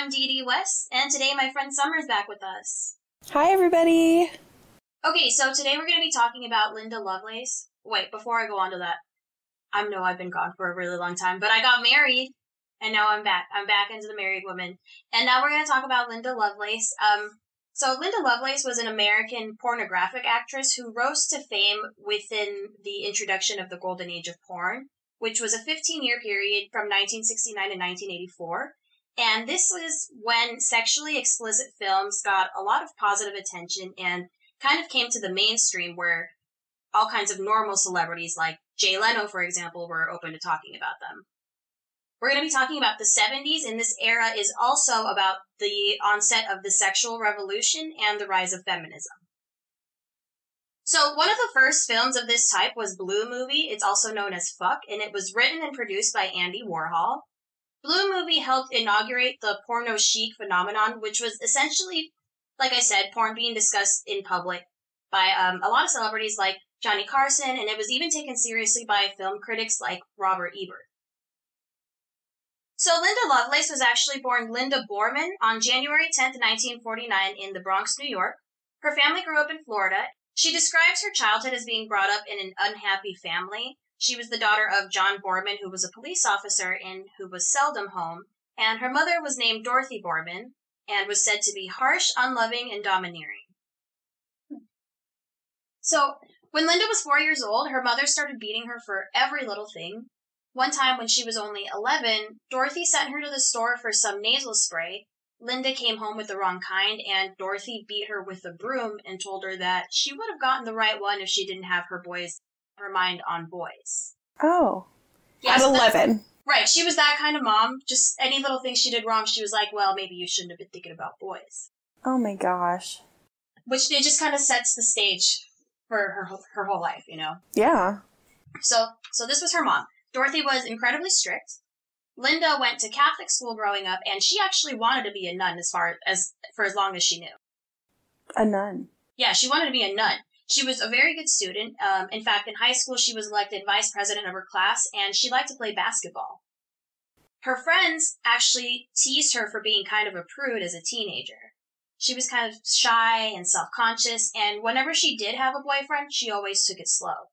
I'm Dee Dee West, and today my friend Summer's back with us. Hi, everybody! Okay, so today we're going to be talking about Linda Lovelace. Wait, before I go on to that, I know I've been gone for a really long time, but I got married, and now I'm back. I'm back into the married woman. And now we're going to talk about Linda Lovelace. So Linda Lovelace was an American pornographic actress who rose to fame within the introduction of the golden age of porn, which was a 15-year period from 1969 to 1984. And this was when sexually explicit films got a lot of positive attention and kind of came to the mainstream, where all kinds of normal celebrities like Jay Leno, for example, were open to talking about them. We're going to be talking about the 70s, and this era is also about the onset of the sexual revolution and the rise of feminism. So one of the first films of this type was Blue Movie. It's also known as Fuck, and it was written and produced by Andy Warhol. Blue Movie helped inaugurate the porno chic phenomenon, which was essentially, like I said, porn being discussed in public by a lot of celebrities like Johnny Carson, and it was even taken seriously by film critics like Robert Ebert. So Linda Lovelace was actually born Linda Borman on January 10th, 1949 in the Bronx, New York. Her family grew up in Florida. She describes her childhood as being brought up in an unhappy family. She was the daughter of John Borman, who was a police officer and who was seldom home, and her mother was named Dorothy Borman and was said to be harsh, unloving, and domineering. So when Linda was 4 years old, her mother started beating her for every little thing. One time when she was only 11, Dorothy sent her to the store for some nasal spray. Linda came home with the wrong kind, and Dorothy beat her with a broom and told her that she would have gotten the right one if she didn't have her mind on boys. Oh. Yes, at 11. Right. She was that kind of mom. Just any little thing she did wrong, she was like, well, maybe you shouldn't have been thinking about boys. Oh my gosh. Which it just kind of sets the stage for her whole life, you know? Yeah. So this was her mom. Dorothy was incredibly strict. Linda went to Catholic school growing up, and she actually wanted to be a nun for as long as she knew. A nun? Yeah, she wanted to be a nun. She was a very good student. In fact, in high school, she was elected vice president of her class, and she liked to play basketball. Her friends actually teased her for being kind of a prude as a teenager. She was kind of shy and self-conscious, and whenever she did have a boyfriend, she always took it slow.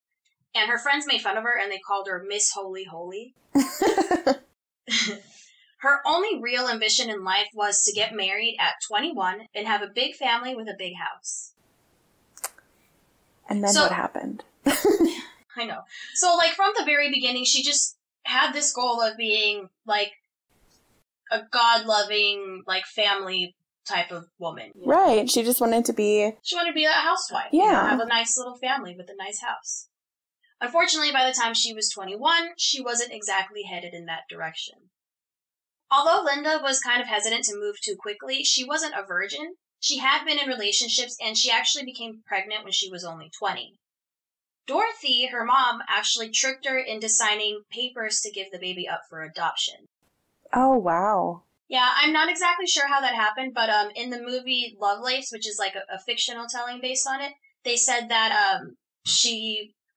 And her friends made fun of her, and they called her Miss Holy Holy. Her only real ambition in life was to get married at 21 and have a big family with a big house. And then what happened? I know. So, like, from the very beginning, she just had this goal of being, like, a God-loving, like, family type of woman. You know? Right. She wanted to be a housewife. Yeah. You know, have a nice little family with a nice house. Unfortunately, by the time she was 21, she wasn't exactly headed in that direction. Although Linda was kind of hesitant to move too quickly, she wasn't a virgin. She had been in relationships, and she actually became pregnant when she was only 20. Dorothy, her mom, actually tricked her into signing papers to give the baby up for adoption. Oh, wow. Yeah, I'm not exactly sure how that happened, but in the movie Lovelace, which is like a fictional telling based on it, they said that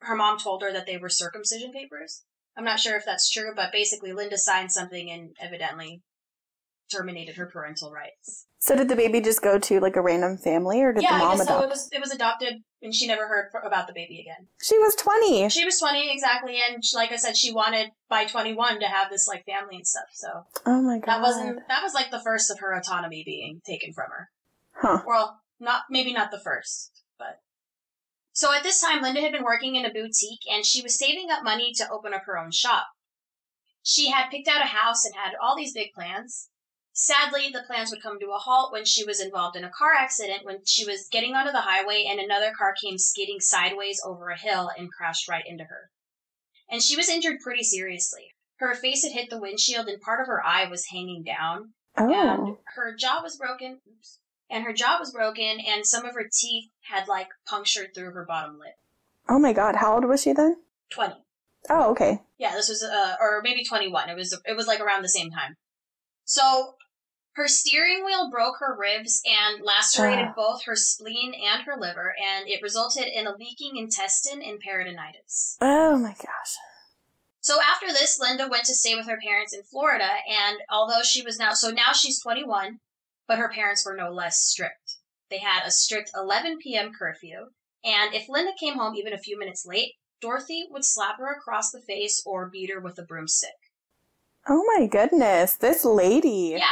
her mom told her that they were circumcision papers. I'm not sure if that's true, but basically Linda signed something and evidently terminated her parental rights. So did the baby just go to like a random family, or did the mom adopt? Yeah, so it was adopted, and she never heard about the baby again. She was 20. She was 20, exactly, and like I said, she wanted by 21 to have this like family and stuff. So oh my god, that was like the first of her autonomy being taken from her. Huh. Well, maybe not the first, but. So at this time, Linda had been working in a boutique, and she was saving up money to open up her own shop. She had picked out a house and had all these big plans. Sadly, the plans would come to a halt when she was involved in a car accident when she was getting onto the highway, and another car came skidding sideways over a hill and crashed right into her. And she was injured pretty seriously. Her face had hit the windshield, and part of her eye was hanging down. Oh. And her jaw was broken. And some of her teeth had, like, punctured through her bottom lip. Oh, my God. How old was she then? 20. Oh, okay. Yeah, this was, or maybe 21. It was like, around the same time. So, her steering wheel broke her ribs and lacerated both her spleen and her liver, and it resulted in a leaking intestine and peritonitis. Oh, my gosh. So after this, Linda went to stay with her parents in Florida, and although she was now she's 21, but her parents were no less strict. They had a strict 11 p.m. curfew, and if Linda came home even a few minutes late, Dorothy would slap her across the face or beat her with a broomstick. Oh my goodness, this lady. Yeah,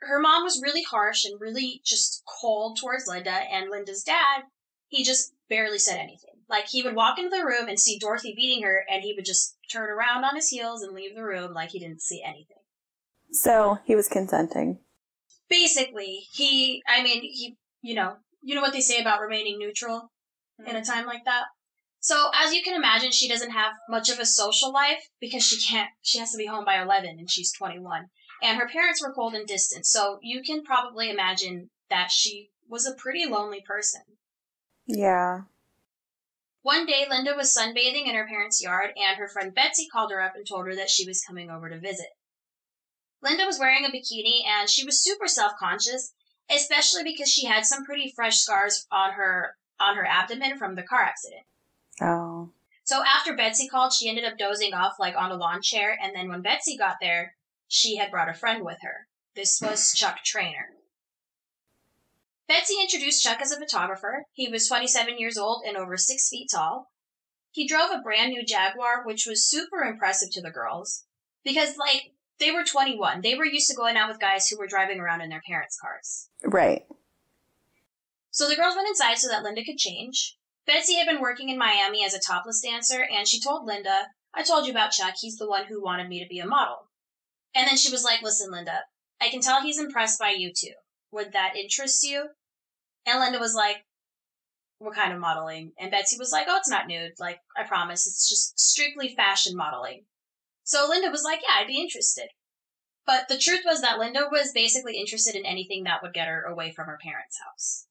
her mom was really harsh and really just cold towards Linda, and Linda's dad, he just barely said anything. Like, he would walk into the room and see Dorothy beating her, and he would just turn around on his heels and leave the room like he didn't see anything. So, he was consenting. Basically, you know what they say about remaining neutral in a time like that? So, as you can imagine, she doesn't have much of a social life because she has to be home by 11 and she's 21. And her parents were cold and distant, so you can probably imagine that she was a pretty lonely person. Yeah. One day, Linda was sunbathing in her parents' yard, and her friend Betsy called her up and told her that she was coming over to visit. Linda was wearing a bikini, and she was super self-conscious, especially because she had some pretty fresh scars on her abdomen from the car accident. Oh. So after Betsy called, she ended up dozing off like on a lawn chair, and then when Betsy got there, she had brought a friend with her. This was Chuck Traynor. Betsy introduced Chuck as a photographer. He was 27 years old and over 6 feet tall. He drove a brand new Jaguar, which was super impressive to the girls because, like, they were 21. They were used to going out with guys who were driving around in their parents' cars. Right. So the girls went inside so that Linda could change. Betsy had been working in Miami as a topless dancer, and she told Linda, "I told you about Chuck. He's the one who wanted me to be a model." And then she was like, "Listen, Linda, I can tell he's impressed by you two. Would that interest you?" And Linda was like, "What kind of modeling?" And Betsy was like, "Oh, it's not nude. Like, I promise. It's just strictly fashion modeling." So Linda was like, "Yeah, I'd be interested." But the truth was that Linda was basically interested in anything that would get her away from her parents' house.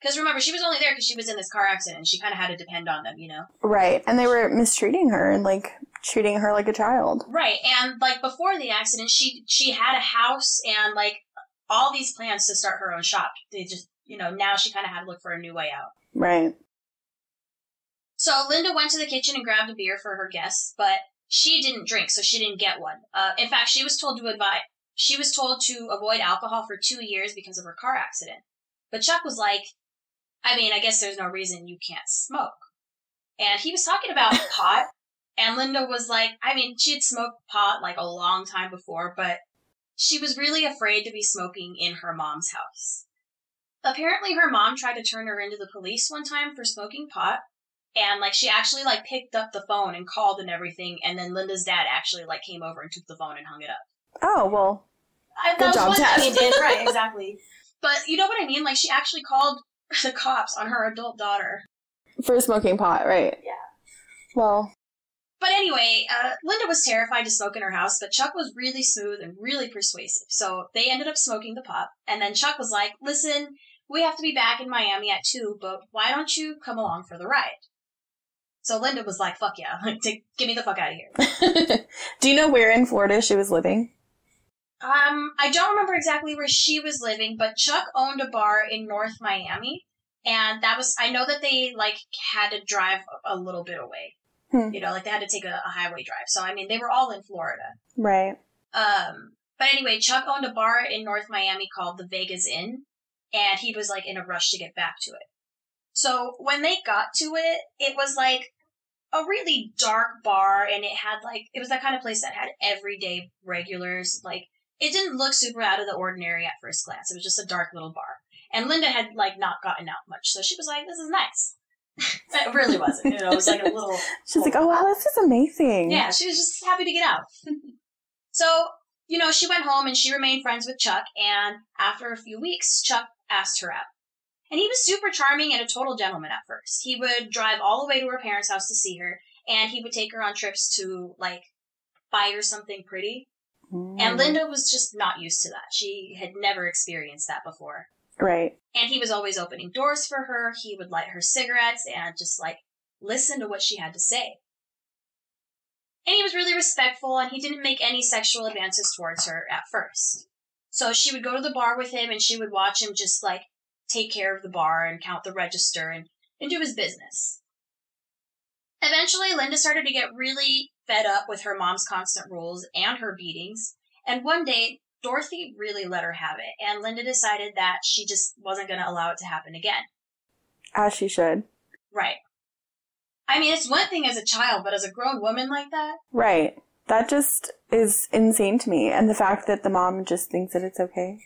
Because remember, she was only there because she was in this car accident, and she kind of had to depend on them, you know? Right, and they were mistreating her and, like, treating her like a child. Right, and, like, before the accident, she had a house and, like, all these plans to start her own shop. They just, you know, now she kind of had to look for a new way out. Right. So Linda went to the kitchen and grabbed a beer for her guests, but she didn't drink, so she didn't get one. In fact, she was told to avoid alcohol for 2 years because of her car accident. But Chuck was like, "I guess there's no reason you can't smoke." And he was talking about pot, and Linda was like, she had smoked pot, like, a long time before, but she was really afraid to be smoking in her mom's house. Apparently, her mom tried to turn her into the police one time for smoking pot, and, like, she actually, like, picked up the phone and called and everything, and then Linda's dad actually, like, came over and took the phone and hung it up. Oh, well, good job, Dad. He did, right, exactly. But you know what I mean? Like, she actually called the cops on her adult daughter. For smoking pot, right? Yeah. Well. But anyway, Linda was terrified to smoke in her house, but Chuck was really smooth and really persuasive. So they ended up smoking the pot. And then Chuck was like, "Listen, we have to be back in Miami at 2, but why don't you come along for the ride?" So Linda was like, "Fuck yeah, get me the fuck out of here." Do you know where in Florida she was living? I don't remember exactly where she was living, but Chuck owned a bar in North Miami, and I know that they, like, had to drive a little bit away. You know, like, they had to take a highway drive. So, they were all in Florida. Right. But anyway, Chuck owned a bar in North Miami called the Vegas Inn, and he was, like, in a rush to get back to it. So, when they got to it, it was, like, a really dark bar, and it had, like, it was that kind of place that had everyday regulars, like, it didn't look super out of the ordinary at first glance. It was just a dark little bar. And Linda had, like, not gotten out much, so she was like, "This is nice." It really wasn't. You know, it was like a little... She's like, "Oh, wow, this is amazing." Yeah, she was just happy to get out. So, you know, she went home and she remained friends with Chuck, and after a few weeks, Chuck asked her out. And he was super charming and a total gentleman at first. He would drive all the way to her parents' house to see her, and he would take her on trips to, like, buy her something pretty. And Linda was just not used to that. She had never experienced that before. Right. And he was always opening doors for her. He would light her cigarettes and just, like, listen to what she had to say. And he was really respectful, and he didn't make any sexual advances towards her at first. So she would go to the bar with him, and she would watch him just, like, take care of the bar and count the register and do his business. Eventually, Linda started to get really fed up with her mom's constant rules and her beatings, and one day, Dorothy really let her have it, and Linda decided that she just wasn't going to allow it to happen again. As she should. Right. I mean, it's one thing as a child, but as a grown woman like that? Right. That just is insane to me, and the fact that the mom just thinks that it's okay.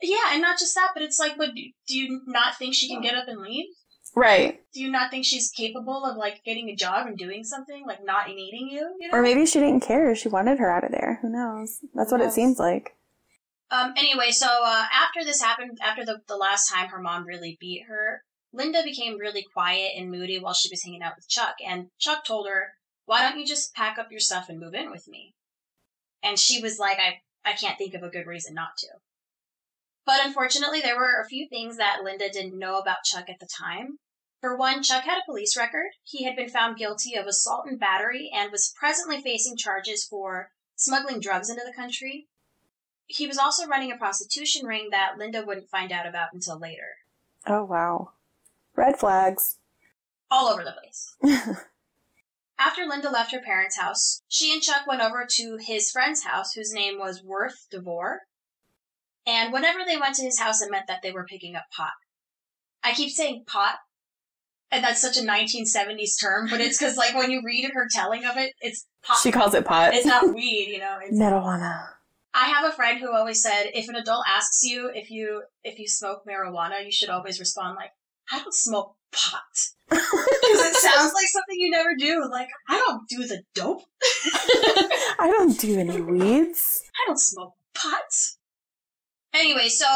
Yeah, and not just that, but it's like, what, do you not think she can get up and leave? Right. Do you not think she's capable of, like, getting a job and doing something, like, not needing you? You know? Or maybe she didn't care. She wanted her out of there. Who knows? That's what it seems like. Anyway, so after this happened, after the last time her mom really beat her, Linda became really quiet and moody while she was hanging out with Chuck. And Chuck told her, why don't you just pack up your stuff and move in with me? And she was like, I can't think of a good reason not to. But unfortunately, there were a few things that Linda didn't know about Chuck at the time. For one, Chuck had a police record. He had been found guilty of assault and battery and was presently facing charges for smuggling drugs into the country. He was also running a prostitution ring that Linda wouldn't find out about until later. Oh, wow. Red flags. All over the place. After Linda left her parents' house, she and Chuck went over to his friend's house, whose name was Worth DeVore. And whenever they went to his house, it meant that they were picking up pot. I keep saying pot, and that's such a 1970s term, but it's because, like, when you read her telling of it, it's pot. She calls it pot. It's not weed, you know. It's marijuana. I have a friend who always said, if an adult asks you if you smoke marijuana, you should always respond, like, I don't smoke pot. Because it sounds like something you never do. Like, I don't do the dope. I don't do any weeds. I don't smoke pot. Anyway, so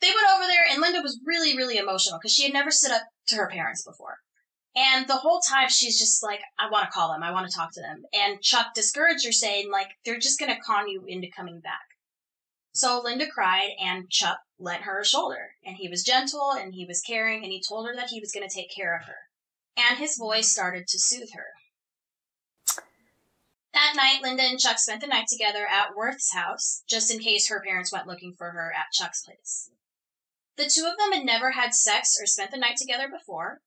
they went over there, and Linda was really, really emotional because she had never stood up to her parents before. And the whole time, she's just like, I want to call them. I want to talk to them. And Chuck discouraged her, saying, like, they're just going to con you into coming back. So Linda cried, and Chuck lent her a shoulder. And he was gentle, and he was caring, and he told her that he was going to take care of her. And his voice started to soothe her. That night, Linda and Chuck spent the night together at Worth's house, just in case her parents went looking for her at Chuck's place. The two of them had never had sex or spent the night together before,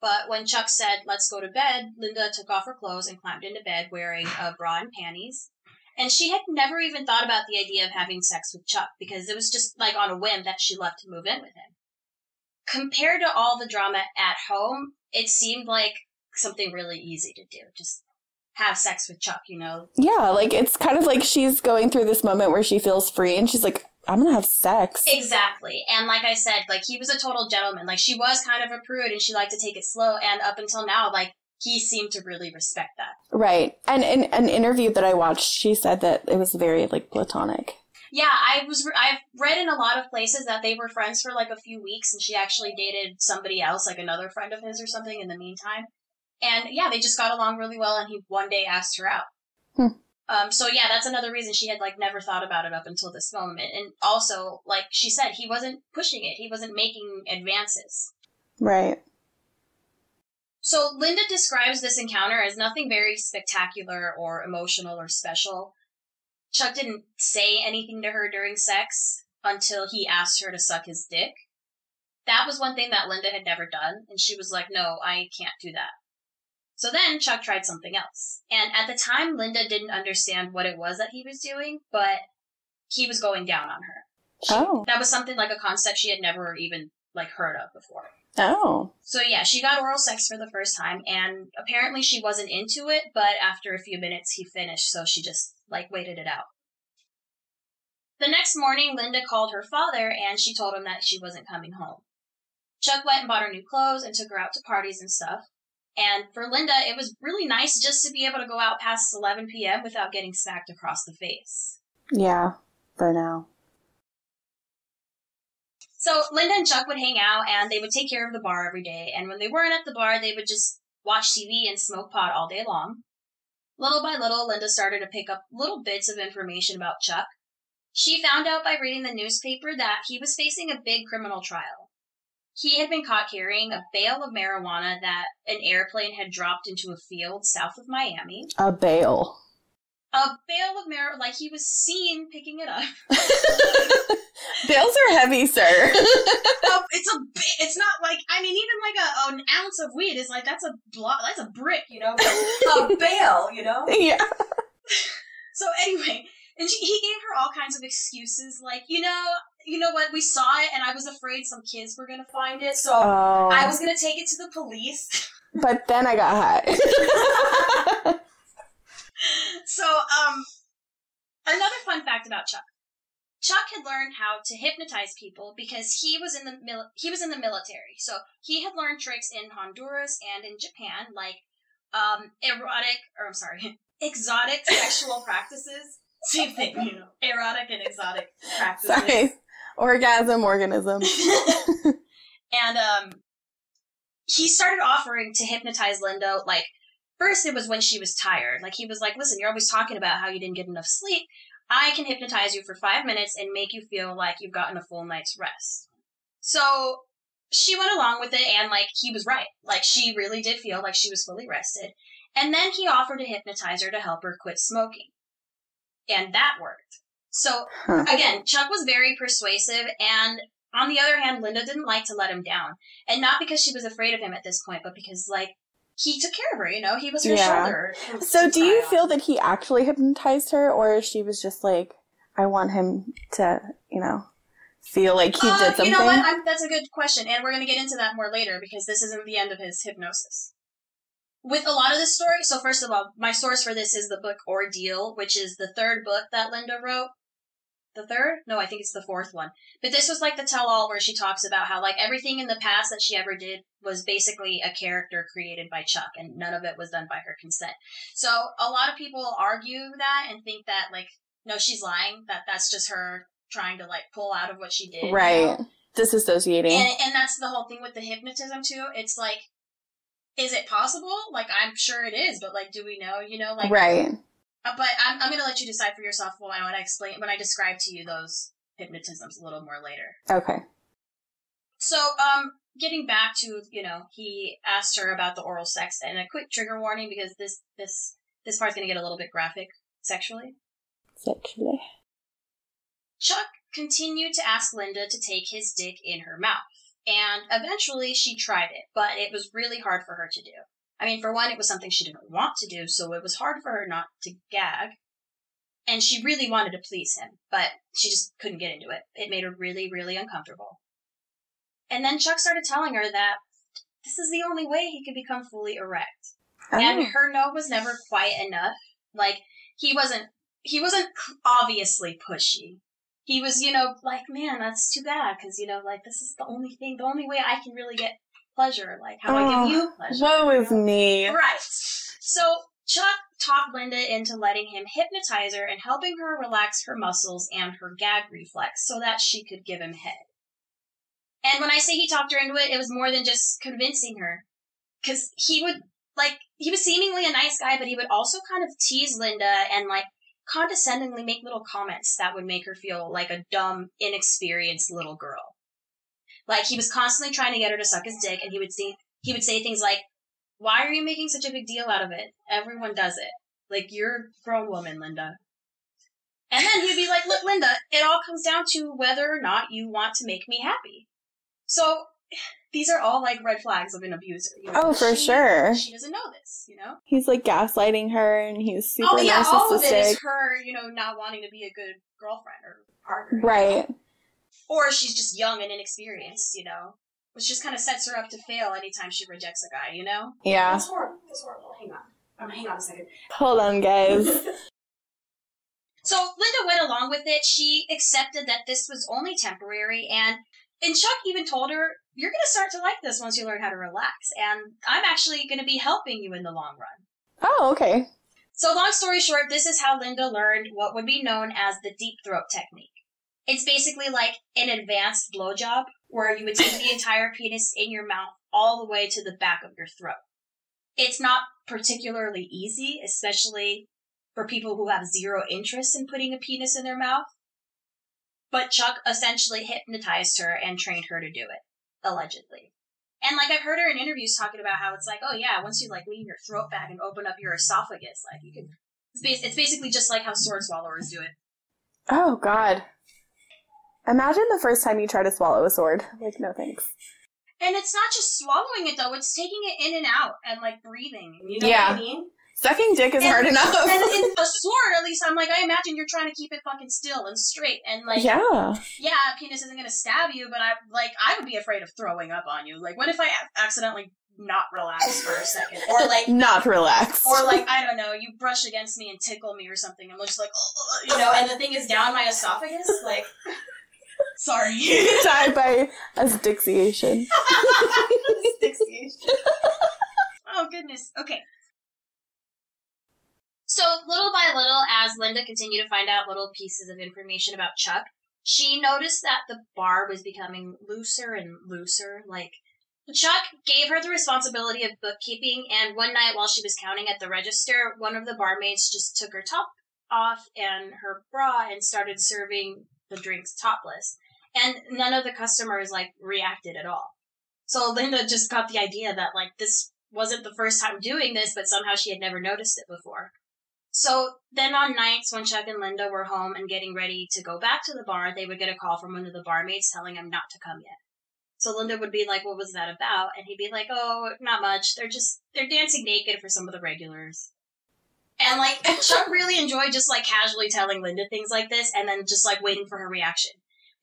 but when Chuck said, let's go to bed, Linda took off her clothes and climbed into bed wearing a bra and panties, and she had never even thought about the idea of having sex with Chuck, because it was just like on a whim that she left to move in with him. Compared to all the drama at home, it seemed like something really easy to do, just have sex with Chuck, you know? Yeah, like, it's kind of like she's going through this moment where she feels free, and she's like, I'm gonna have sex. Exactly. And like I said, like, he was a total gentleman. Like, she was kind of a prude, and she liked to take it slow, and up until now, like, he seemed to really respect that. Right. And in an interview that I watched, she said that it was very, like, platonic. Yeah, I've read in a lot of places that they were friends for, like, a few weeks, and she actually dated somebody else, like, another friend of his or something in the meantime. And, yeah, they just got along really well, and he one day asked her out. So, yeah, that's another reason she had, like, never thought about it up until this moment. And also, like she said, he wasn't pushing it. He wasn't making advances. Right. So Linda describes this encounter as nothing very spectacular or emotional or special. Chuck didn't say anything to her during sex until he asked her to suck his dick. That was one thing that Linda had never done, and she was like, no, I can't do that. So then Chuck tried something else. And at the time, Linda didn't understand what it was that he was doing, but he was going down on her. That was something like a concept she had never even, like, heard of before. Oh. So yeah, she got oral sex for the first time, and apparently she wasn't into it, but after a few minutes he finished, so she just, like, waited it out. The next morning, Linda called her father, and she told him that she wasn't coming home. Chuck went and bought her new clothes and took her out to parties and stuff. And for Linda, it was really nice just to be able to go out past 11 p.m. without getting smacked across the face. Yeah, for now. So Linda and Chuck would hang out, and they would take care of the bar every day. And when they weren't at the bar, they would just watch TV and smoke pot all day long. Little by little, Linda started to pick up little bits of information about Chuck. She found out by reading the newspaper that he was facing a big criminal trial. He had been caught carrying a bale of marijuana that an airplane had dropped into a field south of Miami. A bale. A bale of marijuana. Like, he was seen picking it up. Bales are heavy, sir. It's not like, I mean, even like an ounce ounce of weed is like, that's a block, that's a brick, you know, a bale, you know? Yeah. So anyway, and he gave her all kinds of excuses, like, you know what, we saw it and I was afraid some kids were going to find it, so I was going to take it to the police. But then I got high. So, another fun fact about Chuck. Chuck had learned how to hypnotize people because he was in the military. So he had learned tricks in Honduras and in Japan, like exotic sexual practices. Same thing, you know, erotic and exotic practices. Sorry. Organism. And he started offering to hypnotize Linda, like, first it was when she was tired. Like, he was like, listen, you're always talking about how you didn't get enough sleep. I can hypnotize you for 5 minutes and make you feel like you've gotten a full night's rest. So she went along with it, and, like, he was right. Like, she really did feel like she was fully rested. And then he offered to hypnotize her to help her quit smoking. And that worked. So, again, Chuck was very persuasive, and on the other hand, Linda didn't like to let him down. And not because she was afraid of him at this point, but because, like, he took care of her, you know? He was her shoulder. So do you feel that he actually hypnotized her, or she was just like, I want him to, you know, feel like he did something? You know what? That's a good question, and we're going to get into that more later, because this isn't the end of his hypnosis. With a lot of this story, so first of all, my source for this is the book Ordeal, which is the third book that Linda wrote. The third? No, I think it's the fourth one. But this was like the tell-all where she talks about how, like, everything in the past that she ever did was basically a character created by Chuck, and none of it was done by her consent. So a lot of people argue that and think that, like, no, she's lying, that that's just her trying to, like, pull out of what she did. Right. You know? Disassociating. And that's the whole thing with the hypnotism, too. It's like, is it possible? Like, I'm sure it is, but, like, do we know? You know, like... Right. But I'm going to let you decide for yourself when I describe to you those hypnotisms a little more later. Okay. So, getting back to, you know, he asked her about the oral sex, and a quick trigger warning because this part's going to get a little bit graphic sexually. Sexually. Chuck continued to ask Linda to take his dick in her mouth, and eventually she tried it, but it was really hard for her to do. I mean, for one, it was something she didn't want to do, so it was hard for her not to gag. And she really wanted to please him, but she just couldn't get into it. It made her really, really uncomfortable. And then Chuck started telling her that this is the only way he could become fully erect. Oh. And her no was never quite enough. Like, he wasn't obviously pushy. He was, you know, like, man, that's too bad, because, you know, like, this is the only thing, the only way I can really get pleasure, like how I give you pleasure. Woe is me. Right. So Chuck talked Linda into letting him hypnotize her and helping her relax her muscles and her gag reflex so that she could give him head. And when I say he talked her into it, it was more than just convincing her. Because he was seemingly a nice guy, but he would also kind of tease Linda and, like, condescendingly make little comments that would make her feel like a dumb, inexperienced little girl. Like, he was constantly trying to get her to suck his dick, and he would say things like, why are you making such a big deal out of it? Everyone does it. Like, you're a grown woman, Linda. And then he'd be like, look, Linda, it all comes down to whether or not you want to make me happy. So, these are all, like, red flags of an abuser. You know? Oh, for sure. She doesn't know this, you know? He's, like, gaslighting her, and he's super narcissistic. Oh, yeah, all of it is her, you know, not wanting to be a good girlfriend or partner. Right. You know? Or she's just young and inexperienced, you know? Which just kind of sets her up to fail anytime she rejects a guy, you know? Yeah. That's horrible. That's horrible. Hang on a second. Hold on, guys. So Linda went along with it. She accepted that this was only temporary, and Chuck even told her, you're going to start to like this once you learn how to relax, and I'm actually going to be helping you in the long run. Oh, okay. So long story short, this is how Linda learned what would be known as the deep throat technique. It's basically like an advanced blowjob where you would take the entire penis in your mouth all the way to the back of your throat. It's not particularly easy, especially for people who have zero interest in putting a penis in their mouth. But Chuck essentially hypnotized her and trained her to do it, allegedly. And, like, I've heard her in interviews talking about how it's like, oh, yeah, once you, like, lean your throat back and open up your esophagus, like, you can... It's basically just like how sword swallowers do it. Oh, God. Imagine the first time you try to swallow a sword. Like, no thanks. And it's not just swallowing it, though. It's taking it in and out and, like, breathing. You know what I mean? Sucking dick is hard enough. And in the sword, at least, I'm like, I imagine you're trying to keep it fucking still and straight. And, like, yeah, a penis isn't going to stab you, but, I would be afraid of throwing up on you. Like, what if I accidentally not relax for a second? Or, like... not relax. Or, like, I don't know, you brush against me and tickle me or something. I'm just like, you know, and the thing is down my esophagus, like... Sorry. Died by asphyxiation. Asphyxiation. Oh, goodness. Okay. So, little by little, as Linda continued to find out little pieces of information about Chuck, she noticed that the bar was becoming looser and looser. Like, Chuck gave her the responsibility of bookkeeping, and one night while she was counting at the register, one of the barmaids just took her top off and her bra and started serving the drinks topless, and none of the customers like reacted at all. So Linda just got the idea that like this wasn't the first time doing this, but somehow she had never noticed it before. So then on nights when Chuck and Linda were home and getting ready to go back to the bar, they would get a call from one of the barmaids telling them not to come yet. So Linda would be like, what was that about? And he'd be like, oh, not much. They're dancing naked for some of the regulars. And, like, Chuck really enjoyed just, like, casually telling Linda things like this and then just, like, waiting for her reaction.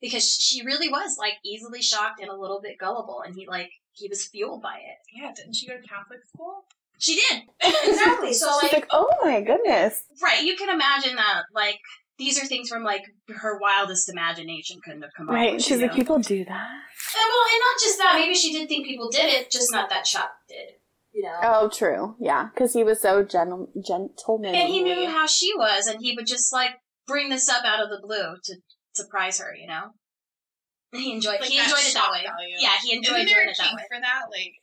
Because she really was, like, easily shocked and a little bit gullible. And he was fueled by it. Yeah, didn't she go to Catholic school? She did. Exactly. So, like... She's like, oh my goodness. Right, you can imagine that, like, these are things from, like, her wildest imagination couldn't have come up with. Right, she's like, people do that? And, well, and not just that. Maybe she did think people did it, just not that Chuck did. You know? Oh, true. Yeah, because he was so gentlemanly. And he knew how she was, and he would just, like, bring this up out of the blue to surprise her, you know? He enjoyed it that way. Value. Yeah, he enjoyed doing it that way. For that? Like,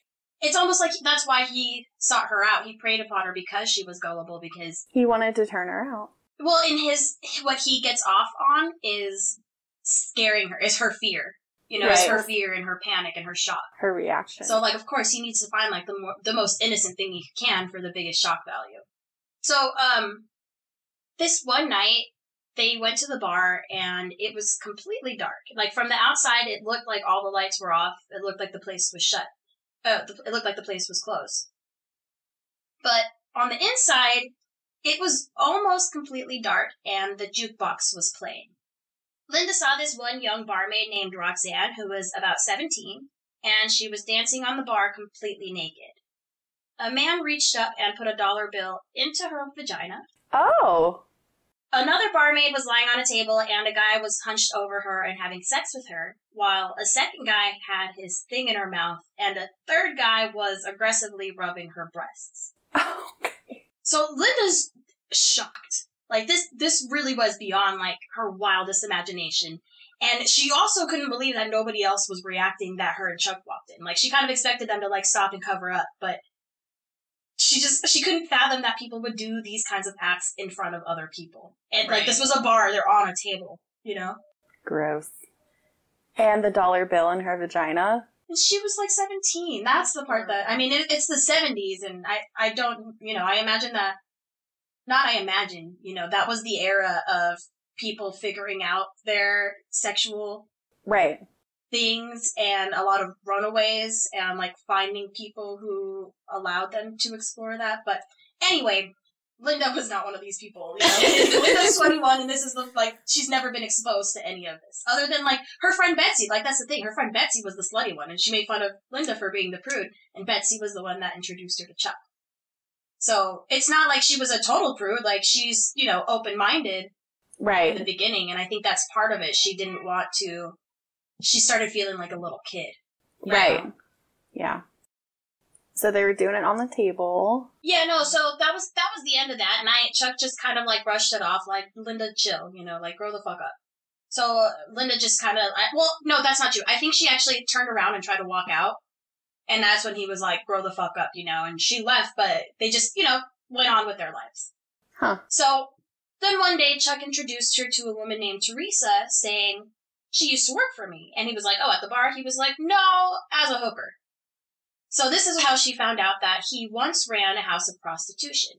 it's almost like that's why he sought her out. He preyed upon her because she was gullible, because... He wanted to turn her out. Well, in his... What he gets off on is scaring her, is her fear. You know, it's her fear and her panic and her shock. Her reaction. So, like, of course, he needs to find, like, the most innocent thing he can for the biggest shock value. So, this one night, they went to the bar, and it was completely dark. Like, from the outside, it looked like all the lights were off. It looked like the place was shut. It looked like the place was closed. But on the inside, it was almost completely dark, and the jukebox was playing. Linda saw this one young barmaid named Roxanne, who was about 17, and she was dancing on the bar completely naked. A man reached up and put $1 bill into her vagina. Oh! Another barmaid was lying on a table, and a guy was hunched over her and having sex with her, while a second guy had his thing in her mouth, and a third guy was aggressively rubbing her breasts. Okay. So Linda's shocked. Like, this really was beyond, like, her wildest imagination. And she also couldn't believe that nobody else was reacting that her and Chuck walked in. Like, she kind of expected them to, like, stop and cover up, but she couldn't fathom that people would do these kinds of acts in front of other people. And, like, this was a bar, they're on a table, you know? Gross. And the $1 bill in her vagina. And she was, like, 17. That's the part that, I mean, it's the 70s, and I don't, you know, I imagine that. Not I imagine, you know, that was the era of people figuring out their sexual things and a lot of runaways and, like, finding people who allowed them to explore that. But anyway, Linda was not one of these people, you know? Linda's 21 and this is, like, she's never been exposed to any of this. Other than, like, her friend Betsy. Like, that's the thing. Her friend Betsy was the slutty one and she made fun of Linda for being the prude. And Betsy was the one that introduced her to Chuck. So, it's not like she was a total prude, like, she's, you know, open-minded in the beginning, and I think that's part of it. She didn't want to, she started feeling like a little kid. Right. Know? Yeah. So they were doing it on the table. Yeah, no, so that was the end of that, and Chuck just kind of, like, brushed it off, like, Linda, chill, you know, like, grow the fuck up. So, Linda just kind of, well, no, that's not true. I think she actually turned around and tried to walk out. And that's when he was like, grow the fuck up, you know, and she left, but they just, you know, went on with their lives. Huh. So then one day Chuck introduced her to a woman named Teresa, saying, she used to work for me. And he was like, oh, at the bar? He was like, no, as a hooker. So this is how she found out that he once ran a house of prostitution.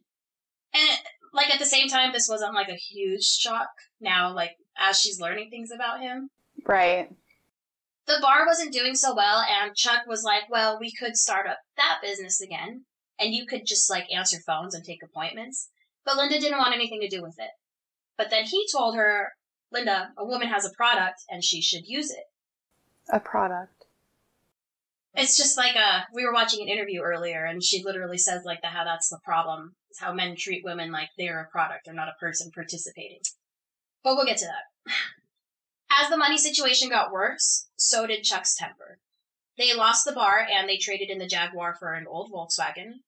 And, like, at the same time, this wasn't, like, a huge shock now, like, as she's learning things about him. Right. The bar wasn't doing so well, and Chuck was like, well, we could start up that business again, and you could just, like, answer phones and take appointments. But Linda didn't want anything to do with it. But then he told her, Linda, a woman has a product, and she should use it. A product. It's just like we were watching an interview earlier, and she literally says, like, how that's the problem. It's how men treat women like they're a product or not a person participating. But we'll get to that. As the money situation got worse, so did Chuck's temper. They lost the bar, and they traded in the Jaguar for an old Volkswagen.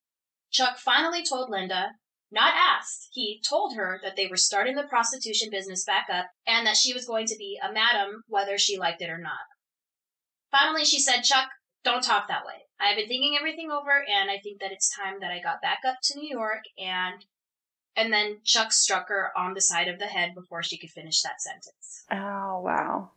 Chuck finally told Linda, not asked, he told her that they were starting the prostitution business back up, and that she was going to be a madam whether she liked it or not. Finally, she said, Chuck, don't talk that way. I've been thinking everything over, and I think that it's time that I got back up to New York, and then Chuck struck her on the side of the head before she could finish that sentence. Oh, wow.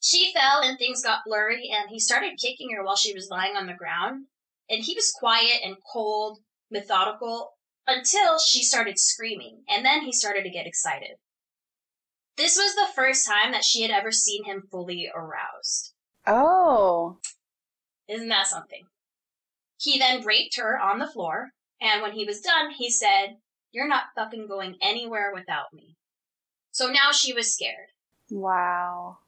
She fell, and things got blurry, and he started kicking her while she was lying on the ground, and he was quiet and cold, methodical, until she started screaming, and then he started to get excited. This was the first time that she had ever seen him fully aroused. Oh. Isn't that something? He then raped her on the floor, and when he was done, he said, you're not fucking going anywhere without me. So now she was scared. Wow.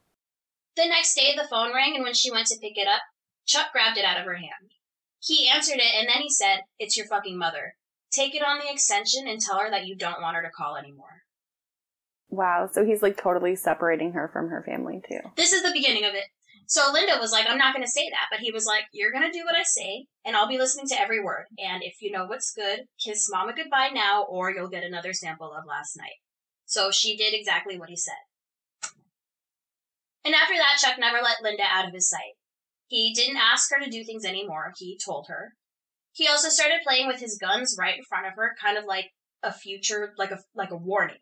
The next day, the phone rang, and when she went to pick it up, Chuck grabbed it out of her hand. He answered it, and then he said, it's your fucking mother. Take it on the extension and tell her that you don't want her to call anymore. Wow, so he's, like, totally separating her from her family, too. This is the beginning of it. So Linda was like, I'm not going to say that. But he was like, you're going to do what I say, and I'll be listening to every word. And if you know what's good, kiss Mama goodbye now, or you'll get another sample of last night. So she did exactly what he said. And after that, Chuck never let Linda out of his sight. He didn't ask her to do things anymore. He told her. He also started playing with his guns right in front of her, kind of like a future, like a warning.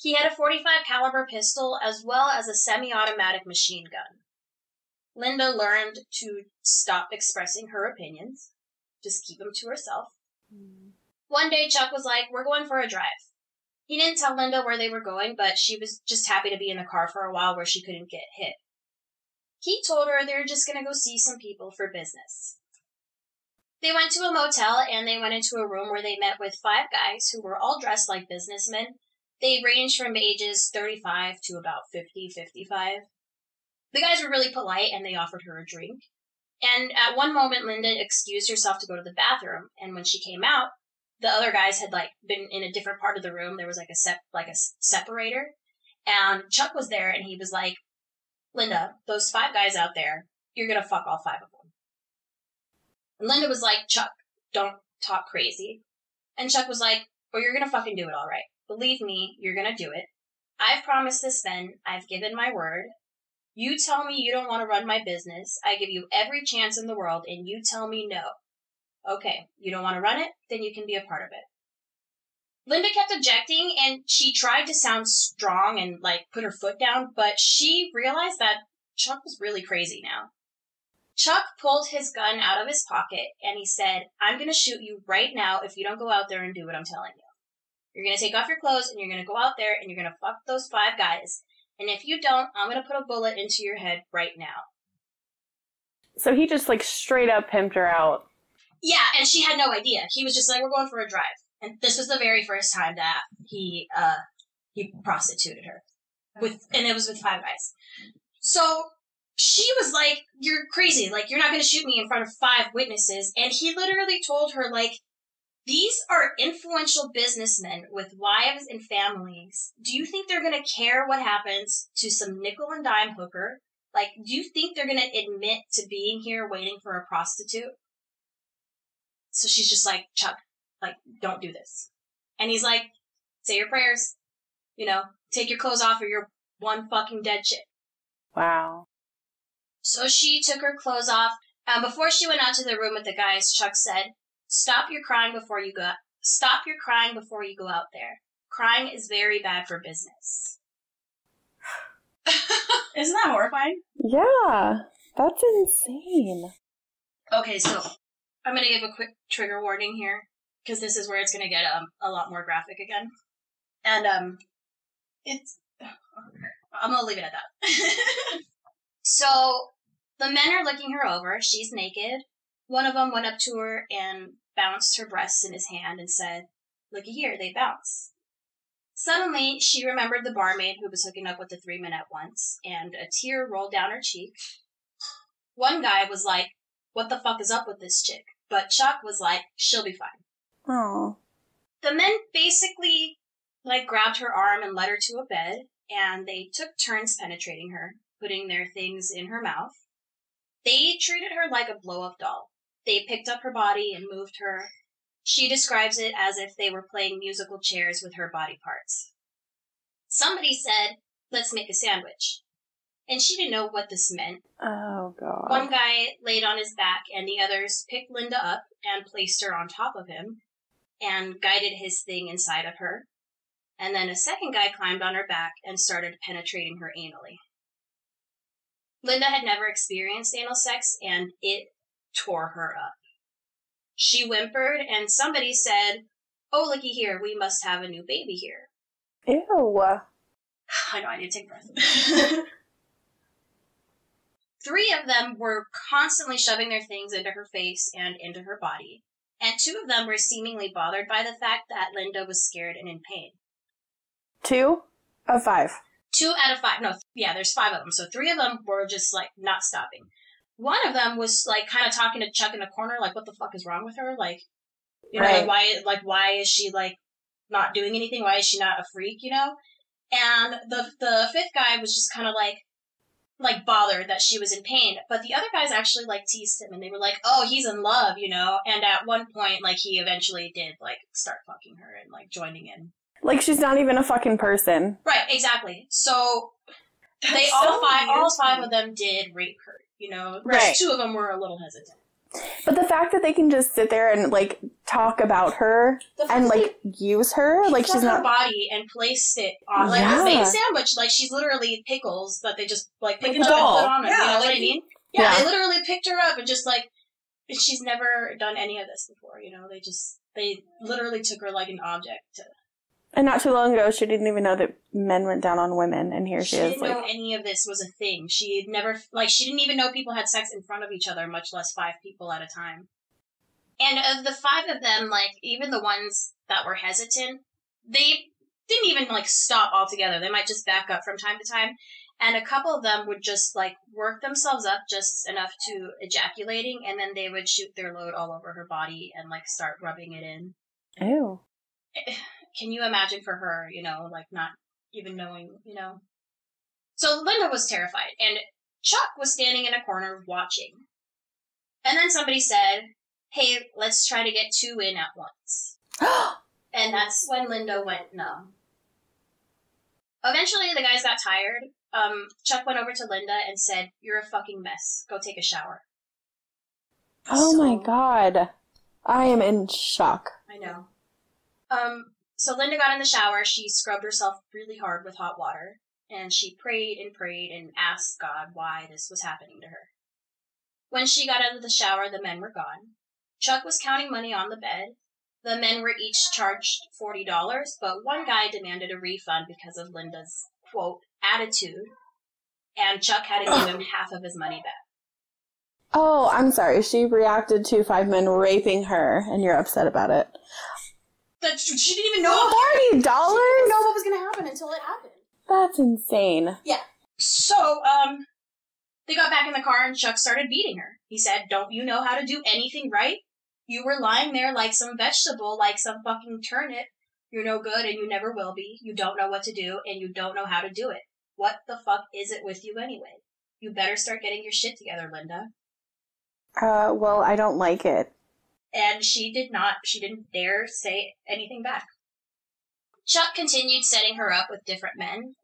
He had a .45 caliber pistol as well as a semi-automatic machine gun. Linda learned to stop expressing her opinions. Just keep them to herself. Mm. One day, Chuck was like, we're going for a drive. He didn't tell Linda where they were going, but she was just happy to be in the car for a while where she couldn't get hit. He told her they were just going to go see some people for business. They went to a motel, and they went into a room where they met with five guys who were all dressed like businessmen. They ranged from ages 35 to about 50, 55. The guys were really polite, and they offered her a drink. And at one moment, Linda excused herself to go to the bathroom. And when she came out, the other guys had, like, been in a different part of the room. There was, like, a separator. And Chuck was there, and he was like, Linda, those five guys out there, you're going to fuck all five of them. And Linda was like, Chuck, don't talk crazy. And Chuck was like, well, you're going to fucking do it all right. Believe me, you're going to do it. I've promised this man. I've given my word. You tell me you don't want to run my business. I give you every chance in the world, and you tell me no. Okay, you don't want to run it? Then you can be a part of it. Linda kept objecting, and she tried to sound strong and, like, put her foot down, but she realized that Chuck was really crazy now. Chuck pulled his gun out of his pocket, and he said, I'm going to shoot you right now if you don't go out there and do what I'm telling you. You're going to take off your clothes, and you're going to go out there, and you're going to fuck those five guys. And if you don't, I'm going to put a bullet into your head right now. So he just, like, straight up pimped her out. Yeah, and she had no idea. He was just like, we're going for a drive. And this was the very first time that he prostituted her. And it was with five guys. So she was like, you're crazy. Like, you're not going to shoot me in front of five witnesses. And he literally told her, like, these are influential businessmen with wives and families. Do you think they're going to care what happens to some nickel and dime hooker? Like, do you think they're going to admit to being here waiting for a prostitute? So she's just like, Chuck, like, don't do this. And he's like, say your prayers. You know, take your clothes off or you're one fucking dead chick. Wow. So she took her clothes off. Before she went out to the room with the guys, Chuck said, Stop your crying before you go out there. Crying is very bad for business. Isn't that horrifying? Yeah, that's insane. Okay, so I'm going to give a quick trigger warning here, because this is where it's going to get a lot more graphic again. And I'm going to leave it at that. So the men are looking her over. She's naked. One of them went up to her and bounced her breasts in his hand and said, "Looky here, they bounce." Suddenly, she remembered the barmaid who was hooking up with the 3 men at once, and a tear rolled down her cheek. One guy was like, "What the fuck is up with this chick?" But Chuck was like, "She'll be fine." Oh. The men basically, grabbed her arm and led her to a bed, and they took turns penetrating her, putting their things in her mouth. They treated her like a blow-up doll. They picked up her body and moved her. She describes it as if they were playing musical chairs with her body parts. Somebody said, "Let's make a sandwich." And she didn't know what this meant. Oh, God. One guy laid on his back, and the others picked Linda up and placed her on top of him and guided his thing inside of her. And then a second guy climbed on her back and started penetrating her anally. Linda had never experienced anal sex, and it tore her up. She whimpered, and somebody said, "Oh, looky here, we must have a new baby here." Ew. I know, I need to take a breath. 3 of them were constantly shoving their things into her face and into her body, and 2 of them were seemingly bothered by the fact that Linda was scared and in pain. 2 of 5. 2 out of 5. No, yeah, there's 5 of them. So 3 of them were just, not stopping. One of them was, kind of talking to Chuck in the corner, what the fuck is wrong with her? Right. Why is she, not doing anything? Why is she not a freak, And the 5th guy was just kind of, bothered that she was in pain. But the other guys actually, teased him, and they were like, "Oh, he's in love, And at one point, he eventually did, start fucking her and, joining in. She's not even a fucking person. Right, exactly. So, all five of them did rape her, Right. 2 of them were a little hesitant. But the fact that they can just sit there and, talk about her and, use her, she's not... her body and placed it on, a fake sandwich. She's literally pickles that they just, picked up doll. And put on her. Yeah, you know what I mean? Yeah, they literally picked her up and just, she's never done any of this before, They literally took her like an object to... And not too long ago, she didn't even know that men went down on women, and here she is. She didn't know any of this was a thing. She had never, she didn't even know people had sex in front of each other, much less 5 people at a time. And of the 5 of them, even the ones that were hesitant, they didn't even, stop altogether. They might just back up from time to time. And a couple of them would just, work themselves up just enough to ejaculating, and then they would shoot their load all over her body and, start rubbing it in. Ew. Can you imagine for her, not even knowing, So Linda was terrified, and Chuck was standing in a corner watching. And then somebody said, "Hey, let's try to get 2 in at once." And that's when Linda went numb. Eventually, the guys got tired. Chuck went over to Linda and said, "You're a fucking mess. Go take a shower." Oh, my God. I am in shock. I know. So Linda got in the shower, she scrubbed herself really hard with hot water, and she prayed and prayed and asked God why this was happening to her. When she got out of the shower, the men were gone. Chuck was counting money on the bed. The men were each charged $40, but one guy demanded a refund because of Linda's, quote, attitude, and Chuck had to give him half of his money back. Oh, I'm sorry. She reacted to 5 men raping her, and you're upset about it. That she didn't even know. $40? She didn't even know what was going to happen until it happened. That's insane. Yeah. So, they got back in the car and Chuck started beating her. He said, "Don't you know how to do anything right? You were lying there like some vegetable, like some fucking turnip. You're no good and you never will be. You don't know what to do and you don't know how to do it. What the fuck is it with you anyway? You better start getting your shit together, Linda." Well, I don't like it. And she didn't dare say anything back. Chuck continued setting her up with different men.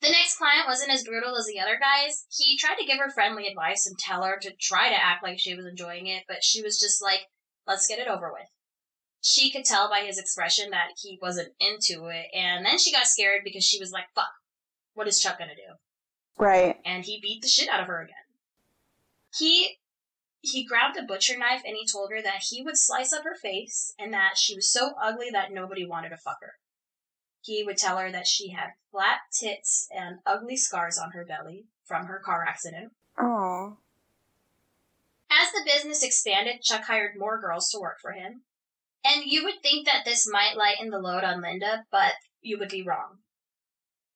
The next client wasn't as brutal as the other guys. He tried to give her friendly advice and tell her to try to act like she was enjoying it, but she was just like, "Let's get it over with." She could tell by his expression that he wasn't into it, and then she got scared because she was like, "Fuck, what is Chuck gonna do?" Right. And he beat the shit out of her again. He grabbed a butcher knife and he told her that he would slice up her face and that she was so ugly that nobody wanted to fuck her. He would tell her that she had flat tits and ugly scars on her belly from her car accident. Aww. As the business expanded, Chuck hired more girls to work for him. And you would think that this might lighten the load on Linda, but you would be wrong.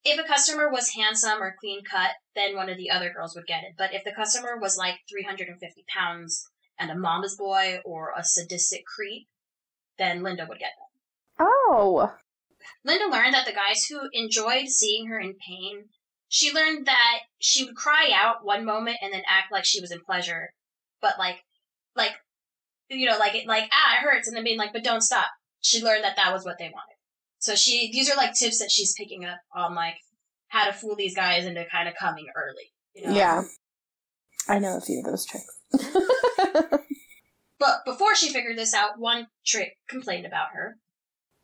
If a customer was handsome or clean-cut, then one of the other girls would get it. But if the customer was like 350 pounds and a mama's boy or a sadistic creep, then Linda would get them. Oh! Linda learned that the guys who enjoyed seeing her in pain, she learned that she would cry out one moment and then act like she was in pleasure. But it hurts, and then being like, but don't stop. She learned that that was what they wanted. So these are, tips that she's picking up on, how to fool these guys into kind of coming early. You know? Yeah. I know a few of those tricks. But before she figured this out, one trick complained about her.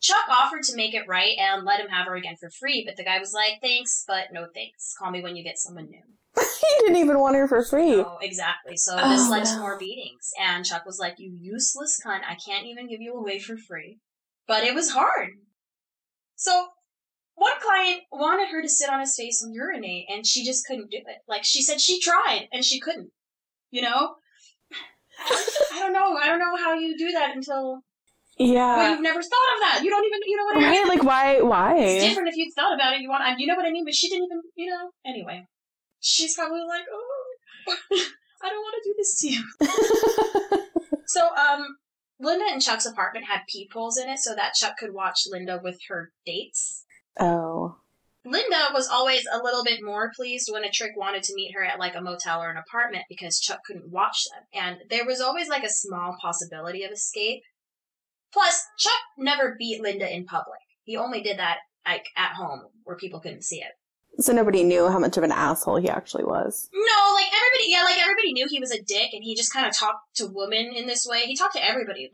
Chuck offered to make it right and let him have her again for free, but the guy was like, thanks, but no thanks. Call me when you get someone new. He didn't even want her for free. Oh, exactly. So this led to more beatings, and Chuck was like, you useless cunt, I can't even give you away for free. But it was hard. So, one client wanted her to sit on his face and urinate, and she just couldn't do it. She said she tried, and she couldn't. You know? I don't know how you do that until... Yeah. Well, you've never thought of that. You know what I mean? Right, why? It's different if you've thought about it. You know what I mean? But she didn't even, Anyway. She's probably like, oh, I don't want to do this to you. So, Linda and Chuck's apartment had peepholes in it so that Chuck could watch Linda with her dates. Oh. Linda was always a little bit more pleased when a trick wanted to meet her at, a motel or an apartment because Chuck couldn't watch them. And there was always, a small possibility of escape. Plus, Chuck never beat Linda in public. He only did that, at home where people couldn't see it. So nobody knew how much of an asshole he actually was. No, everybody knew he was a dick, and he just kind of talked to women in this way. He talked to everybody,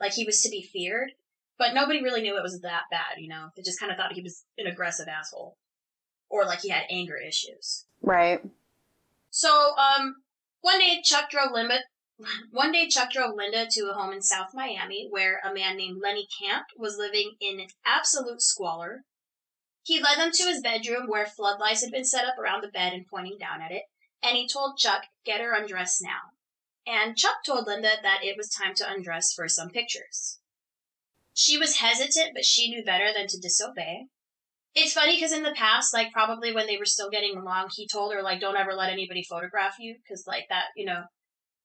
like he was to be feared, but nobody really knew it was that bad, They just kind of thought he was an aggressive asshole. Or, he had anger issues. Right. So, one day Chuck drove Linda to a home in South Miami where a man named Lenny Camp was living in absolute squalor. He led them to his bedroom where floodlights had been set up around the bed and pointing down at it, and he told Chuck, get her undressed now. And Chuck told Linda that it was time to undress for some pictures. She was hesitant, but she knew better than to disobey. It's funny because in the past, probably when they were still getting along, he told her, don't ever let anybody photograph you because, that,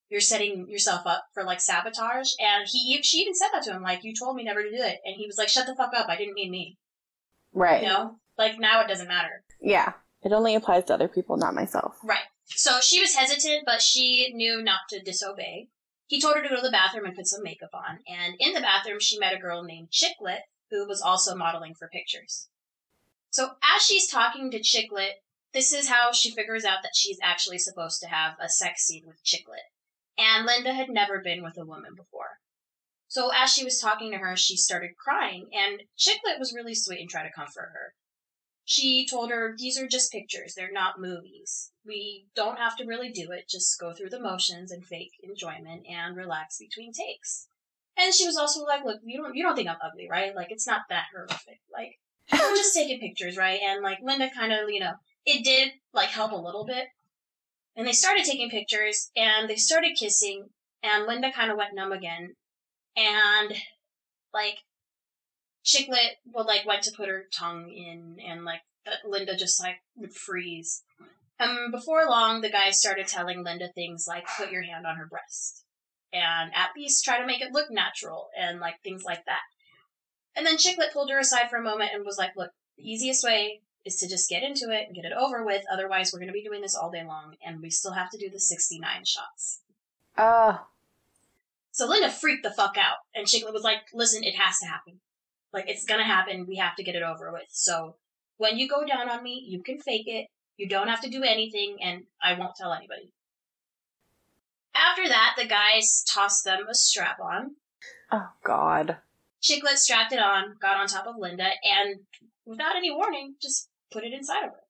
you're setting yourself up for, sabotage. And she even said that to him, you told me never to do it. And he was like, shut the fuck up, I didn't mean me. Right. Now it doesn't matter. Yeah. It only applies to other people, not myself. Right. So she was hesitant, but she knew not to disobey. He told her to go to the bathroom and put some makeup on. And in the bathroom, she met a girl named Chicklet, who was also modeling for pictures. So as she's talking to Chicklet, this is how she figures out that she's actually supposed to have a sex scene with Chicklet. And Linda had never been with a woman before. So as she was talking to her, she started crying, and Chicklet was really sweet and tried to comfort her. She told her, these are just pictures, they're not movies. We don't have to really do it, just go through the motions and fake enjoyment and relax between takes. And she was also like, look, you don't think I'm ugly, right? It's not that horrific. We're just taking pictures, right? And, Linda kind of, it did, help a little bit. And they started taking pictures, and they started kissing, and Linda kind of went numb again. And, Chicklet, went to put her tongue in, and, Linda just, would freeze. Before long, the guy started telling Linda things like, put your hand on her breast. And at least try to make it look natural, and, things like that. And then Chicklet pulled her aside for a moment and was like, look, the easiest way is to just get into it and get it over with, otherwise we're going to be doing this all day long, and we still have to do the 69 shots. So Linda freaked the fuck out, and Chicklet was like, listen, it has to happen. It's gonna happen, we have to get it over with. So, when you go down on me, you can fake it, you don't have to do anything, and I won't tell anybody. After that, the guys tossed them a strap on. Oh, God. Chicklet strapped it on, got on top of Linda, and, without any warning, just put it inside of her.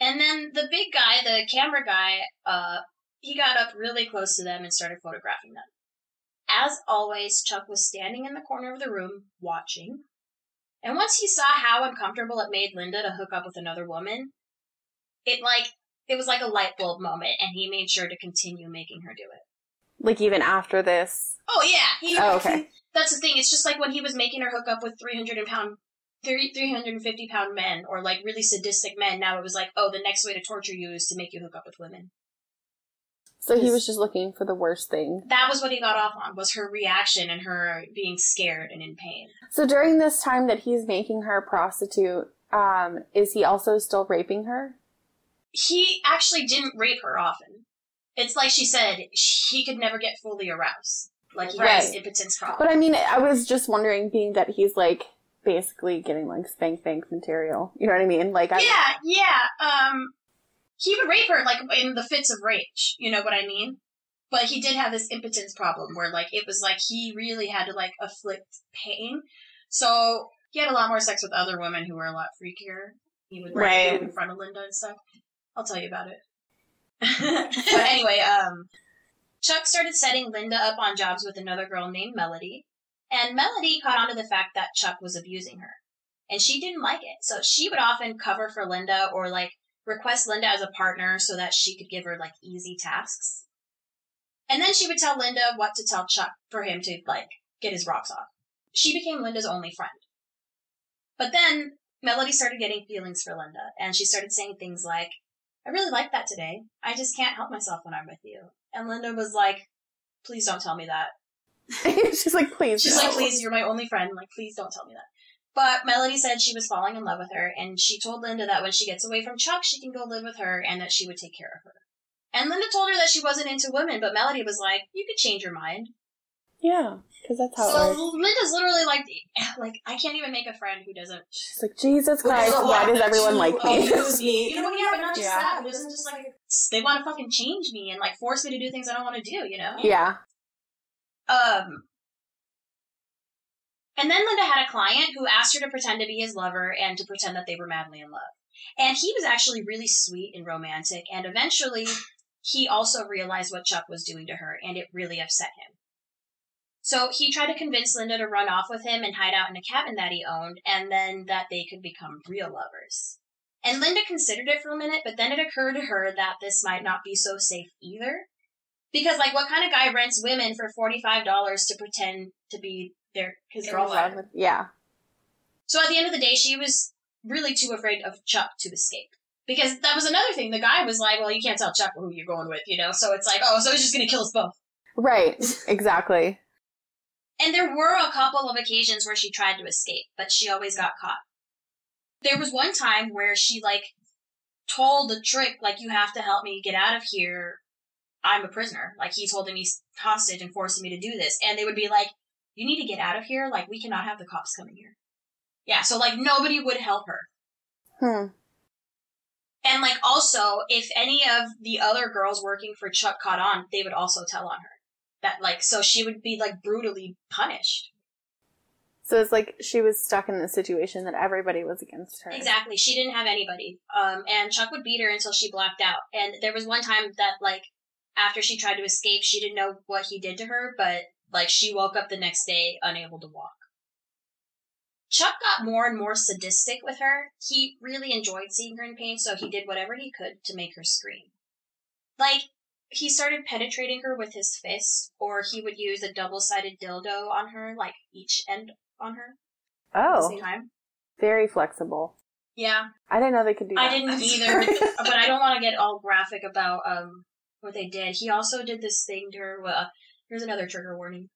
And then the big guy, the camera guy, he got up really close to them and started photographing them. As always, Chuck was standing in the corner of the room, watching. And once he saw how uncomfortable it made Linda to hook up with another woman, it was like a light bulb moment, and he made sure to continue making her do it. Like, even after this? Oh, yeah. That's the thing. It's just like when he was making her hook up with 350-pound men, or, like, really sadistic men. Now it was like, oh, the next way to torture you is to make you hook up with women. So he was just looking for the worst thing. That was what he got off on, was her reaction and her being scared and in pain. So during this time that he's making her a prostitute, is he also still raping her? He actually didn't rape her often. It's like she said, he could never get fully aroused. Like, he has impotence problems. But I mean, I was just wondering, being that he's, like, basically getting, like, spank material. You know what I mean? Like, he would rape her, like, in the fits of rage. You know what I mean? But he did have this impotence problem where, like, it was like he really had to, like, afflict pain. So he had a lot more sex with other women who were a lot freakier. He would, like, do in front of Linda and stuff. I'll tell you about it. But anyway, Chuck started setting Linda up on jobs with another girl named Melody, and Melody caught on to the fact that Chuck was abusing her, and she didn't like it, so she would often cover for Linda or, like, request Linda as a partner so that she could give her, like, easy tasks. And then she would tell Linda what to tell Chuck for him to, like, get his rocks off. She became Linda's only friend. But then Melody started getting feelings for Linda, and she started saying things like, I really like that today. I just can't help myself when I'm with you. And Linda was like, please don't tell me that. She's like, please. She's like, please, you're my only friend. Like, please don't tell me that. But Melody said she was falling in love with her, and she told Linda that when she gets away from Chuck, she can go live with her and that she would take care of her. And Linda told her that she wasn't into women, but Melody was like, you could change your mind. Yeah, because that's how it works. So Linda's literally like, I can't even make a friend who doesn't... She's like, Jesus Christ, why does everyone like me? You know what? Yeah, but not just that. It isn't just like, they want to fucking change me and, like, force me to do things I don't want to do, you know? Yeah. And then Linda had a client who asked her to pretend to be his lover and to pretend that they were madly in love. And he was actually really sweet and romantic, and eventually he also realized what Chuck was doing to her, and it really upset him. So he tried to convince Linda to run off with him and hide out in a cabin that he owned, and then that they could become real lovers. And Linda considered it for a minute, but then it occurred to her that this might not be so safe either. Because, like, what kind of guy rents women for $45 to pretend to be his girlfriend? Yeah. So at the end of the day, she was really too afraid of Chuck to escape. Because that was another thing. The guy was like, well, you can't tell Chuck who you're going with, you know? So it's like, oh, so he's just going to kill us both. Right. Exactly. And there were a couple of occasions where she tried to escape, but she always got caught. There was one time where she, like, told the trick, like, you have to help me get out of here. I'm a prisoner. Like, he's holding me hostage and forcing me to do this. And they would be like, you need to get out of here. Like, we cannot have the cops coming here. Yeah, so, like, nobody would help her. And, like, also, if any of the other girls working for Chuck caught on, they would also tell on her. That, like, so she would be, like, brutally punished. So it's like she was stuck in this situation that everybody was against her. Exactly. She didn't have anybody. And Chuck would beat her until she blacked out. And there was one time that, like, after she tried to escape, she didn't know what he did to her, but, like, she woke up the next day unable to walk. Chuck got more and more sadistic with her. He really enjoyed seeing her in pain, so he did whatever he could to make her scream. Like, he started penetrating her with his fist, or he would use a double-sided dildo on her, like, each end on her. Oh. At the same time. Very flexible. Yeah. I didn't know they could do that. I didn't either, but I don't want to get all graphic about what they did. He also did this thing to her, well, here's another trigger warning.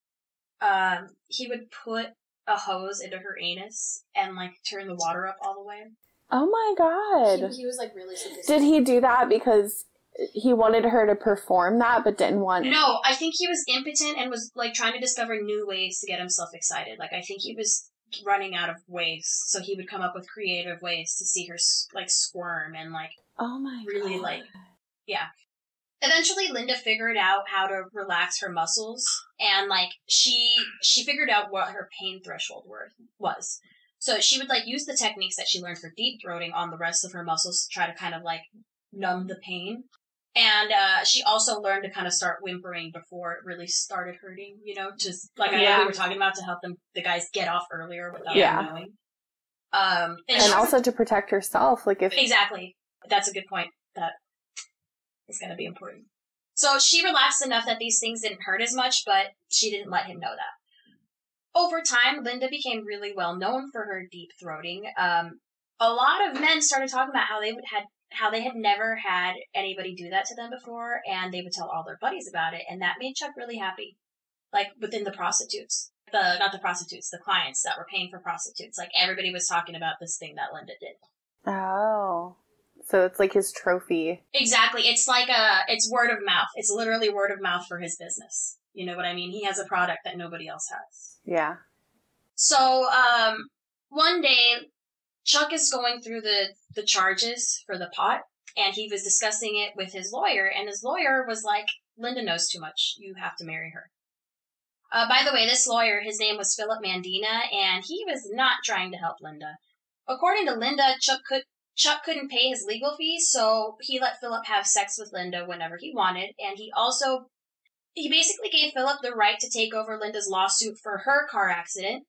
He would put a hose into her anus and, like, turn the water up all the way. Oh my god. He was, like, really sadistic. Did he do that because... he wanted her to perform that, but didn't want... No, I think he was impotent and was, like, trying to discover new ways to get himself excited. Like, I think he was running out of ways, so he would come up with creative ways to see her, like, squirm and, like... Oh my god. Really, like... Yeah. Eventually, Linda figured out how to relax her muscles, and, like, she figured out what her pain threshold was. So she would, like, use the techniques that she learned for deep throating on the rest of her muscles to try to kind of, like, numb the pain. And she also learned to kind of start whimpering before it really started hurting, you know, just like I know we were talking about to help the guys get off earlier without knowing. And also to protect herself. Like, if exactly. That's a good point. That is going to be important. So she relaxed enough that these things didn't hurt as much, but she didn't let him know that. Over time, Linda became really well known for her deep throating. A lot of men started talking about how they had never had anybody do that to them before, and they would tell all their buddies about it, and that made Chuck really happy. Like, within the prostitutes. The clients that were paying for prostitutes. Like, everybody was talking about this thing that Linda did. Oh. So it's like his trophy. Exactly. It's like it's word of mouth. It's literally word of mouth for his business. You know what I mean? He has a product that nobody else has. Yeah. So, one day, Chuck is going through the charges for the pot, and he was discussing it with his lawyer, and his lawyer was like, Linda knows too much. You have to marry her. By the way, this lawyer, his name was Philip Mandina, and he was not trying to help Linda. According to Linda, Chuck couldn't pay his legal fees, so he let Philip have sex with Linda whenever he wanted, and he basically gave Philip the right to take over Linda's lawsuit for her car accident.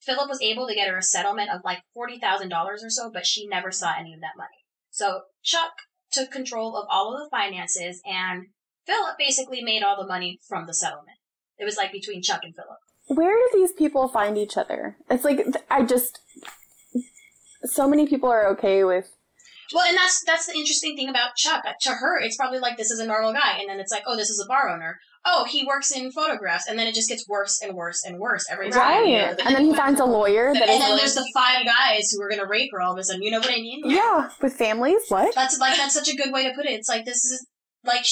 Philip was able to get her a settlement of like $40,000 or so, but she never saw any of that money. So Chuck took control of all of the finances, and Philip basically made all the money from the settlement. It was like between Chuck and Philip. Where do these people find each other? It's like, so many people are okay with... Well, and that's the interesting thing about Chuck. To her, it's probably like, this is a normal guy. And then it's like, oh, this is a bar owner. Oh, he works in photographs. And then it just gets worse and worse and worse every time. Right. You know, and then he finds a lawyer. There's the five guys who are going to rape her all of a sudden. You know what I mean? Like, yeah. With families? What? That's such a good way to put it. It's like, this is... Like,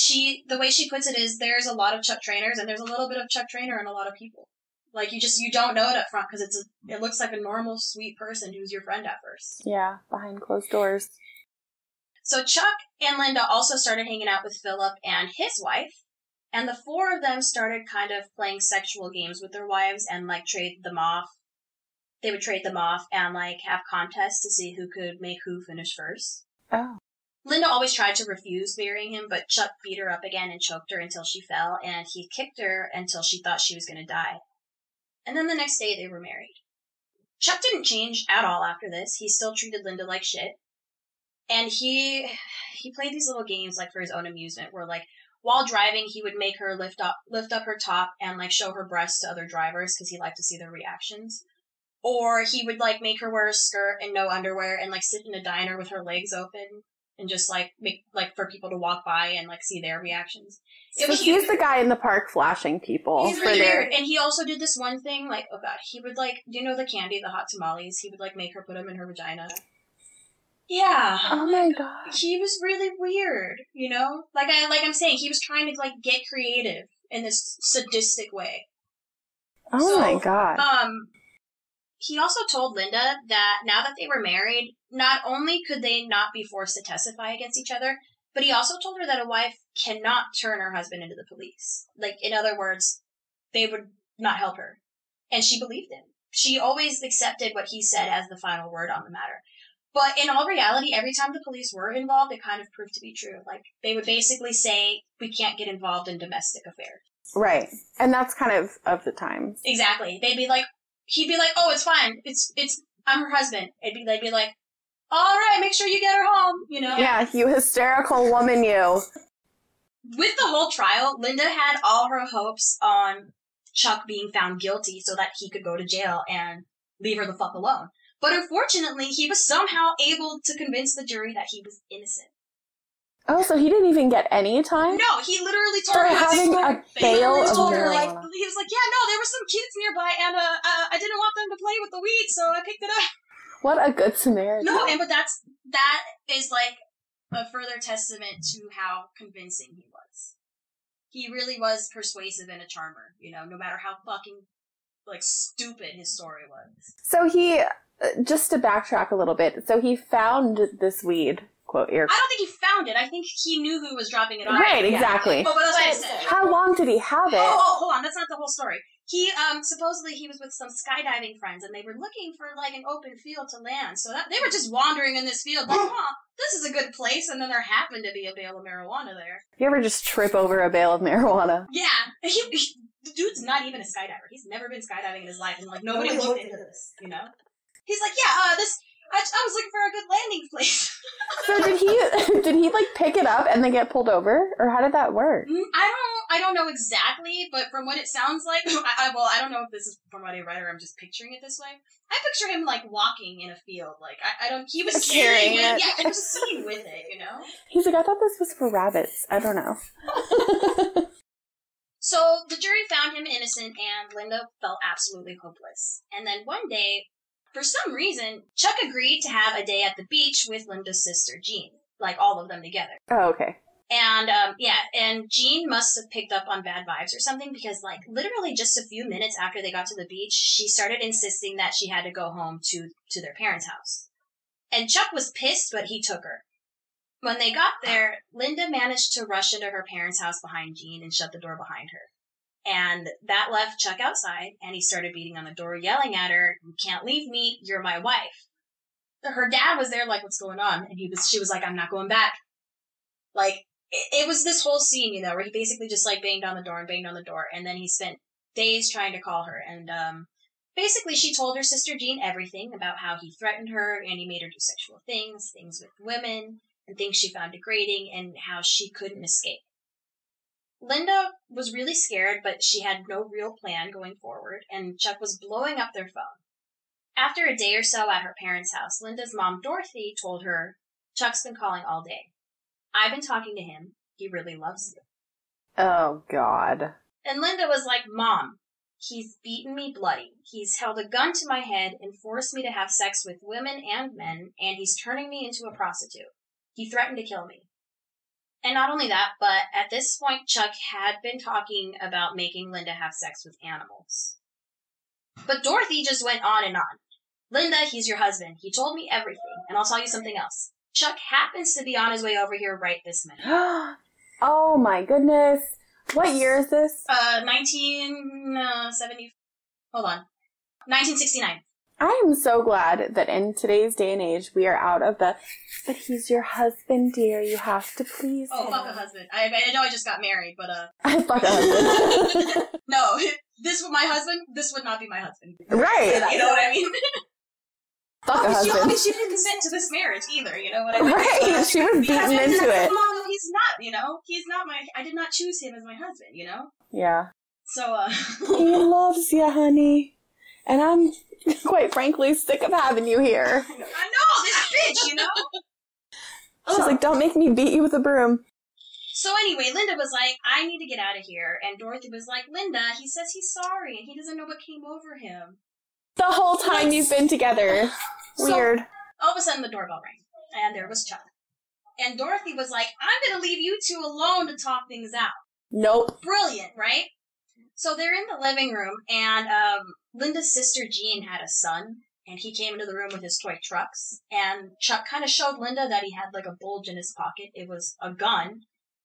the way she puts it is, there's a lot of Chuck Traynors, and there's a little bit of Chuck Traynor in a lot of people. Like, you don't know it up front, because it looks like a normal, sweet person who's your friend at first. Yeah, behind closed doors. So Chuck and Linda also started hanging out with Philip and his wife, and the four of them started kind of playing sexual games with their wives and, like, trade them off. They would trade them off and, like, have contests to see who could make who finish first. Oh. Linda always tried to refuse marrying him, but Chuck beat her up again and choked her until she fell, and he kicked her until she thought she was going to die. And then the next day, they were married. Chuck didn't change at all after this. He still treated Linda like shit. And he played these little games, like, for his own amusement, where, like, while driving, he would make her lift up her top and, like, show her breasts to other drivers because he liked to see their reactions. Or he would, like, make her wear a skirt and no underwear and, like, sit in a diner with her legs open. And just, like, make, like, for people to walk by and, like, see their reactions. So he's the guy in the park flashing people. He's really weird. And he also did this one thing, like, oh, God. He would, like, do you know the candy, the hot tamales? He would, like, make her put them in her vagina. Yeah. Oh, my God. He was really weird, you know? Like I'm saying, he was trying to, like, get creative in this sadistic way. Oh, my God. He also told Linda that now that they were married, not only could they not be forced to testify against each other, but he also told her that a wife cannot turn her husband into the police. Like, in other words, they would not help her. And she believed him. She always accepted what he said as the final word on the matter. But in all reality, every time the police were involved, it kind of proved to be true. Like, they would basically say, we can't get involved in domestic affairs. Right. And that's kind of the time. Exactly. He'd be like, oh, it's fine. I'm her husband. They'd be like, all right, make sure you get her home, you know? Yeah, you hysterical woman, you. With the whole trial, Linda had all her hopes on Chuck being found guilty so that he could go to jail and leave her the fuck alone. But unfortunately, he was somehow able to convince the jury that he was innocent. Oh, so he didn't even get any time? No, he literally told her. For having a bail of marijuana. He was like, yeah, no, there were some kids nearby, and I didn't want them to play with the weed, so I picked it up. What a good Samaritan. No, and but that is like a further testament to how convincing he was. He really was persuasive and a charmer, you know, no matter how fucking, like, stupid his story was. So he, just to backtrack a little bit, so he found this weed. Quote, I don't think he found it. I think he knew who was dropping it on. Right, exactly. Yeah. But that's what I said. How long did he have it? Oh, hold on. That's not the whole story. He, supposedly he was with some skydiving friends, and they were looking for, like, an open field to land. So they were just wandering in this field, like, oh, this is a good place, and then there happened to be a bale of marijuana there. You ever just trip over a bale of marijuana? Yeah. The dude's not even a skydiver. He's never been skydiving in his life, and, like, nobody looked into this, you know? He's like, yeah, I was looking for a good landing place. So did he like pick it up and then get pulled over, or how did that work? I don't know exactly, but from what it sounds like, I don't know if this is from what I read or I'm just picturing it this way. I picture him like walking in a field, like I don't. He was carrying it. Yeah, he was seen with it, you know. He's like, I thought this was for rabbits. I don't know. So the jury found him innocent, and Linda felt absolutely hopeless. And then one day, for some reason, Chuck agreed to have a day at the beach with Linda's sister, Jean. Like, all of them together. Oh, okay. And, and Jean must have picked up on bad vibes or something, because, like, literally just a few minutes after they got to the beach, she started insisting that she had to go home to their parents' house. And Chuck was pissed, but he took her. When they got there, Linda managed to rush into her parents' house behind Jean and shut the door behind her. And that left Chuck outside, and he started beating on the door, yelling at her, "You can't leave me, you're my wife." Her dad was there like, what's going on? And she was like, I'm not going back. Like, it was this whole scene, you know, where he basically just like banged on the door, and then he spent days trying to call her, and basically she told her sister Jean everything about how he threatened her, and he made her do sexual things with women, and things she found degrading, and how she couldn't escape. Linda was really scared, but she had no real plan going forward, and Chuck was blowing up their phone. After a day or so at her parents' house, Linda's mom, Dorothy, told her, Chuck's been calling all day. I've been talking to him. He really loves you. Oh, God. And Linda was like, Mom, he's beaten me bloody. He's held a gun to my head and forced me to have sex with women and men, and he's turning me into a prostitute. He threatened to kill me. And not only that, but at this point, Chuck had been talking about making Linda have sex with animals. But Dorothy just went on and on. Linda, he's your husband. He told me everything. And I'll tell you something else. Chuck happens to be on his way over here right this minute. Oh, my goodness. What year is this? 1970. Hold on. 1969. I am so glad that in today's day and age, we are out of the, but he's your husband, dear. You have to please him. Oh, fuck a husband. I know I just got married, but, I fuck a husband. No, this would not be my husband. Right. You know what I mean? Fuck a husband. She didn't consent to this marriage either, you know what I mean? Right, she was beaten into it. Mom, he's not, you know? He's not I did not choose him as my husband, you know? Yeah. So, He loves you, honey. And I'm, quite frankly, sick of having you here. I know, this bitch, you know? She's like, don't make me beat you with a broom. So anyway, Linda was like, I need to get out of here. And Dorothy was like, Linda, he says he's sorry, and he doesn't know what came over him. The whole time you've been together. Weird. So, all of a sudden, the doorbell rang, and there was Chuck. And Dorothy was like, I'm going to leave you two alone to talk things out. Nope. Brilliant, right? So they're in the living room, and Linda's sister Jean had a son, and he came into the room with his toy trucks, and Chuck kind of showed Linda that he had like a bulge in his pocket. It was a gun,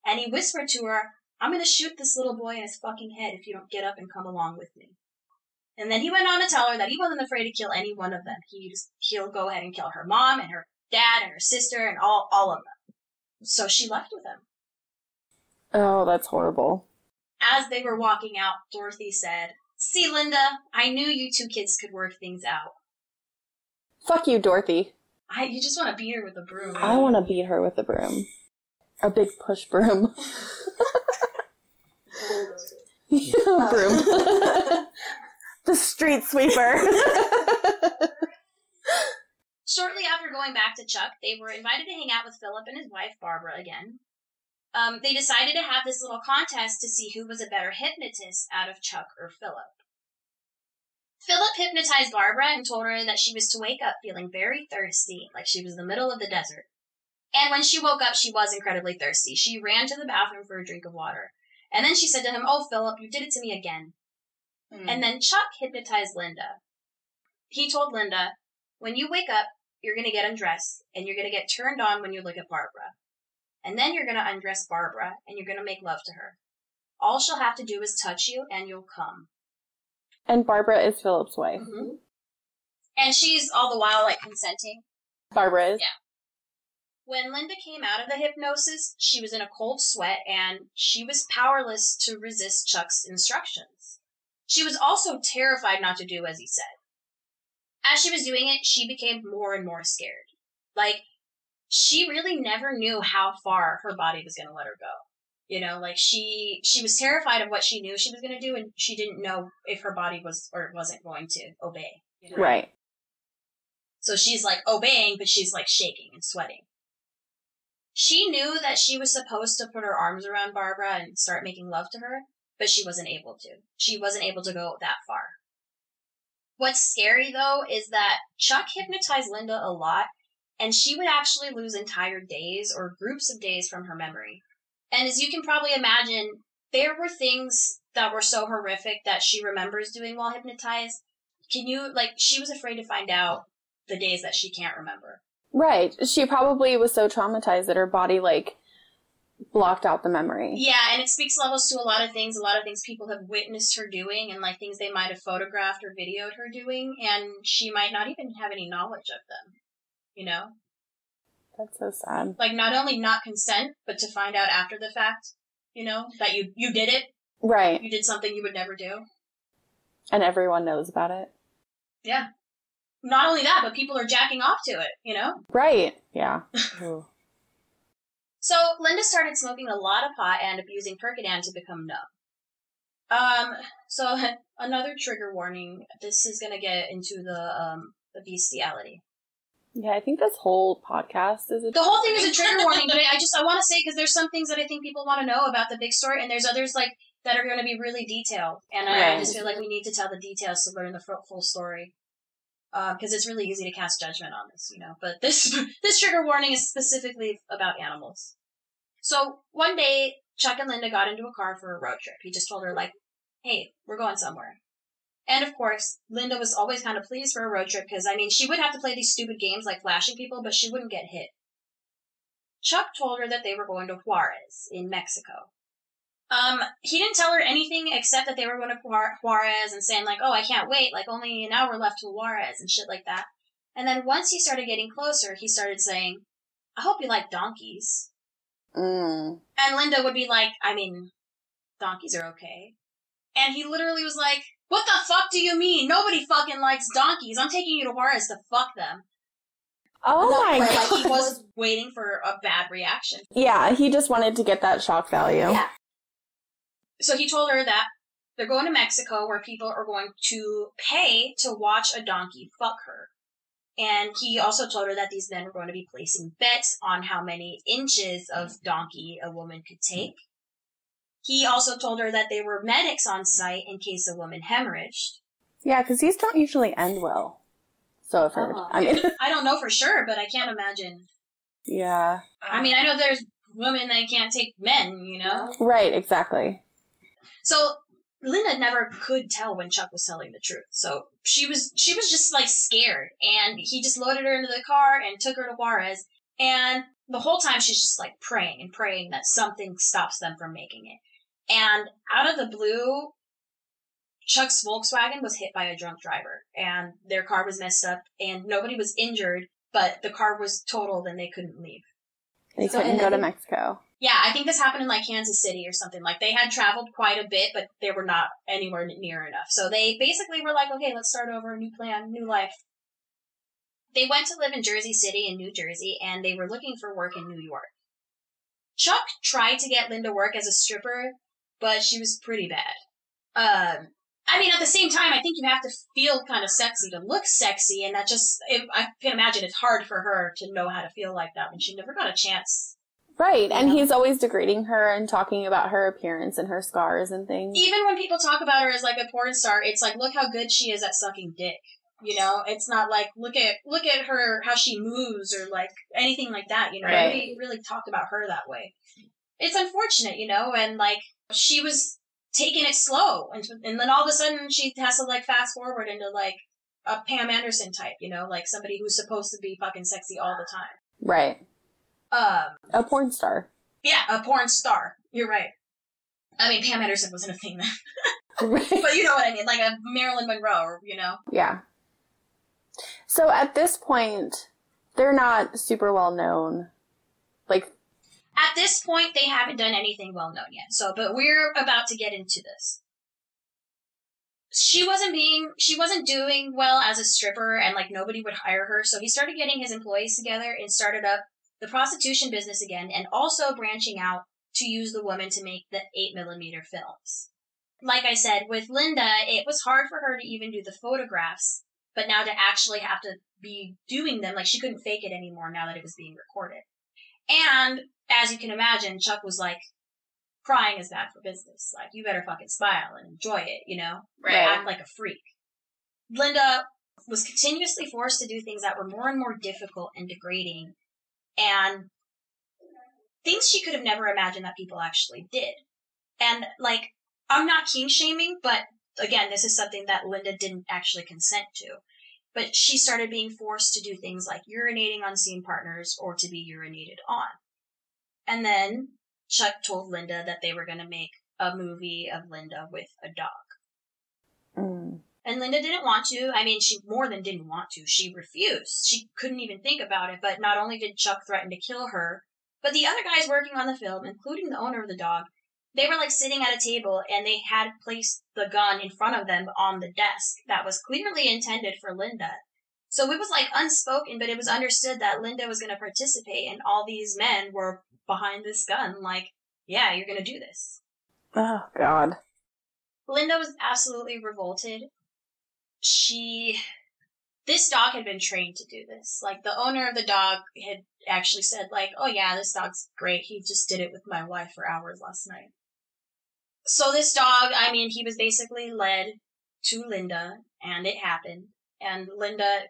and he whispered to her, I'm going to shoot this little boy in his fucking head if you don't get up and come along with me. And then he went on to tell her that he wasn't afraid to kill any one of them. He'll go ahead and kill her mom and her dad and her sister and all of them. So she left with him. Oh, that's horrible. As they were walking out, Dorothy said, See, Linda, I knew you two kids could work things out. Fuck you, Dorothy. You just want to beat her with a broom. Right? I want to beat her with a broom. A big push broom. Broom. The street sweeper. Shortly after going back to Chuck, they were invited to hang out with Philip and his wife, Barbara, again. They decided to have this little contest to see who was a better hypnotist out of Chuck or Philip. Philip hypnotized Barbara and told her that she was to wake up feeling very thirsty, like she was in the middle of the desert. And when she woke up, she was incredibly thirsty. She ran to the bathroom for a drink of water. And then she said to him, Oh, Philip, you did it to me again. Mm. And then Chuck hypnotized Linda. He told Linda, When you wake up, you're going to get undressed, and you're going to get turned on when you look at Barbara. And then you're going to undress Barbara, and you're going to make love to her. All she'll have to do is touch you, and you'll come. And Barbara is Philip's wife. Mm-hmm. And she's all the while, like, consenting. Barbara is? Yeah. When Linda came out of the hypnosis, she was in a cold sweat, and she was powerless to resist Chuck's instructions. She was also terrified not to do as he said. as she was doing it, she became more and more scared. Like, she really never knew how far her body was going to let her go. You know, like, she was terrified of what she knew she was going to do, and she didn't know if her body was or wasn't going to obey. You know? Right. So she's, like, obeying, but she's, like, shaking and sweating. She knew that she was supposed to put her arms around Barbara and start making love to her, but she wasn't able to. She wasn't able to go that far. What's scary, though, is that Chuck hypnotized Linda a lot, and she would actually lose entire days or groups of days from her memory. And as you can probably imagine, there were things that were so horrific that she remembers doing while hypnotized. She was afraid to find out the days that she can't remember. Right. She probably was so traumatized that her body, blocked out the memory. Yeah, and it speaks levels to a lot of things. A lot of things people have witnessed her doing and, things they might have photographed or videoed her doing, and she might not even have any knowledge of them, you know? That's so sad. Not only not consent, but to find out after the fact, you know, that you did it. Right. You did something you would never do. And everyone knows about it. Yeah. Not only that, but people are jacking off to it, you know? Right. Yeah. So, Linda started smoking a lot of pot and abusing Percodan to become numb. So, another trigger warning. This is going to get into the bestiality. Yeah, I think this whole podcast is the whole thing is a trigger warning, but I want to say, because there's some things that I think people want to know about the big story, and there's others, that are going to be really detailed, and I just feel like we need to tell the details to learn the full story, because it's really easy to cast judgment on this, you know, but this trigger warning is specifically about animals. So, one day, Chuck and Linda got into a car for a road trip. He just told her, hey, we're going somewhere. And, of course, Linda was always kind of pleased for a road trip because, she would have to play these stupid games like flashing people, but she wouldn't get hit. Chuck told her that they were going to Juarez in Mexico. He didn't tell her anything except that they were going to Juarez and saying, oh, I can't wait, only an hour left to Juarez and shit like that. And then once he started getting closer, he started saying, I hope you like donkeys. Mm. And Linda would be like, donkeys are okay. And he literally was like, what the fuck do you mean? Nobody fucking likes donkeys. I'm taking you to Juarez to fuck them. Oh my God. He was waiting for a bad reaction. Yeah, he just wanted to get that shock value. Yeah. So he told her that they're going to Mexico where people are going to pay to watch a donkey fuck her. And he also told her that these men were going to be placing bets on how many inches of donkey a woman could take. He also told her that they were medics on site in case a woman hemorrhaged. Yeah, because these don't usually end well. So I've heard. I don't know for sure, but I can't imagine. Yeah. I know there's women that can't take men, you know? Right, exactly. So Linda never could tell when Chuck was telling the truth. So she was just, scared. And he just loaded her into the car and took her to Juarez. And the whole time she's just, praying and praying that something stops them from making it. And out of the blue, Chuck's Volkswagen was hit by a drunk driver, and their car was messed up, and nobody was injured, but the car was totaled, and they couldn't leave. They couldn't go to Mexico. Yeah, I think this happened in, Kansas City or something. They had traveled quite a bit, but they were not anywhere near enough. So they basically were like, okay, let's start over, new plan, new life. They went to live in Jersey City in New Jersey, and they were looking for work in New York. Chuck tried to get Linda work as a stripper, but she was pretty bad. At the same time, I think you have to feel kind of sexy to look sexy, and I can imagine it's hard for her to know how to feel like that when she never got a chance. Right, and he's always degrading her and talking about her appearance and her scars and things. Even when people talk about her as, a porn star, it's look how good she is at sucking dick. You know, it's not look at her, how she moves or, anything like that, you know. Right. Nobody really talked about her that way. It's unfortunate, you know, and, she was taking it slow, and then all of a sudden she has to, fast forward into, a Pam Anderson type, you know, somebody who's supposed to be fucking sexy all the time. Right. A porn star. Yeah, a porn star. You're right. Pam Anderson wasn't a thing then. Right. But you know what I mean, a Marilyn Monroe, you know? Yeah. So at this point, they're not super well known. At this point, they haven't done anything well known yet. But we're about to get into this. she wasn't doing well as a stripper, and like nobody would hire her. So he started getting his employees together and started up the prostitution business again, and also branching out to use the woman to make the 8mm films. Like I said, with Linda, it was hard for her to even do the photographs, but now to actually have to be doing them, like she couldn't fake it anymore now that it was being recorded. And as you can imagine, Chuck was like, crying is bad for business. Like, you better fucking smile and enjoy it, you know? Right. Act like a freak. Linda was continuously forced to do things that were more and more difficult and degrading, and things she could have never imagined that people actually did. And, like, I'm not king-shaming, but, again, this is something that Linda didn't actually consent to. But she started being forced to do things like urinating on scene partners or to be urinated on. And then Chuck told Linda that they were going to make a movie of Linda with a dog. Mm. And Linda didn't want to. I mean, she more than didn't want to. She refused. She couldn't even think about it. But not only did Chuck threaten to kill her, but the other guys working on the film, including the owner of the dog, they were like sitting at a table and they had placed the gun in front of them on the desk that was clearly intended for Linda. So it was like unspoken, but it was understood that Linda was going to participate, and all these men were behind this gun like, yeah, you're going to do this. Oh, God. Linda was absolutely revolted. This dog had been trained to do this. Like, the owner of the dog had actually said, like, oh yeah, this dog's great. He just did it with my wife for hours last night. So this dog, I mean, he was basically led to Linda, and it happened. And Linda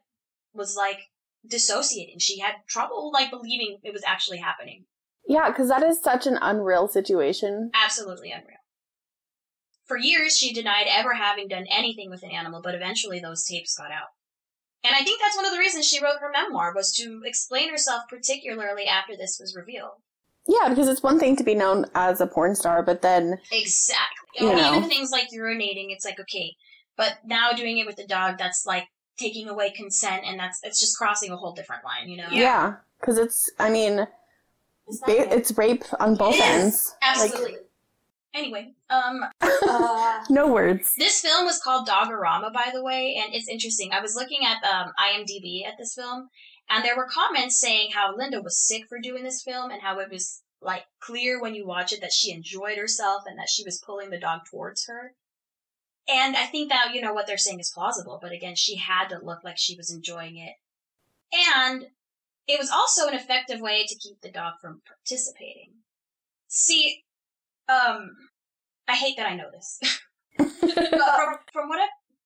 was, like, dissociating. She had trouble, like, believing it was actually happening. Yeah, because that is such an unreal situation. Absolutely unreal. For years, she denied ever having done anything with an animal, but eventually those tapes got out. And I think that's one of the reasons she wrote her memoir, was to explain herself, particularly after this was revealed. Yeah, because it's one thing to be known as a porn star, but then... Exactly. Even things like urinating, it's like, okay. But now doing it with the dog, that's like taking away consent, and it's just crossing a whole different line, you know? Yeah, because it's rape on both ends. Absolutely. Like, anyway, no words. This film was called Dogarama, by the way, and it's interesting. I was looking at IMDb at this film, and there were comments saying how Linda was sick for doing this film, and how it was like clear when you watch it that she enjoyed herself and that she was pulling the dog towards her. And I think that, you know, what they're saying is plausible, but again, she had to look like she was enjoying it. And it was also an effective way to keep the dog from participating. See, I hate that I know this.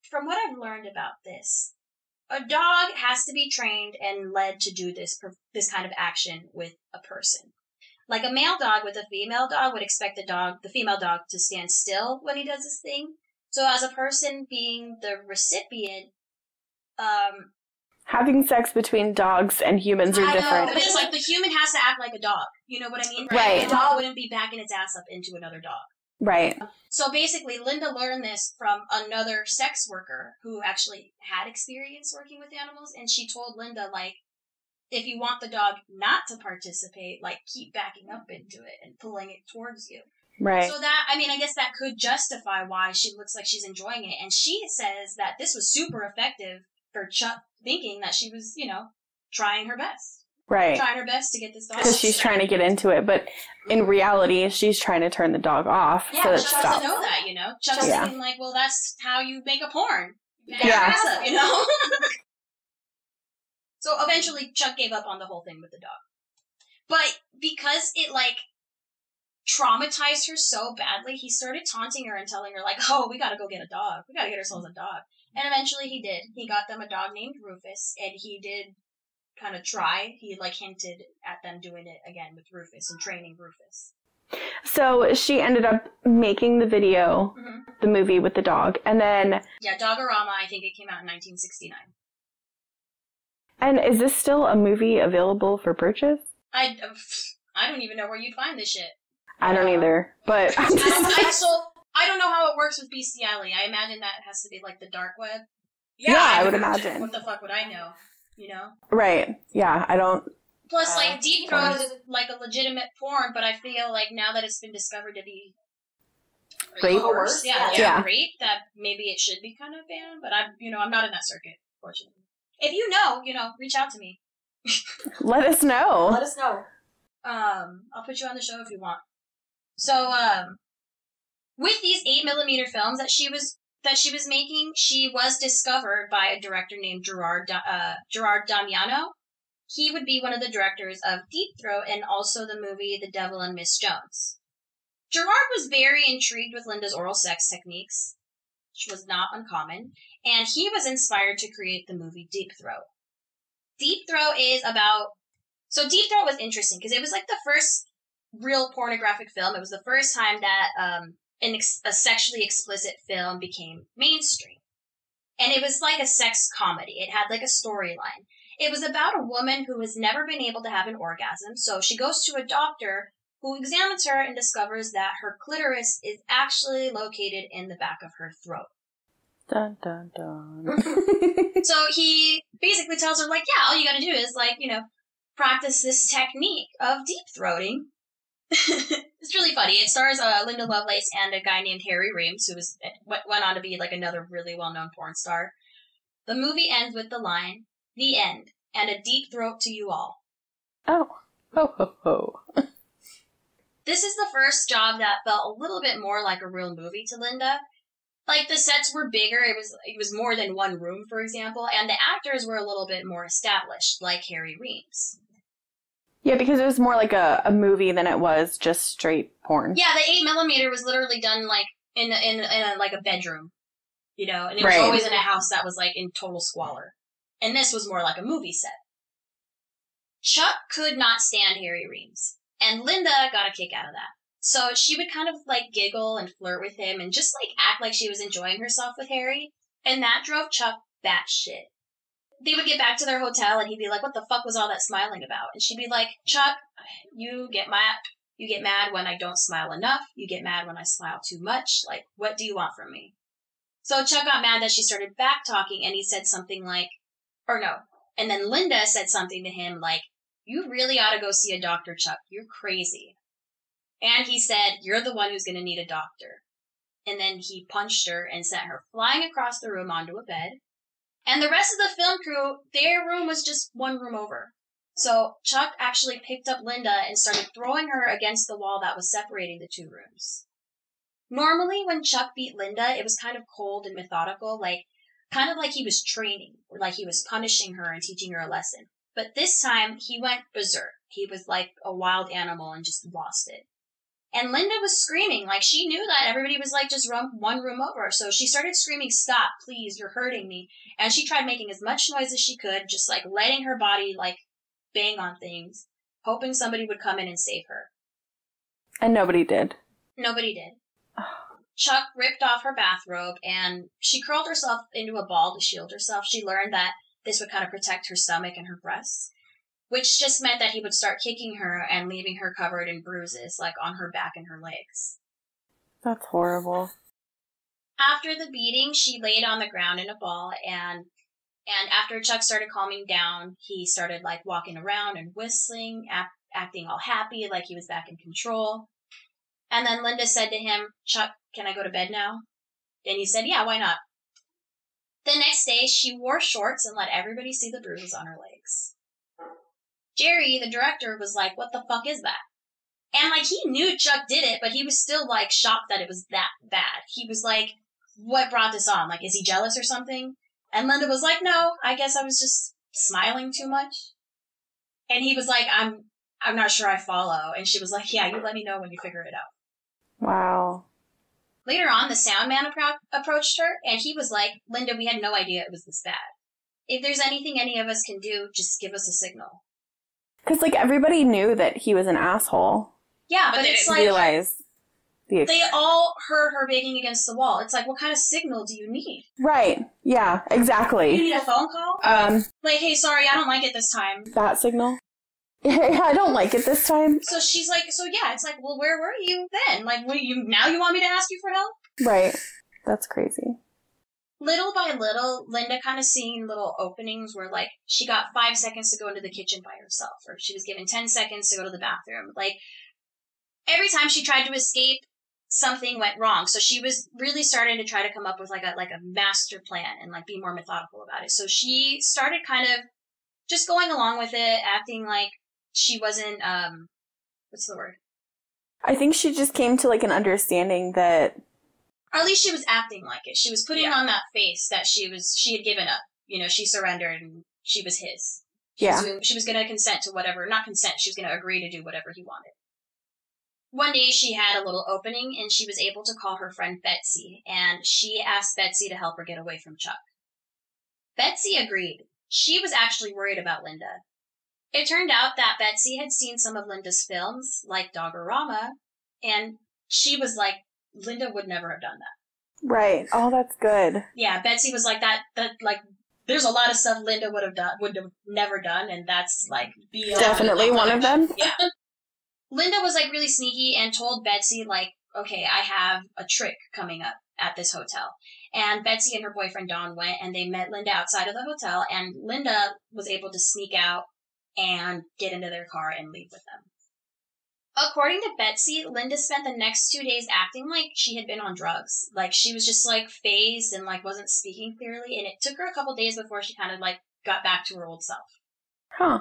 From what I've learned about this, a dog has to be trained and led to do this kind of action with a person. Like a male dog with a female dog would expect the female dog to stand still when he does this thing. So as a person being the recipient, having sex between dogs and humans are different. But it's like the human has to act like a dog. You know what I mean? Right. A dog wouldn't be backing its ass up into another dog. Right. So basically, Linda learned this from another sex worker who actually had experience working with animals, and she told Linda, like, if you want the dog not to participate, like, keep backing up into it and pulling it towards you. Right. So that, I mean, I guess that could justify why she looks like she's enjoying it. And she says that this was super effective for Chuck, thinking that she was, you know, trying her best. Right. Trying her best to get this dog. Because she's trying to get into it, but in reality, she's trying to turn the dog off. Yeah, so Chuck doesn't know that, you know? Chuck's thinking, like, well, that's how you make a porn. Yeah. Up, you know? So eventually, Chuck gave up on the whole thing with the dog. But because it, like, traumatized her so badly, he started taunting her and telling her, like, oh, we gotta go get a dog. We gotta get ourselves a dog. And eventually he did. He got them a dog named Rufus, and he did kind of try. He, like, hinted at them doing it again with Rufus and training Rufus. So she ended up making the video, the movie with the dog, and then... Yeah, Dogarama, I think it came out in 1969. And is this still a movie available for purchase? I don't even know where you'd find this shit. I don't either, but... I don't know how it works with bestiality. I imagine that has to be, like, the dark web. Yeah, I would imagine. What the fuck would I know, you know? Right, yeah, I don't... Plus, like, Deep Throat is, like, a legitimate porn, but I feel like now that it's been discovered to be Great horse. Yeah. Great. That maybe it should be kind of banned, but I'm not in that circuit, fortunately. If reach out to me. Let us know. I'll put you on the show if you want. So, with these 8mm films that she was making, she was discovered by a director named Gerard Damiano. He would be one of the directors of Deep Throat and also the movie The Devil and Miss Jones. Gerard was very intrigued with Linda's oral sex techniques, which was not uncommon, and he was inspired to create the movie Deep Throat. Deep Throat was interesting because it was like the first real pornographic film. It was the first time that a sexually explicit film became mainstream. And it was like a sex comedy. It had like a storyline. It was about a woman who has never been able to have an orgasm, so she goes to a doctor who examines her and discovers that her clitoris is actually located in the back of her throat. Dun, dun, dun. So he basically tells her, like, yeah, all you gotta do is, like, practice this technique of deep-throating. It's really funny. It stars Linda Lovelace and a guy named Harry Reems, who went on to be, like, another really well-known porn star. The movie ends with the line, "The end, and a deep throat to you all." Oh, ho, ho, ho. This is the first job that felt a little bit more like a real movie to Linda. Like, the sets were bigger, it was more than one room, for example, and the actors were a little bit more established, like Harry Reems. Yeah, because it was more like a movie than it was just straight porn. Yeah, the 8mm was literally done, like, in a bedroom, and it was always in a house that was, like, in total squalor. And this was more like a movie set. Chuck could not stand Harry Reems, and Linda got a kick out of that. So she would kind of, like, giggle and flirt with him and just, like, act like she was enjoying herself with Harry, and that drove Chuck batshit. They would get back to their hotel, and he'd be like, "What the fuck was all that smiling about?" And she'd be like, "Chuck, you get mad when I don't smile enough. You get mad when I smile too much. Like, what do you want from me?" So Chuck got mad that she started back-talking, and he said something like, or no. And then Linda said something to him like, "You really ought to go see a doctor, Chuck. You're crazy." And he said, "You're the one who's going to need a doctor." And then he punched her and sent her flying across the room onto a bed. And the rest of the film crew, their room was just one room over. So Chuck actually picked up Linda and started throwing her against the wall that was separating the two rooms. Normally, when Chuck beat Linda, it was kind of cold and methodical, kind of like he was training, or like he was punishing her and teaching her a lesson. But this time, he went berserk. He was like a wild animal and just lost it. And Linda was screaming. Like, she knew that everybody was, like, just one room over. So she started screaming, "Stop, please, you're hurting me." And she tried making as much noise as she could, just, like, letting her body, like, bang on things, hoping somebody would come in and save her. And nobody did. Chuck ripped off her bathrobe, and she curled herself into a ball to shield herself. She learned that this would kind of protect her stomach and her breasts, which just meant that he would start kicking her and leaving her covered in bruises, like on her back and her legs. That's horrible. After the beating, she laid on the ground in a ball, and after Chuck started calming down, he started, like, walking around and whistling, acting all happy, like he was back in control. And then Linda said to him, "Chuck, can I go to bed now?" And he said, "Yeah, why not?" The next day, she wore shorts and let everybody see the bruises on her legs. Jerry, the director, was like, "What the fuck is that?" And, like, he knew Chuck did it, but he was still, like, shocked that it was that bad. He was like, "What brought this on? Like, is he jealous or something?" And Linda was like, "No, I guess I was just smiling too much." And he was like, I'm not sure I follow. And she was like, "Yeah, you let me know when you figure it out." Wow. Later on, the sound man approached her, and he was like, "Linda, we had no idea it was this bad. If there's anything any of us can do, just give us a signal." Because, like, everybody knew that he was an asshole. Yeah, but it's like, they didn't realize they all heard her banging against the wall. It's like, what kind of signal do you need? Right. Yeah, exactly. You need a phone call? Like, "Hey, sorry, I don't like it this time." That signal? Yeah, I don't like it this time. So she's like, so yeah, it's like, well, where were you then? Like, what now you want me to ask you for help? Right. That's crazy. Little by little, Linda kind of seeing little openings where, like, she got 5 seconds to go into the kitchen by herself, or she was given 10 seconds to go to the bathroom. Like, every time she tried to escape, something went wrong. So she was really starting to try to come up with like a master plan and like be more methodical about it. So she started kind of just going along with it, acting like she wasn't, what's the word? I think she just came to like an understanding that, or at least she was acting like it. She was putting on that face that she had given up. You know, she surrendered and she was his. She was going to consent to whatever, not consent, she was going to agree to do whatever he wanted. One day she had a little opening and she was able to call her friend Betsy, and she asked Betsy to help her get away from Chuck. Betsy agreed. She was actually worried about Linda. It turned out that Betsy had seen some of Linda's films, like Dogarama, and she was like, Linda would never have done that. Right. Oh, that's good. Yeah, Betsy was like that like there's a lot of stuff Linda would have never done, and that's like beyond definitely one of them. Yeah. Linda was like really sneaky and told Betsy like, okay, I have a trick coming up at this hotel. And Betsy and her boyfriend Don went and they met Linda outside of the hotel, and Linda was able to sneak out and get into their car and leave with them. According to Betsy, Linda spent the next 2 days acting like she had been on drugs. Like, she was just, like, phased and, like, wasn't speaking clearly. And it took her a couple days before she kind of, like, got back to her old self. Huh.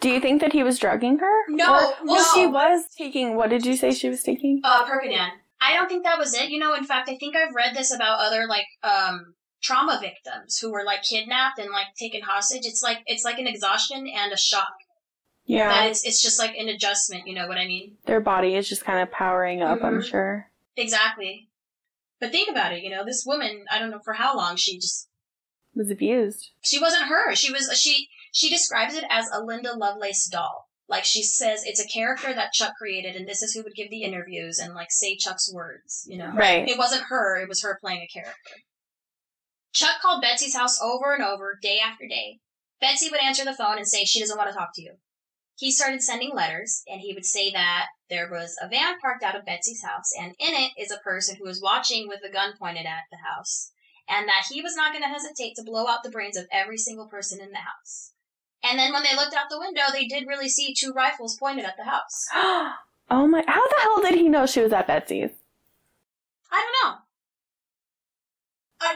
Do you think that he was drugging her? No. She was taking, what did you say she was taking? Percodan. I don't think that was it. You know, in fact, I think I've read this about other, like, trauma victims who were, like, kidnapped and, like, taken hostage. It's like an exhaustion and a shock. Yeah. That it's just like an adjustment, you know what I mean? Their body is just kind of powering up, I'm sure. Exactly. But think about it, you know, this woman, I don't know for how long, she just was abused. She wasn't her. She describes it as a Linda Lovelace doll. Like, she says it's a character that Chuck created, and this is who would give the interviews and like say Chuck's words, you know. Right. It wasn't her, it was her playing a character. Chuck called Betsy's house over and over, day after day. Betsy would answer the phone and say she doesn't want to talk to you. He started sending letters, and he would say that there was a van parked out of Betsy's house, and in it is a person who was watching with a gun pointed at the house, and that he was not going to hesitate to blow out the brains of every single person in the house. And then when they looked out the window, they did really see two rifles pointed at the house. Oh my, how the hell did he know she was at Betsy's? I don't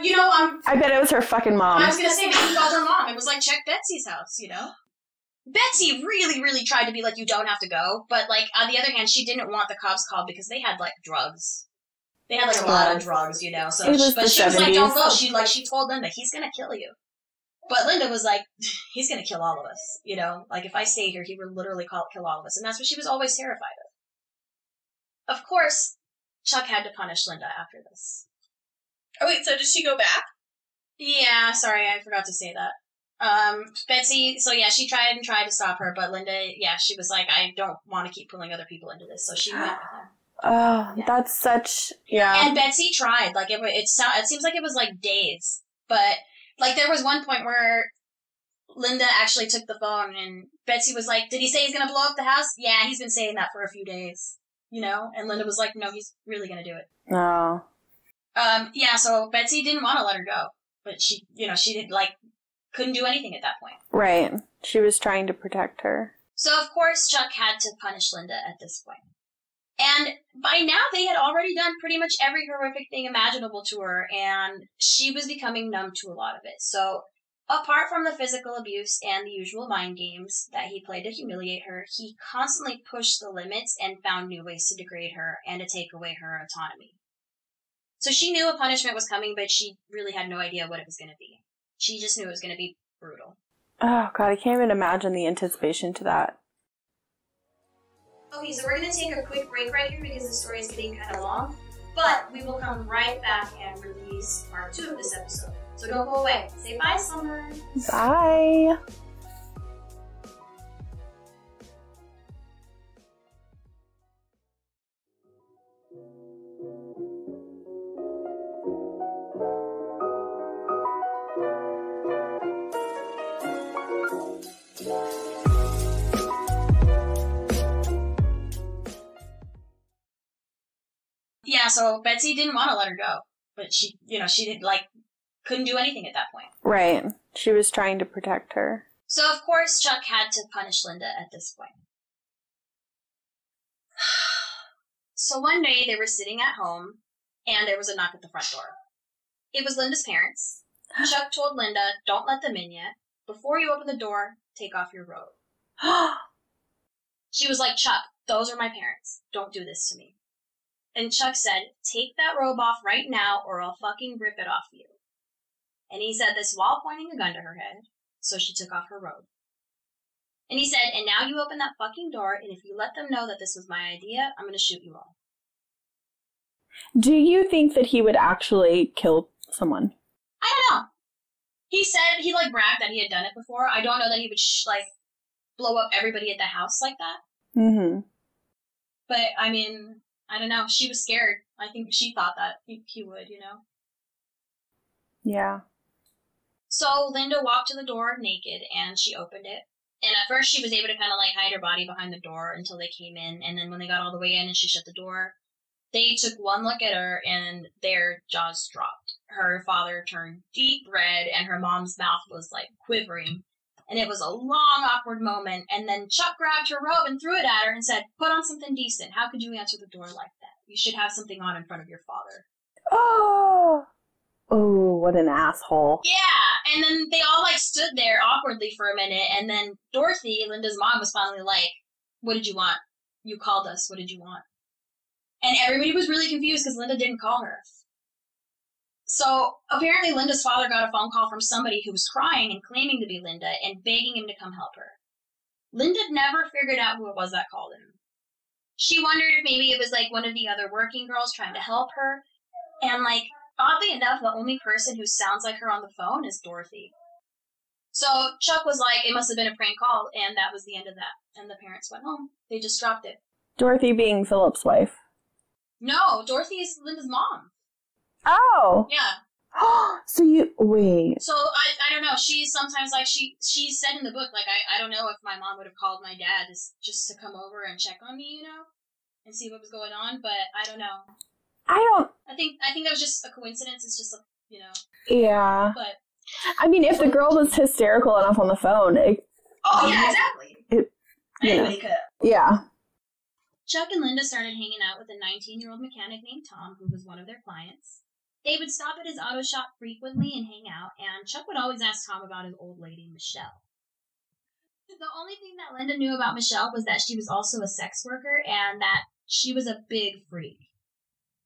know. I bet it was her fucking mom. I was going to say, maybe he called her mom. It was like, check Betsy's house, you know? Betsy really, really tried to be like, you don't have to go. But, like, on the other hand, she didn't want the cops called because they had, like, drugs. They had, like, a lot of drugs, you know. So, but she was like, don't go. She told Linda, he's going to kill you. But Linda was like, he's going to kill all of us, you know. Like, if I stay here, he would literally kill all of us. And that's what she was always terrified of. Of course, Chuck had to punish Linda after this. Oh, wait, so did she go back? Yeah, sorry, I forgot to say that. Betsy, so yeah, she tried to stop her, but Linda, yeah, she was like, I don't want to keep pulling other people into this, so she went with her. Oh, yeah. That's such, yeah. And Betsy tried, like, it seems like it was, like, days, but, like, there was one point where Linda actually took the phone, and Betsy was like, did he say he's gonna blow up the house? Yeah, he's been saying that for a few days, you know? And Linda was like, no, he's really gonna do it. No. Yeah, so Betsy didn't want to let her go, but she, you know, she didn't, like, couldn't do anything at that point. Right. She was trying to protect her. So, of course, Chuck had to punish Linda at this point. And by now, they had already done pretty much every horrific thing imaginable to her, and she was becoming numb to a lot of it. So, apart from the physical abuse and the usual mind games that he played to humiliate her, he constantly pushed the limits and found new ways to degrade her and to take away her autonomy. So she knew a punishment was coming, but she really had no idea what it was going to be. She just knew it was going to be brutal. Oh, God, I can't even imagine the anticipation to that. Okay, so we're going to take a quick break right here because the story is getting kind of long. But we will come right back and release part 2 of this episode. So don't go away. Say bye, Summer. Bye. So Betsy didn't want to let her go, but she, you know, she didn't, like, couldn't do anything at that point. Right. She was trying to protect her. So, of course, Chuck had to punish Linda at this point. So one day they were sitting at home, and there was a knock at the front door. It was Linda's parents. Chuck told Linda, "Don't let them in yet. Before you open the door, take off your robe." She was like, "Chuck, those are my parents. Don't do this to me." And Chuck said, "Take that robe off right now, or I'll fucking rip it off you." And he said this while pointing a gun to her head, so she took off her robe. And he said, "And now you open that fucking door, and if you let them know that this was my idea, I'm gonna shoot you all." Do you think that he would actually kill someone? I don't know. He said he, like, bragged that he had done it before. I don't know that he would, blow up everybody at the house like that. Mm-hmm. But, I mean, I don't know. She was scared. I think she thought that he would, you know? Yeah. So Linda walked to the door naked, and she opened it. And at first she was able to kind of, hide her body behind the door until they came in. And then when they got all the way in and she shut the door, they took one look at her, and their jaws dropped. Her father turned deep red, and her mom's mouth was, quivering. And it was a long, awkward moment, and then Chuck grabbed her robe and threw it at her and said, "Put on something decent. How could you answer the door like that? You should have something on in front of your father." Oh, what an asshole. Yeah, and then they all, stood there awkwardly for a minute, and then Dorothy, Linda's mom, was finally like, "What did you want? You called us. What did you want?" And everybody was really confused because Linda didn't call her. So, apparently Linda's father got a phone call from somebody who was crying and claiming to be Linda and begging him to come help her. Linda never figured out who it was that called him. She wondered if maybe it was, one of the other working girls trying to help her. And, oddly enough, the only person who sounds like her on the phone is Dorothy. So, Chuck was like, "It must have been a prank call," and that was the end of that. And the parents went home. They just dropped it. Dorothy being Philip's wife. No, Dorothy is Linda's mom. Oh. Yeah. So you, wait. So, I don't know. She sometimes, she said in the book, I don't know if my mom would have called my dad just to come over and check on me, and see what was going on, but I don't know. I think that was just a coincidence. It's just, Yeah. But. I mean, if the girl was hysterical enough on the phone. Oh, yeah, exactly. Anybody could. Yeah. Chuck and Linda started hanging out with a 19-year-old mechanic named Tom, who was one of their clients. They would stop at his auto shop frequently and hang out, and Chuck would always ask Tom about his old lady, Michelle. The only thing that Linda knew about Michelle was that she was also a sex worker and that she was a big freak.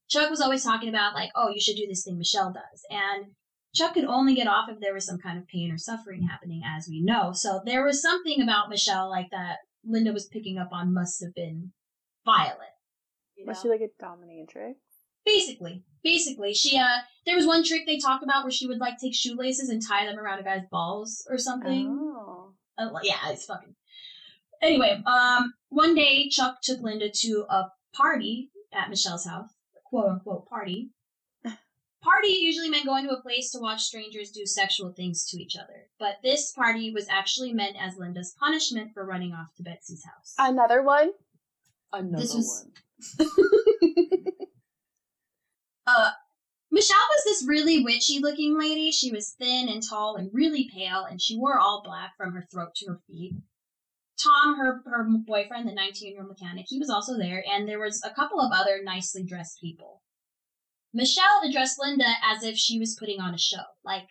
Chuck was always talking about, "Oh, you should do this thing Michelle does." And Chuck could only get off if there was some kind of pain or suffering happening, as we know. So there was something about Michelle that Linda was picking up on must have been violent. Was she a dominatrix? Basically. She, there was one trick they talked about where she would, take shoelaces and tie them around a guy's balls or something. Oh. Yeah, it's fucking... Anyway, one day Chuck took Linda to a party at Michelle's house. Quote-unquote party. Party usually meant going to a place to watch strangers do sexual things to each other. But this party was actually meant as Linda's punishment for running off to Betsy's house. Another one. Michelle was this really witchy-looking lady. She was thin and tall and really pale, and she wore all black from her throat to her feet. Tom, her boyfriend, the 19-year-old mechanic, he was also there, and there was a couple of other nicely dressed people. Michelle addressed Linda as if she was putting on a show, like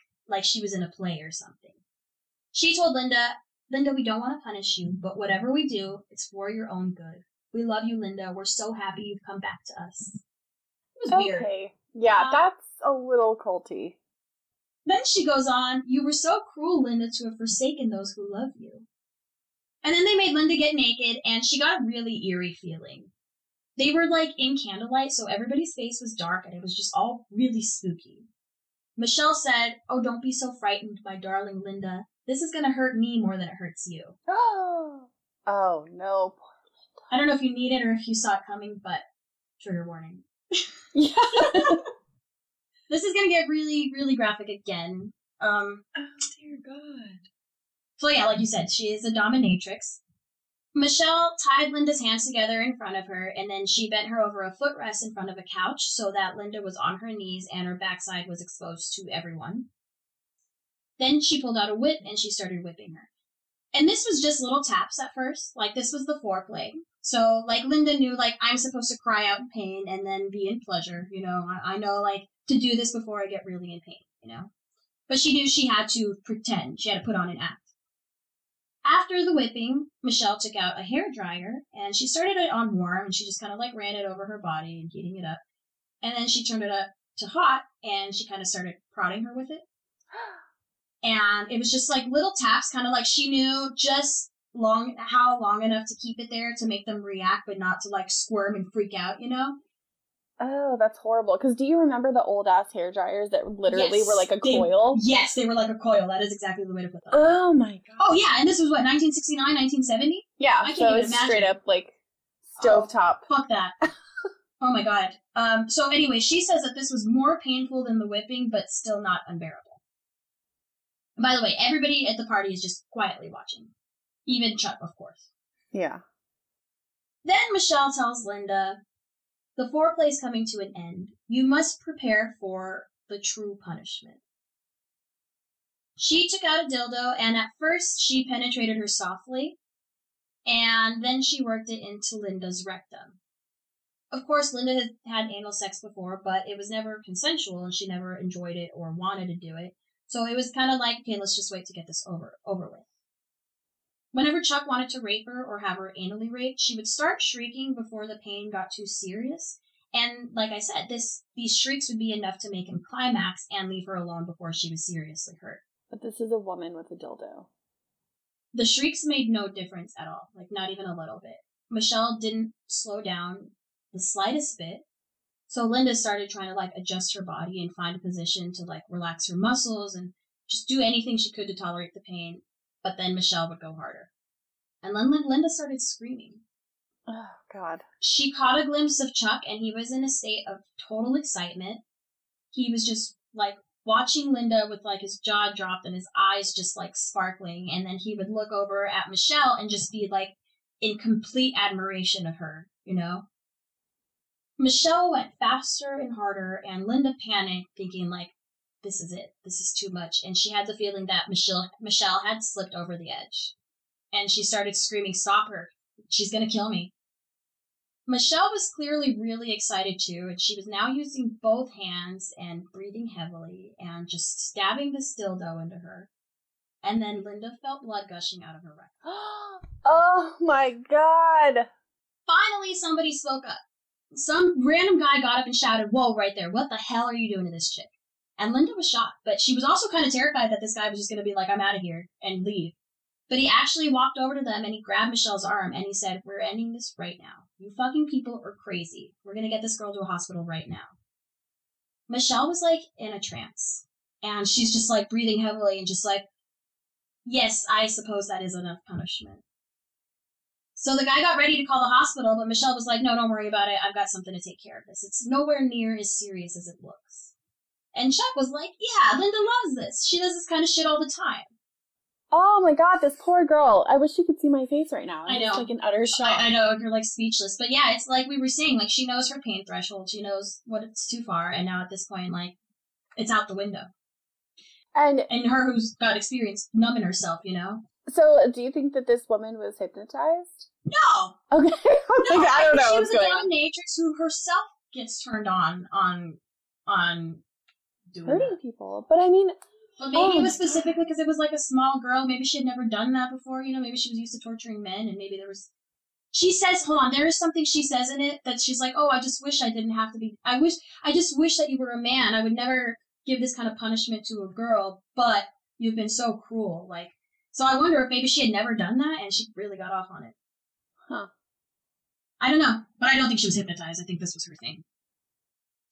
she was in a play or something. She told Linda, "Linda, we don't want to punish you, but whatever we do, it's for your own good. We love you, Linda. We're so happy you've come back to us." It was weird. Okay. Yeah, that's a little culty. Then she goes on, "You were so cruel, Linda, to have forsaken those who love you." And then they made Linda get naked, and she got a really eerie feeling. They were, in candlelight, so everybody's face was dark, and it was just all really spooky. Michelle said, "Oh, don't be so frightened, my darling Linda. This is going to hurt me more than it hurts you." Oh, no. I don't know if you need it or if you saw it coming, but trigger warning. Yeah. This is going to get really, really graphic again. Oh, dear God. So, yeah, you said, she is a dominatrix. Michelle tied Linda's hands together in front of her, and then she bent her over a footrest in front of a couch so that Linda was on her knees and her backside was exposed to everyone. Then she pulled out a whip and she started whipping her. And this was just little taps at first. This was the foreplay. So, like, Linda knew, like, I'm supposed to cry out in pain and then be in pleasure, you know. I know, like, to do this before I get really in pain, you know. But she knew she had to pretend. She had to put on an act. After the whipping, Michelle took out a hairdryer, and she started it on warm, and she just kind of, like, ran it over her body and heating it up. And then she turned it up to hot, and she kind of started prodding her with it. And it was just, like, little taps, kind of like she knew just... long enough to keep it there to make them react, but not to, like, squirm and freak out, you know? Oh, that's horrible. Because do you remember the old-ass hairdryers that literally were like a coil? Yes, they were like a coil. That is exactly the way to put them. Oh, my God. Oh, yeah, and this was, what, 1969, 1970? Yeah, I can't so even imagine. Straight up, like, stovetop. Oh, fuck that. Oh, my God. So, anyway, she says that this was more painful than the whipping, but still not unbearable. And by the way, everybody at the party is just quietly watching. Even Chuck, of course. Yeah. Then Michelle tells Linda, the foreplay's coming to an end. You must prepare for the true punishment. She took out a dildo, and at first she penetrated her softly, and then she worked it into Linda's rectum. Of course, Linda had anal sex before, but it was never consensual, and she never enjoyed it or wanted to do it. So it was kind of like, okay, let's just wait to get this over with. Whenever Chuck wanted to rape her or have her anally raped, she would start shrieking before the pain got too serious. And like I said, these shrieks would be enough to make him climax and leave her alone before she was seriously hurt. But this is a woman with a dildo. The shrieks made no difference at all, like not even a little bit. Michelle didn't slow down the slightest bit. So Linda started trying to like adjust her body and find a position to like relax her muscles and just do anything she could to tolerate the pain. But then Michelle would go harder. And then Linda started screaming. Oh, God. She caught a glimpse of Chuck, and he was in a state of total excitement. He was just, like, watching Linda with, like, his jaw dropped and his eyes just, like, sparkling. And then he would look over at Michelle and just be, like, in complete admiration of her, you know? Michelle went faster and harder, and Linda panicked, thinking, like, this is it. This is too much. And she had the feeling that Michelle had slipped over the edge. And she started screaming, stop her. She's going to kill me. Michelle was clearly really excited too, and she was now using both hands and breathing heavily and just stabbing this dildo into her. And then Linda felt blood gushing out of her rectum. Oh my God. Finally, somebody spoke up. Some random guy got up and shouted, whoa, right there. What the hell are you doing to this chick? And Linda was shocked, but she was also kind of terrified that this guy was just going to be like, I'm out of here, and leave. But he actually walked over to them, and he grabbed Michelle's arm, and he said, we're ending this right now. You fucking people are crazy. We're going to get this girl to a hospital right now. Michelle was, like, in a trance. And she's just, like, breathing heavily and just like, yes, I suppose that is enough punishment. So the guy got ready to call the hospital, but Michelle was like, no, don't worry about it. I've got something to take care of this. It's nowhere near as serious as it looks. And Chuck was like, yeah, Linda loves this. She does this kind of shit all the time. Oh, my God, this poor girl. I wish you could see my face right now. I know. It's like an utter shock. I know, you're like speechless. But yeah, it's like we were saying, like she knows her pain threshold. She knows what it's too far. And now at this point, like, it's out the window. And her who's got experience numbing herself, you know? So do you think that this woman was hypnotized? No. Okay. No, I don't know. She was a dominatrix who herself gets turned on hurting people, but I mean, well, maybe it was specifically because it was like a small girl. Maybe she had never done that before, you know. Maybe she was used to torturing men, and maybe there was. She says, "Hold on, there is something she says in it that she's like, oh, I just wish I didn't have to be. I just wish that you were a man. I would never give this kind of punishment to a girl, but you've been so cruel, like." So I wonder if maybe she had never done that, and she really got off on it. Huh? I don't know, but I don't think she was hypnotized. I think this was her thing.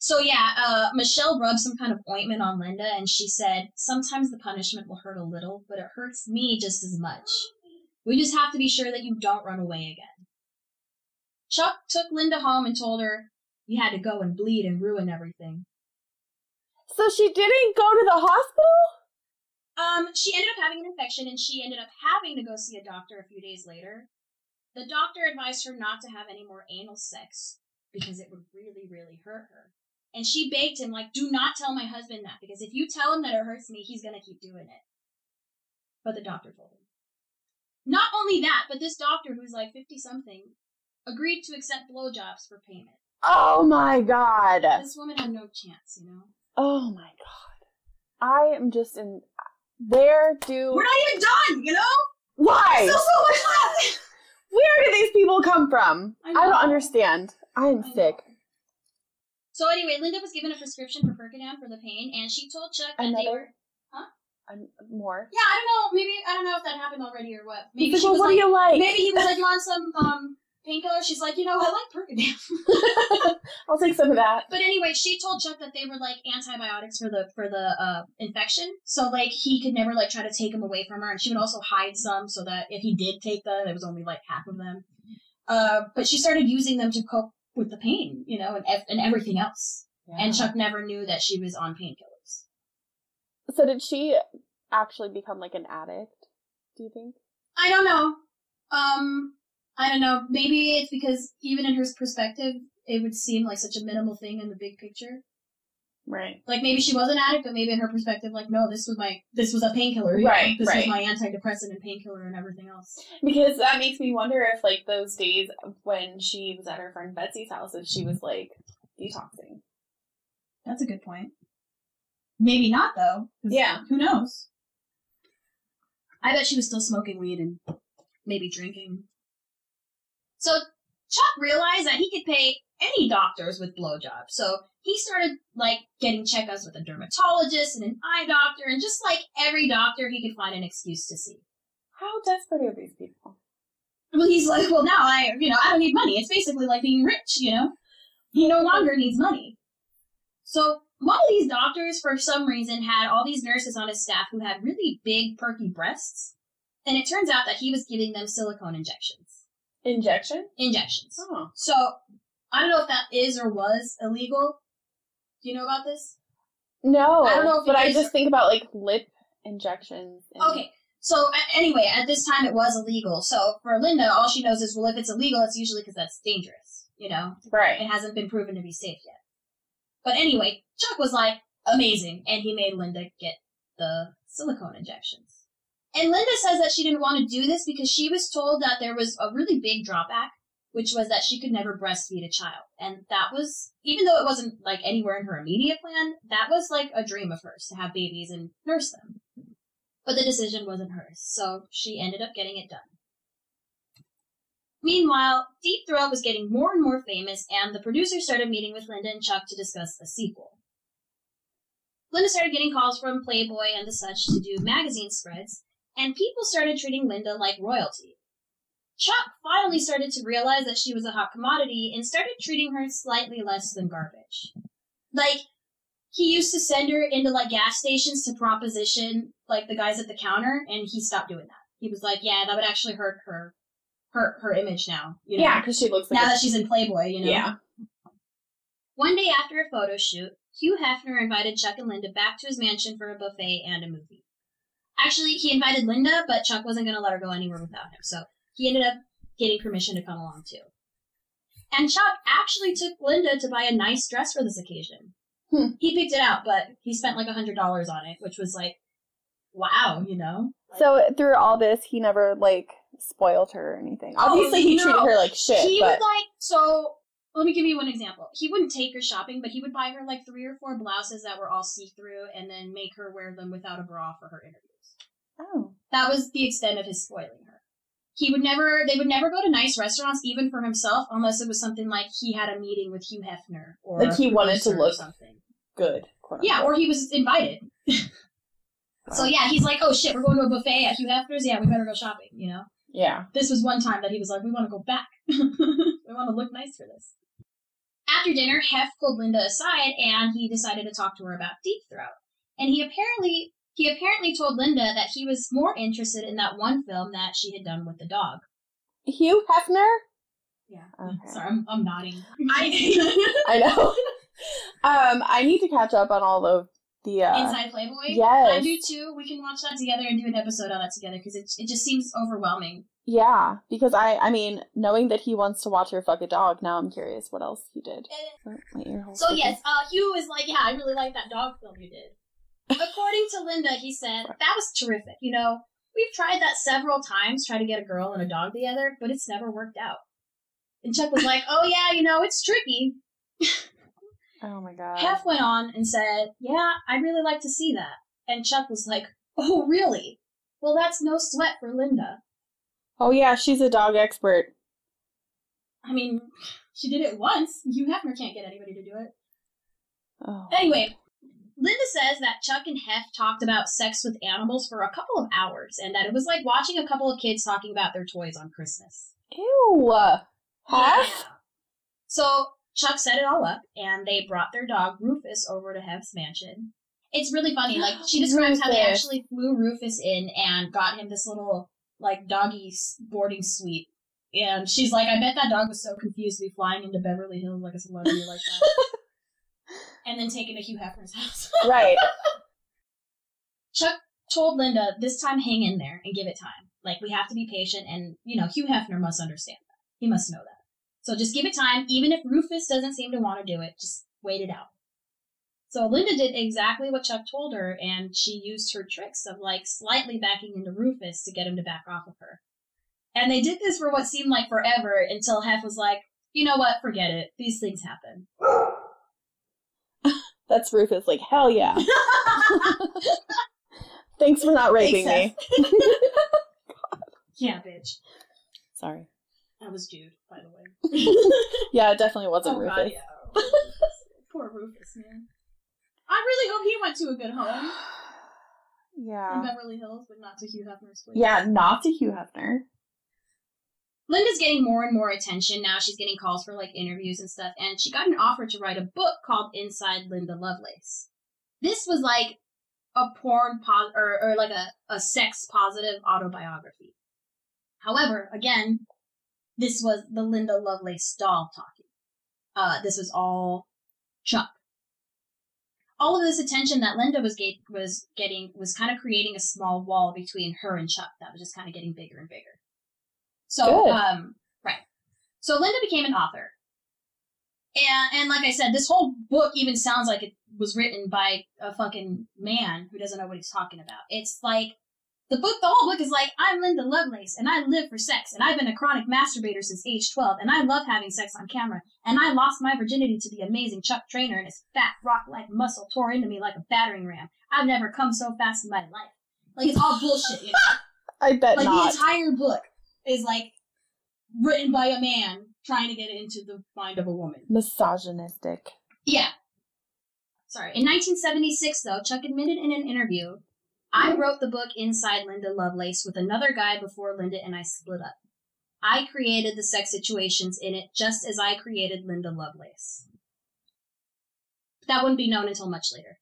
So yeah, Michelle rubbed some kind of ointment on Linda, and she said, sometimes the punishment will hurt a little, but it hurts me just as much. We just have to be sure that you don't run away again. Chuck took Linda home and told her, you had to go and bleed and ruin everything. So she didn't go to the hospital? She ended up having an infection, and she ended up having to go see a doctor a few days later. The doctor advised her not to have any more anal sex, because it would really, really hurt her. And she begged him, like, do not tell my husband that, because if you tell him that it hurts me, he's going to keep doing it. But the doctor told him. Not only that, but this doctor, who's like 50-something, agreed to accept blowjobs for payment. Oh my God. This woman had no chance, you know? Oh my God. I am just in there, dude. We're not even done, you know? Why? There's still so much left. Where do these people come from? I don't understand. I'm sick. So anyway, Linda was given a prescription for Percodan for the pain, and she told Chuck that they were... Huh? More? Yeah, I don't know. Maybe, I don't know if that happened already or what. Maybe she was like, what do you like? Maybe he was like, you want some painkiller? She's like, you know, I like Percodan. I'll take some of that. But anyway, she told Chuck that they were like antibiotics for the infection. So like he could never like try to take them away from her. And she would also hide some so that if he did take them, it was only like half of them. But she started using them to cope with the pain, you know, and everything else. Yeah. And Chuck never knew that she was on painkillers. So did she actually become like an addict, do you think? I don't know. I don't know. Maybe it's because even in her perspective, it would seem like such a minimal thing in the big picture. Right. Like maybe she was an addict, but maybe in her perspective, like, no, this was a painkiller. Right. This was my antidepressant and painkiller and everything else. Because that makes me wonder if like those days when she was at her friend Betsy's house, if she was like detoxing. That's a good point. Maybe not though. Yeah. Who knows? I bet she was still smoking weed and maybe drinking. So Chuck realized that he could pay any doctors with blowjobs. So he started, like, getting checkups with a dermatologist and an eye doctor, and just like every doctor he could find an excuse to see. How desperate are these people? Well, he's like, well, now I don't need money. It's basically like being rich, you know? He no longer needs money. So one of these doctors, for some reason, had all these nurses on his staff who had really big, perky breasts, and it turns out that he was giving them silicone injections. Injections. Oh. So I don't know if that is or was illegal. Do you know about this? No. I don't know if but I just think about, like, lip injections. Okay. So, anyway, at this time it was illegal. So, for Linda, all she knows is, well, if it's illegal, it's usually because that's dangerous, you know? Right. It hasn't been proven to be safe yet. But anyway, Chuck was, like, amazing, and he made Linda get the silicone injections. And Linda says that she didn't want to do this because she was told that there was a really big drawback, which was that she could never breastfeed a child. And that was, even though it wasn't, like, anywhere in her immediate plan, that was, like, a dream of hers, to have babies and nurse them. But the decision wasn't hers, so she ended up getting it done. Meanwhile, Deep Throat was getting more and more famous, and the producers started meeting with Linda and Chuck to discuss a sequel. Linda started getting calls from Playboy and the such to do magazine spreads, and people started treating Linda like royalty. Chuck finally started to realize that she was a hot commodity and started treating her slightly less than garbage. Like, he used to send her into, like, gas stations to proposition, like, the guys at the counter, and he stopped doing that. He was like, yeah, that would actually hurt her image now. You know? Yeah, because she looks like... Now that she's in Playboy, you know? Yeah. One day after a photo shoot, Hugh Hefner invited Chuck and Linda back to his mansion for a buffet and a movie. Actually, he invited Linda, but Chuck wasn't going to let her go anywhere without him, so... He ended up getting permission to come along, too. And Chuck actually took Linda to buy a nice dress for this occasion. He picked it out, but he spent like $100 on it, which was like, wow, you know? Like, so through all this, he never, like, spoiled her or anything. Obviously, he treated her like shit. So let me give you one example. He wouldn't take her shopping, but he would buy her like 3 or 4 blouses that were all see-through and then make her wear them without a bra for her interviews. Oh. That was the extent of his spoiling her. They would never go to nice restaurants, even for himself, unless it was something like he had a meeting with Hugh Hefner. Or like he wanted to look something good. Yeah, or he was invited. So yeah, he's like, oh shit, we're going to a buffet at Hugh Hefner's? Yeah, we better go shopping, you know? Yeah. This was one time that he was like, we want to go back. We want to look nice for this. After dinner, Hef pulled Linda aside, and he decided to talk to her about Deep Throat. And he apparently told Linda that he was more interested in that one film that she had done with the dog. Hugh Hefner? Yeah. Okay. Sorry, I'm nodding. I know. I need to catch up on all of the... Inside Playboy? Yes. I do too. We can watch that together and do an episode on that together because it just seems overwhelming. Yeah, because I mean, knowing that he wants to watch her fuck a dog, now I'm curious what else he did. So yes, Hugh is like, yeah, I really like that dog film you did. According to Linda, he said, that was terrific. You know, we've tried that several times, try to get a girl and a dog together, but it's never worked out. And Chuck was like, oh, yeah, you know, it's tricky. Oh, my God. Hef went on and said, yeah, I'd really like to see that. And Chuck was like, oh, really? Well, that's no sweat for Linda. Oh, yeah, she's a dog expert. I mean, she did it once. Hugh Hefner can't get anybody to do it. Oh. Anyway, Linda says that Chuck and Hef talked about sex with animals for a couple of hours, and that it was like watching a couple of kids talking about their toys on Christmas. Ew. Hef? So Chuck set it all up, and they brought their dog Rufus over to Hef's mansion. It's really funny. Like, she describes how they actually flew Rufus in and got him this little, like, doggy boarding suite. And she's like, I bet that dog was so confused to be flying into Beverly Hills like a celebrity like that. And then taken to Hugh Hefner's house. Right. Chuck told Linda, this time hang in there and give it time. Like, we have to be patient, and, you know, Hugh Hefner must understand that. He must know that. So just give it time. Even if Rufus doesn't seem to want to do it, just wait it out. So Linda did exactly what Chuck told her, and she used her tricks of, like, slightly backing into Rufus to get him to back off of her. And they did this for what seemed like forever, until Hef was like, you know what, forget it. These things happen. That's Rufus, like, hell yeah. Thanks for not raping me. Yeah, bitch. Sorry. That was Jude, by the way. Yeah, it definitely wasn't Rufus. God, yeah. Poor Rufus, man. I really hope he went to a good home. Yeah. In Beverly Hills, but not to Hugh Hefner's place. Yeah, not to Hugh Hefner. Linda's getting more and more attention now. She's getting calls for, like, interviews and stuff, and she got an offer to write a book called Inside Linda Lovelace. This was like a porn or like a sex positive autobiography. However, again, this was the Linda Lovelace doll talking. This was all Chuck. All of this attention that Linda was getting was kind of creating a small wall between her and Chuck that was just kind of getting bigger and bigger. So, good. Right. So Linda became an author. And like I said, this whole book even sounds like it was written by a fucking man who doesn't know what he's talking about. It's like, the whole book is like, I'm Linda Lovelace, and I live for sex, and I've been a chronic masturbator since age 12, and I love having sex on camera, and I lost my virginity to the amazing Chuck Traynor, and his fat, rock-like muscle tore into me like a battering ram. I've never come so fast in my life. Like, it's all bullshit, you know? I bet like, not. Like, the entire book is, like, written by a man trying to get into the mind of a woman. Misogynistic. Yeah. Sorry. In 1976, though, Chuck admitted in an interview, I wrote the book Inside Linda Lovelace with another guy before Linda and I split up. I created the sex situations in it just as I created Linda Lovelace. But that wouldn't be known until much later.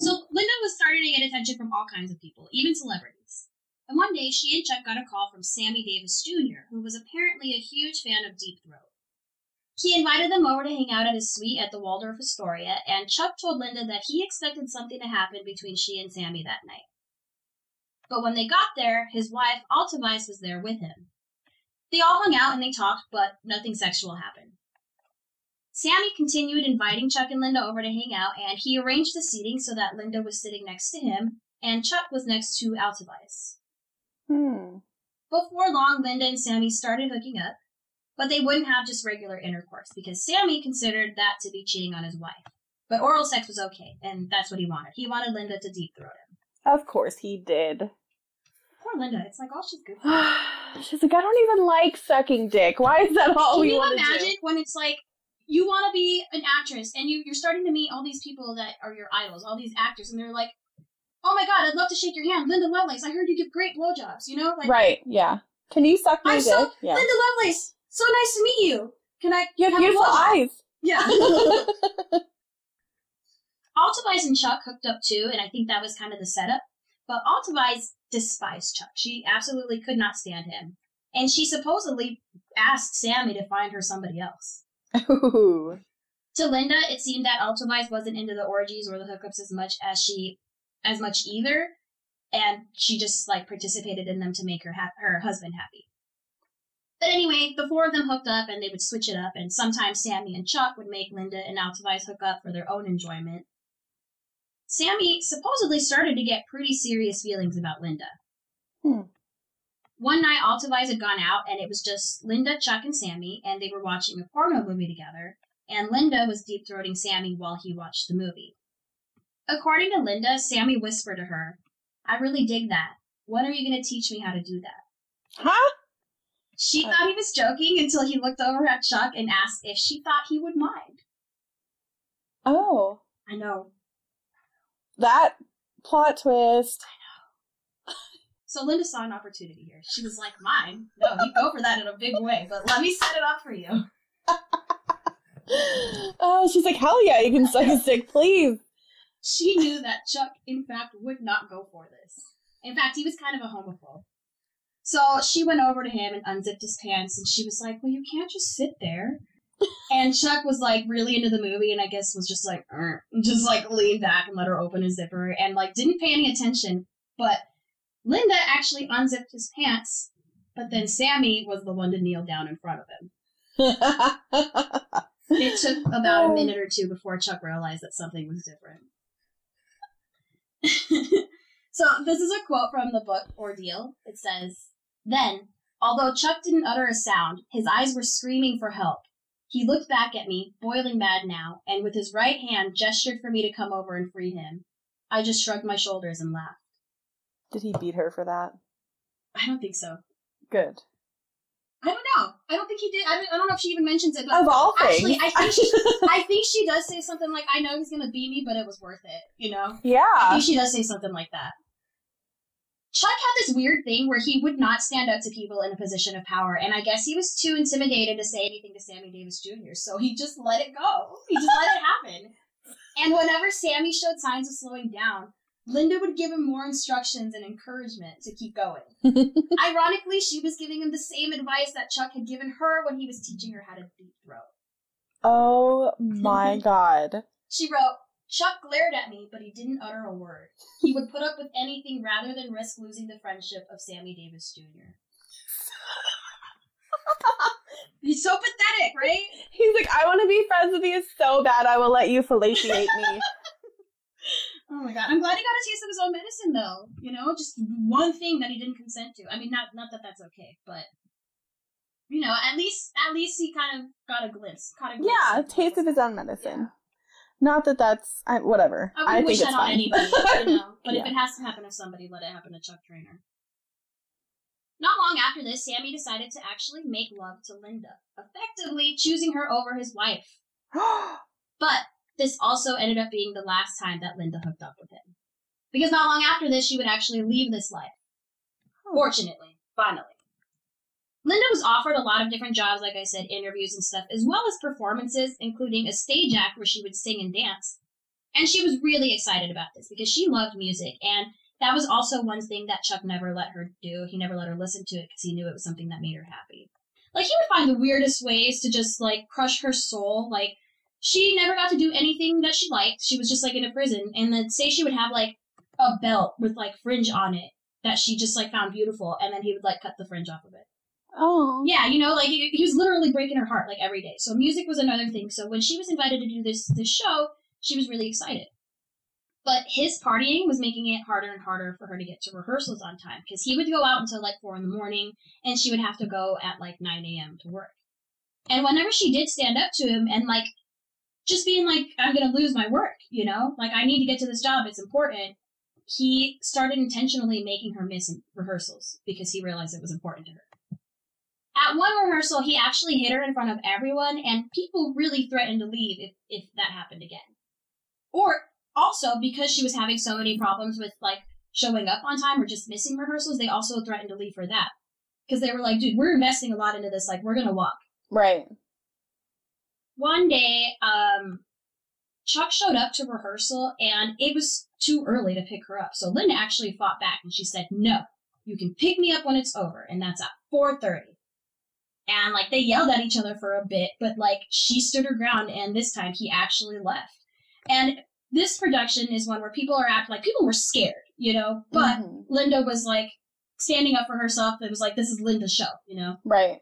So Linda was starting to get attention from all kinds of people, even celebrities. And one day she and Chuck got a call from Sammy Davis Jr., who was apparently a huge fan of Deep Throat. He invited them over to hang out at his suite at the Waldorf Astoria, and Chuck told Linda that he expected something to happen between she and Sammy that night. But when they got there, his wife, Altavise, was there with him. They all hung out and they talked, but nothing sexual happened. Sammy continued inviting Chuck and Linda over to hang out, and he arranged the seating so that Linda was sitting next to him, and Chuck was next to Altavise. Before long, Linda and Sammy started hooking up. But they wouldn't have just regular intercourse, because Sammy considered that to be cheating on his wife. But oral sex was okay, and that's what he wanted. He wanted Linda to deep throat him. Of course he did. Poor Linda. It's like all she's good for. She's like, I don't even like sucking dick. Why is that all we want to do? Can you imagine when it's like, you want to be an actress, and you're starting to meet all these people that are your idols, all these actors, and they're like, oh my God, I'd love to shake your hand. Linda Lovelace, I heard you give great blowjobs, you know? Like, right, yeah. Can you suck my dick? Yeah. Linda Lovelace! So nice to meet you. Can I? You have beautiful eyes. Yeah. Altavise and Chuck hooked up too, and I think that was kind of the setup. But Altavise despised Chuck. She absolutely could not stand him, and she supposedly asked Sammy to find her somebody else. Ooh. To Linda, it seemed that Altavise wasn't into the orgies or the hookups as much either, and she just like participated in them to make her husband happy. But anyway, the four of them hooked up, and they would switch it up, and sometimes Sammy and Chuck would make Linda and Altavise hook up for their own enjoyment. Sammy supposedly started to get pretty serious feelings about Linda. One night, Altavise had gone out, and it was just Linda, Chuck, and Sammy, and they were watching a porno movie together, and Linda was deep-throating Sammy while he watched the movie. According to Linda, Sammy whispered to her, "I really dig that. When are you going to teach me how to do that?" Huh? She thought he was joking until he looked over at Chuck and asked if she thought he would mind. Oh. I know. That plot twist. I know. So Linda saw an opportunity here. She was like, mine? No, you go for that in a big way, but let me set it up for you. Oh, she's like, hell yeah, you can suck a stick, please. She knew that Chuck, in fact, would not go for this. In fact, he was kind of a homophobe. So she went over to him and unzipped his pants, and she was like, well, you can't just sit there. And Chuck was, like, really into the movie, and I guess was just like, just, like, leaned back and let her open his zipper, and, like, didn't pay any attention. But Linda actually unzipped his pants, but then Sammy was the one to kneel down in front of him. It took about a minute or two before Chuck realized that something was different. So this is a quote from the book, Ordeal. It says, "Then, although Chuck didn't utter a sound, his eyes were screaming for help. He looked back at me, boiling mad now, and with his right hand gestured for me to come over and free him. I just shrugged my shoulders and laughed." Did he beat her for that? I don't think so. Good. I don't know. I don't think he did. I don't know if she even mentions it. But of all things. Actually, I think she does say something like, I know he's going to beat me, but it was worth it, you know? Yeah. I think she does say something like that. Chuck had this weird thing where he would not stand up to people in a position of power, and I guess he was too intimidated to say anything to Sammy Davis Jr., so he just let it go. He just let it happen. And whenever Sammy showed signs of slowing down, Linda would give him more instructions and encouragement to keep going. Ironically, she was giving him the same advice that Chuck had given her when he was teaching her how to deep throat. Oh my God. She wrote, "Chuck glared at me, but he didn't utter a word. He would put up with anything rather than risk losing the friendship of Sammy Davis Jr." He's so pathetic, right? He's like, I want to be friends with you so bad, I will let you fellatiate me. Oh my God. I'm glad he got a taste of his own medicine, though. You know, just one thing that he didn't consent to. I mean, not that that's okay, but, you know, at least he kind of got a glimpse. Yeah, a taste of his own medicine. Yeah. Not that that's... whatever. I wish that on anybody, you know. But yeah. If it has to happen to somebody, let it happen to Chuck Traynor. Not long after this, Sammy decided to actually make love to Linda, effectively choosing her over his wife. But this also ended up being the last time that Linda hooked up with him. Because not long after this, she would actually leave this life. Fortunately. Finally. Linda was offered a lot of different jobs, like I said, interviews and stuff, as well as performances, including a stage act where she would sing and dance. And she was really excited about this because she loved music. And that was also one thing that Chuck never let her do. He never let her listen to it because he knew it was something that made her happy. Like, he would find the weirdest ways to just, like, crush her soul. Like, she never got to do anything that she liked. She was just, like, in a prison. And then, say she would have, like, a belt with, like, fringe on it that she just, like, found beautiful. And then he would, like, cut the fringe off of it. Oh. Yeah, you know, like, he was literally breaking her heart, like, every day. So music was another thing. So when she was invited to do this show, she was really excited. But his partying was making it harder and harder for her to get to rehearsals on time, because he would go out until, like, 4 in the morning, and she would have to go at, like, 9 a.m. to work. And whenever she did stand up to him and, like, just being like, I'm going to lose my work, you know? Like, I need to get to this job. It's important. He started intentionally making her miss rehearsals because he realized it was important to her. At one rehearsal, he actually hit her in front of everyone, and people really threatened to leave if that happened again. Or, also, because she was having so many problems with, like, showing up on time or just missing rehearsals, they also threatened to leave for that. Because they were like, dude, we're investing a lot into this, like, we're gonna walk. Right. One day, Chuck showed up to rehearsal, and it was too early to pick her up, so Linda actually fought back, and she said, no, you can pick me up when it's over, and that's at 4:30. And, like, they yelled at each other for a bit, but, like, she stood her ground, and this time he actually left. And this production is one where people were scared, you know? But Linda was, like, standing up for herself. It was like, this is Linda's show, you know? Right.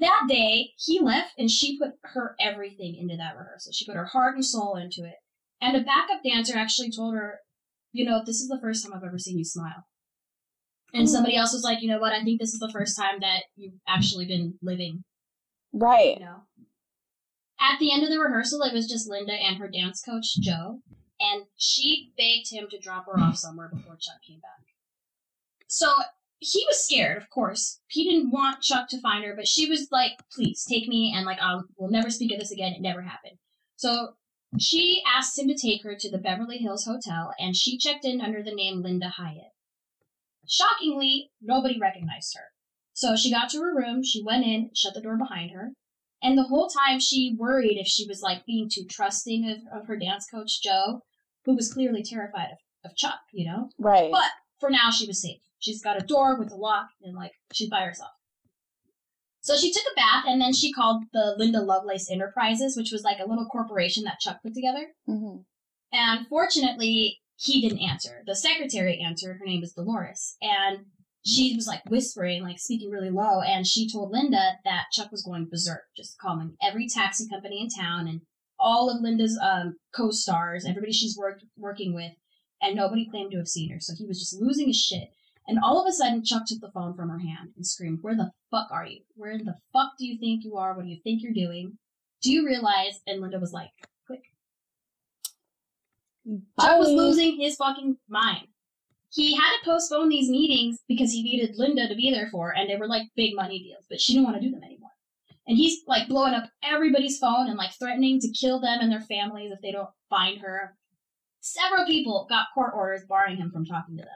That day, he left, and she put her everything into that rehearsal. She put her heart and soul into it. And a backup dancer actually told her, you know, this is the first time I've ever seen you smile. And somebody else was like, you know what, I think this is the first time that you've actually been living. Right. You know? At the end of the rehearsal, it was just Linda and her dance coach, Joe, and she begged him to drop her off somewhere before Chuck came back. So he was scared, of course. He didn't want Chuck to find her, but she was like, please, take me, and like, we'll never speak of this again. It never happened. So she asked him to take her to the Beverly Hills Hotel, and she checked in under the name Linda Hyatt. Shockingly, nobody recognized her. So she got to her room, she went in, shut the door behind her, and the whole time she worried if she was like being too trusting of her dance coach, Joe, who was clearly terrified of Chuck, you know? Right. But for now, she was safe. She's got a door with a lock, and like, she's by herself. So she took a bath, and then she called the Linda Lovelace Enterprises, which was like a little corporation that Chuck put together. Mm-hmm. And fortunately, he didn't answer. The secretary answered. Her name was Dolores. And she was like whispering, like speaking really low. And she told Linda that Chuck was going berserk, just calling every taxi company in town and all of Linda's co-stars, everybody she's working with. And nobody claimed to have seen her. So he was just losing his shit. And all of a sudden, Chuck took the phone from her hand and screamed, "Where the fuck are you? Where the fuck do you think you are? What do you think you're doing? Do you realize?" And Linda was like, "Quick." Chuck was losing his fucking mind. He had to postpone these meetings because he needed Linda to be there for, and they were like big money deals, but she didn't want to do them anymore. And he's like blowing up everybody's phone and like threatening to kill them and their families if they don't find her. Several people got court orders barring him from talking to them.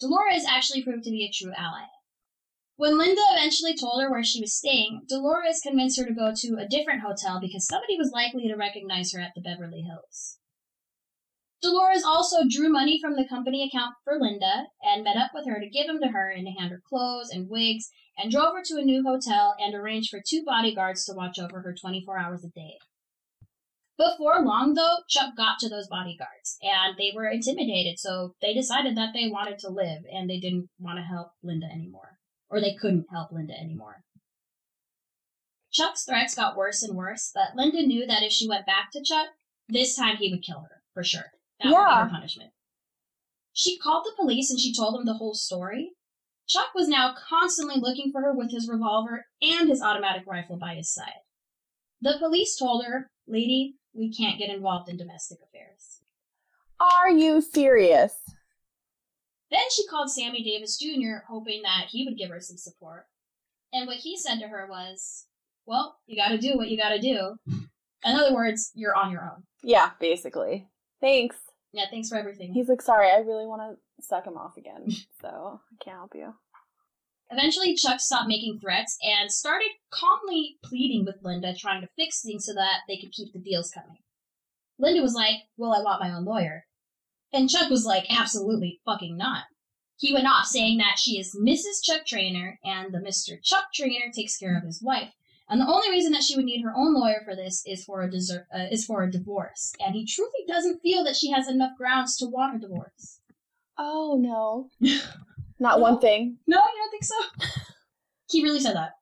Dolores actually proved to be a true ally. When Linda eventually told her where she was staying, Dolores convinced her to go to a different hotel because somebody was likely to recognize her at the Beverly Hills. Dolores also drew money from the company account for Linda and met up with her to give them to her and to hand her clothes and wigs, and drove her to a new hotel and arranged for two bodyguards to watch over her 24 hours a day. Before long, though, Chuck got to those bodyguards, and they were intimidated, so they decided that they wanted to live, and they didn't want to help Linda anymore. Or they couldn't help Linda anymore. Chuck's threats got worse and worse, but Linda knew that if she went back to Chuck, this time he would kill her, for sure. That would be her punishment. She called the police, and she told them the whole story. Chuck was now constantly looking for her with his revolver and his automatic rifle by his side. The police told her, "Lady, we can't get involved in domestic affairs." Are you serious? Then she called Sammy Davis Jr., hoping that he would give her some support. And what he said to her was, "Well, you gotta do what you gotta do." In other words, you're on your own. Yeah, basically. Thanks. Yeah, thanks for everything. He's like, "Sorry, I really want to suck him off again, so I can't help you." Eventually, Chuck stopped making threats and started calmly pleading with Linda, trying to fix things so that they could keep the deals coming. Linda was like, "Well, I want my own lawyer." And Chuck was like, "Absolutely fucking not." He went off saying that she is Mrs. Chuck Traynor and the Mr. Chuck Traynor takes care of his wife. And the only reason that she would need her own lawyer for this is for a divorce. And he truly doesn't feel that she has enough grounds to want a divorce. Oh, no. Not one thing. No, you don't think so? He really said that.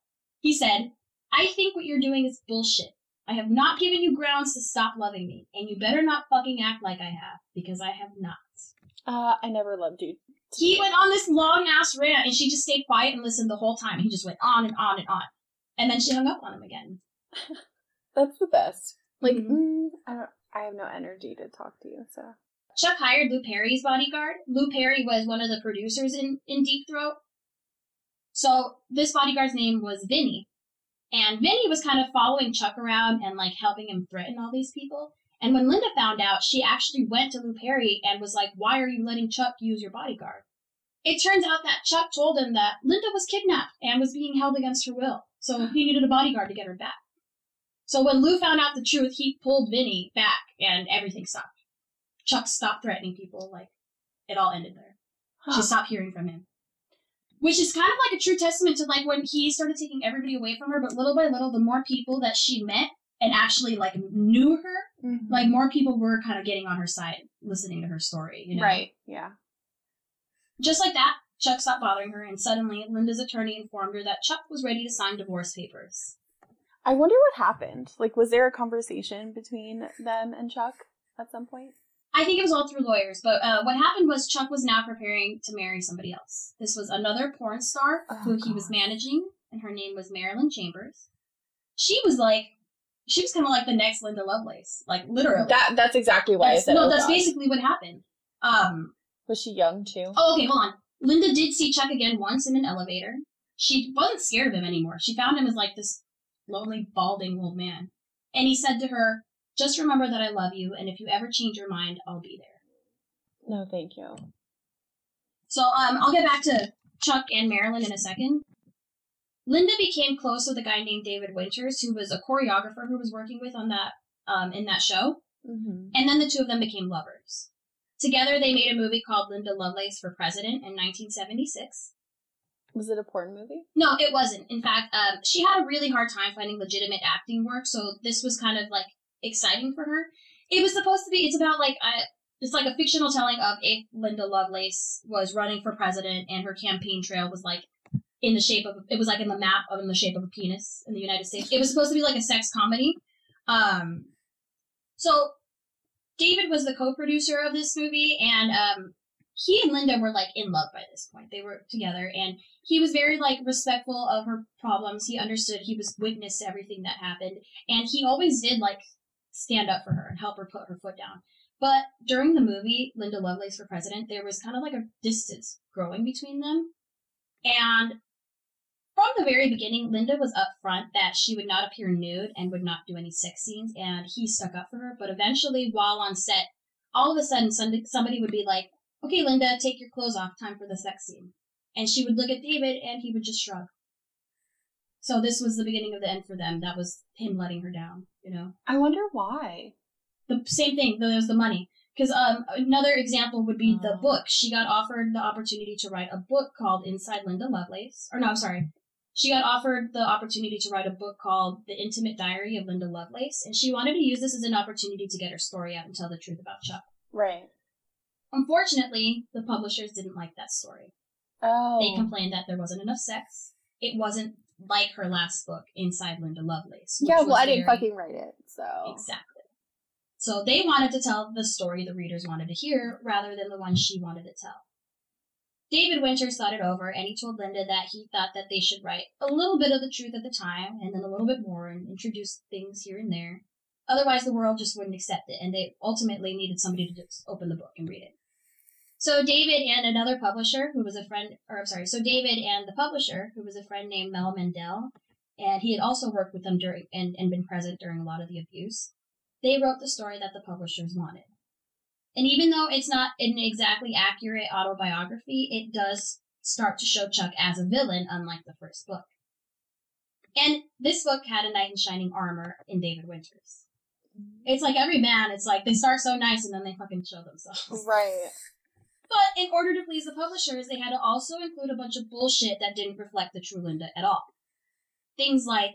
He said, "I think what you're doing is bullshit. I have not given you grounds to stop loving me, and you better not fucking act like I have, because I have not. I never loved you." He went on this long-ass rant, and she just stayed quiet and listened the whole time. And he just went on and on and on. And then she hung up on him again. That's the best. Like, I have no energy to talk to you, so... Chuck hired Lou Perry's bodyguard. Lou Perry was one of the producers in Deep Throat. So this bodyguard's name was Vinny. And Vinny was kind of following Chuck around and like helping him threaten all these people. And when Linda found out, she actually went to Lou Perry and was like, "Why are you letting Chuck use your bodyguard?" It turns out that Chuck told him that Linda was kidnapped and was being held against her will. So he needed a bodyguard to get her back. So when Lou found out the truth, he pulled Vinny back and everything stopped. Chuck stopped threatening people. Like, it all ended there. She stopped hearing from him. Which is kind of like a true testament to, like, when he started taking everybody away from her, but little by little, the more people that she met and actually, like, knew her, like, more people were kind of getting on her side, listening to her story, you know? Right, yeah. Just like that, Chuck stopped bothering her, and suddenly Linda's attorney informed her that Chuck was ready to sign divorce papers. I wonder what happened. Like, was there a conversation between them and Chuck at some point? I think it was all through lawyers, but what happened was Chuck was now preparing to marry somebody else. This was another porn star who he was managing, and her name was Marilyn Chambers. She was kind of like the next Linda Lovelace, like literally. That's exactly why I said. No, that's basically what happened. Was she young too? Oh, okay, hold on. Linda did see Chuck again once in an elevator. She wasn't scared of him anymore. She found him as like this lonely, balding old man, and he said to her, "Just remember that I love you, and if you ever change your mind, I'll be there." No, thank you. So I'll get back to Chuck and Marilyn in a second. Linda became close with a guy named David Winters, who was a choreographer who was working with on that in that show. Mm-hmm. And then the two of them became lovers. Together, they made a movie called Linda Lovelace for President in 1976. Was it a porn movie? No, it wasn't. In fact, she had a really hard time finding legitimate acting work, so this was kind of like exciting for her. It was supposed to be, it's about like, it's like a fictional telling of if Linda Lovelace was running for president and her campaign trail was like in the shape of, it was like in the map of in the shape of a penis in the United States. It was supposed to be like a sex comedy. So David was the co-producer of this movie, and he and Linda were like in love by this point. They were together, and he was very like respectful of her problems. He understood, he was witness to everything that happened, and he always did like stand up for her and help her put her foot down. But during the movie, Linda Lovelace for President, there was kind of like a distance growing between them. And from the very beginning, Linda was upfront that she would not appear nude and would not do any sex scenes, and he stuck up for her. But eventually, while on set, all of a sudden, somebody would be like, "Okay, Linda, take your clothes off, time for the sex scene." And she would look at David, and he would just shrug. So this was the beginning of the end for them. That was him letting her down, you know? I wonder why. The same thing, though, there's the money. Because another example would be the book. She got offered the opportunity to write a book called Inside Linda Lovelace. Or no, I'm sorry. She got offered the opportunity to write a book called The Intimate Diary of Linda Lovelace, and she wanted to use this as an opportunity to get her story out and tell the truth about Chuck. Right. Unfortunately, the publishers didn't like that story. Oh. They complained that there wasn't enough sex. It wasn't like her last book, Inside Linda Lovelace. Yeah, well, I didn't fucking write it, so. Exactly. So they wanted to tell the story the readers wanted to hear rather than the one she wanted to tell. David Winters thought it over, and he told Linda that he thought that they should write a little bit of the truth at the time and then a little bit more and introduce things here and there. Otherwise, the world just wouldn't accept it, and they ultimately needed somebody to just open the book and read it. So David and the publisher, who was a friend named Mel Mandel, and he had also worked with them during and been present during a lot of the abuse, they wrote the story that the publishers wanted. And even though it's not an exactly accurate autobiography, it does start to show Chuck as a villain, unlike the first book. And this book had a knight in shining armor in David Winters. It's like every man, it's like they start so nice and then they fucking show themselves. Right. But in order to please the publishers, they had to also include a bunch of bullshit that didn't reflect the true Linda at all. Things like,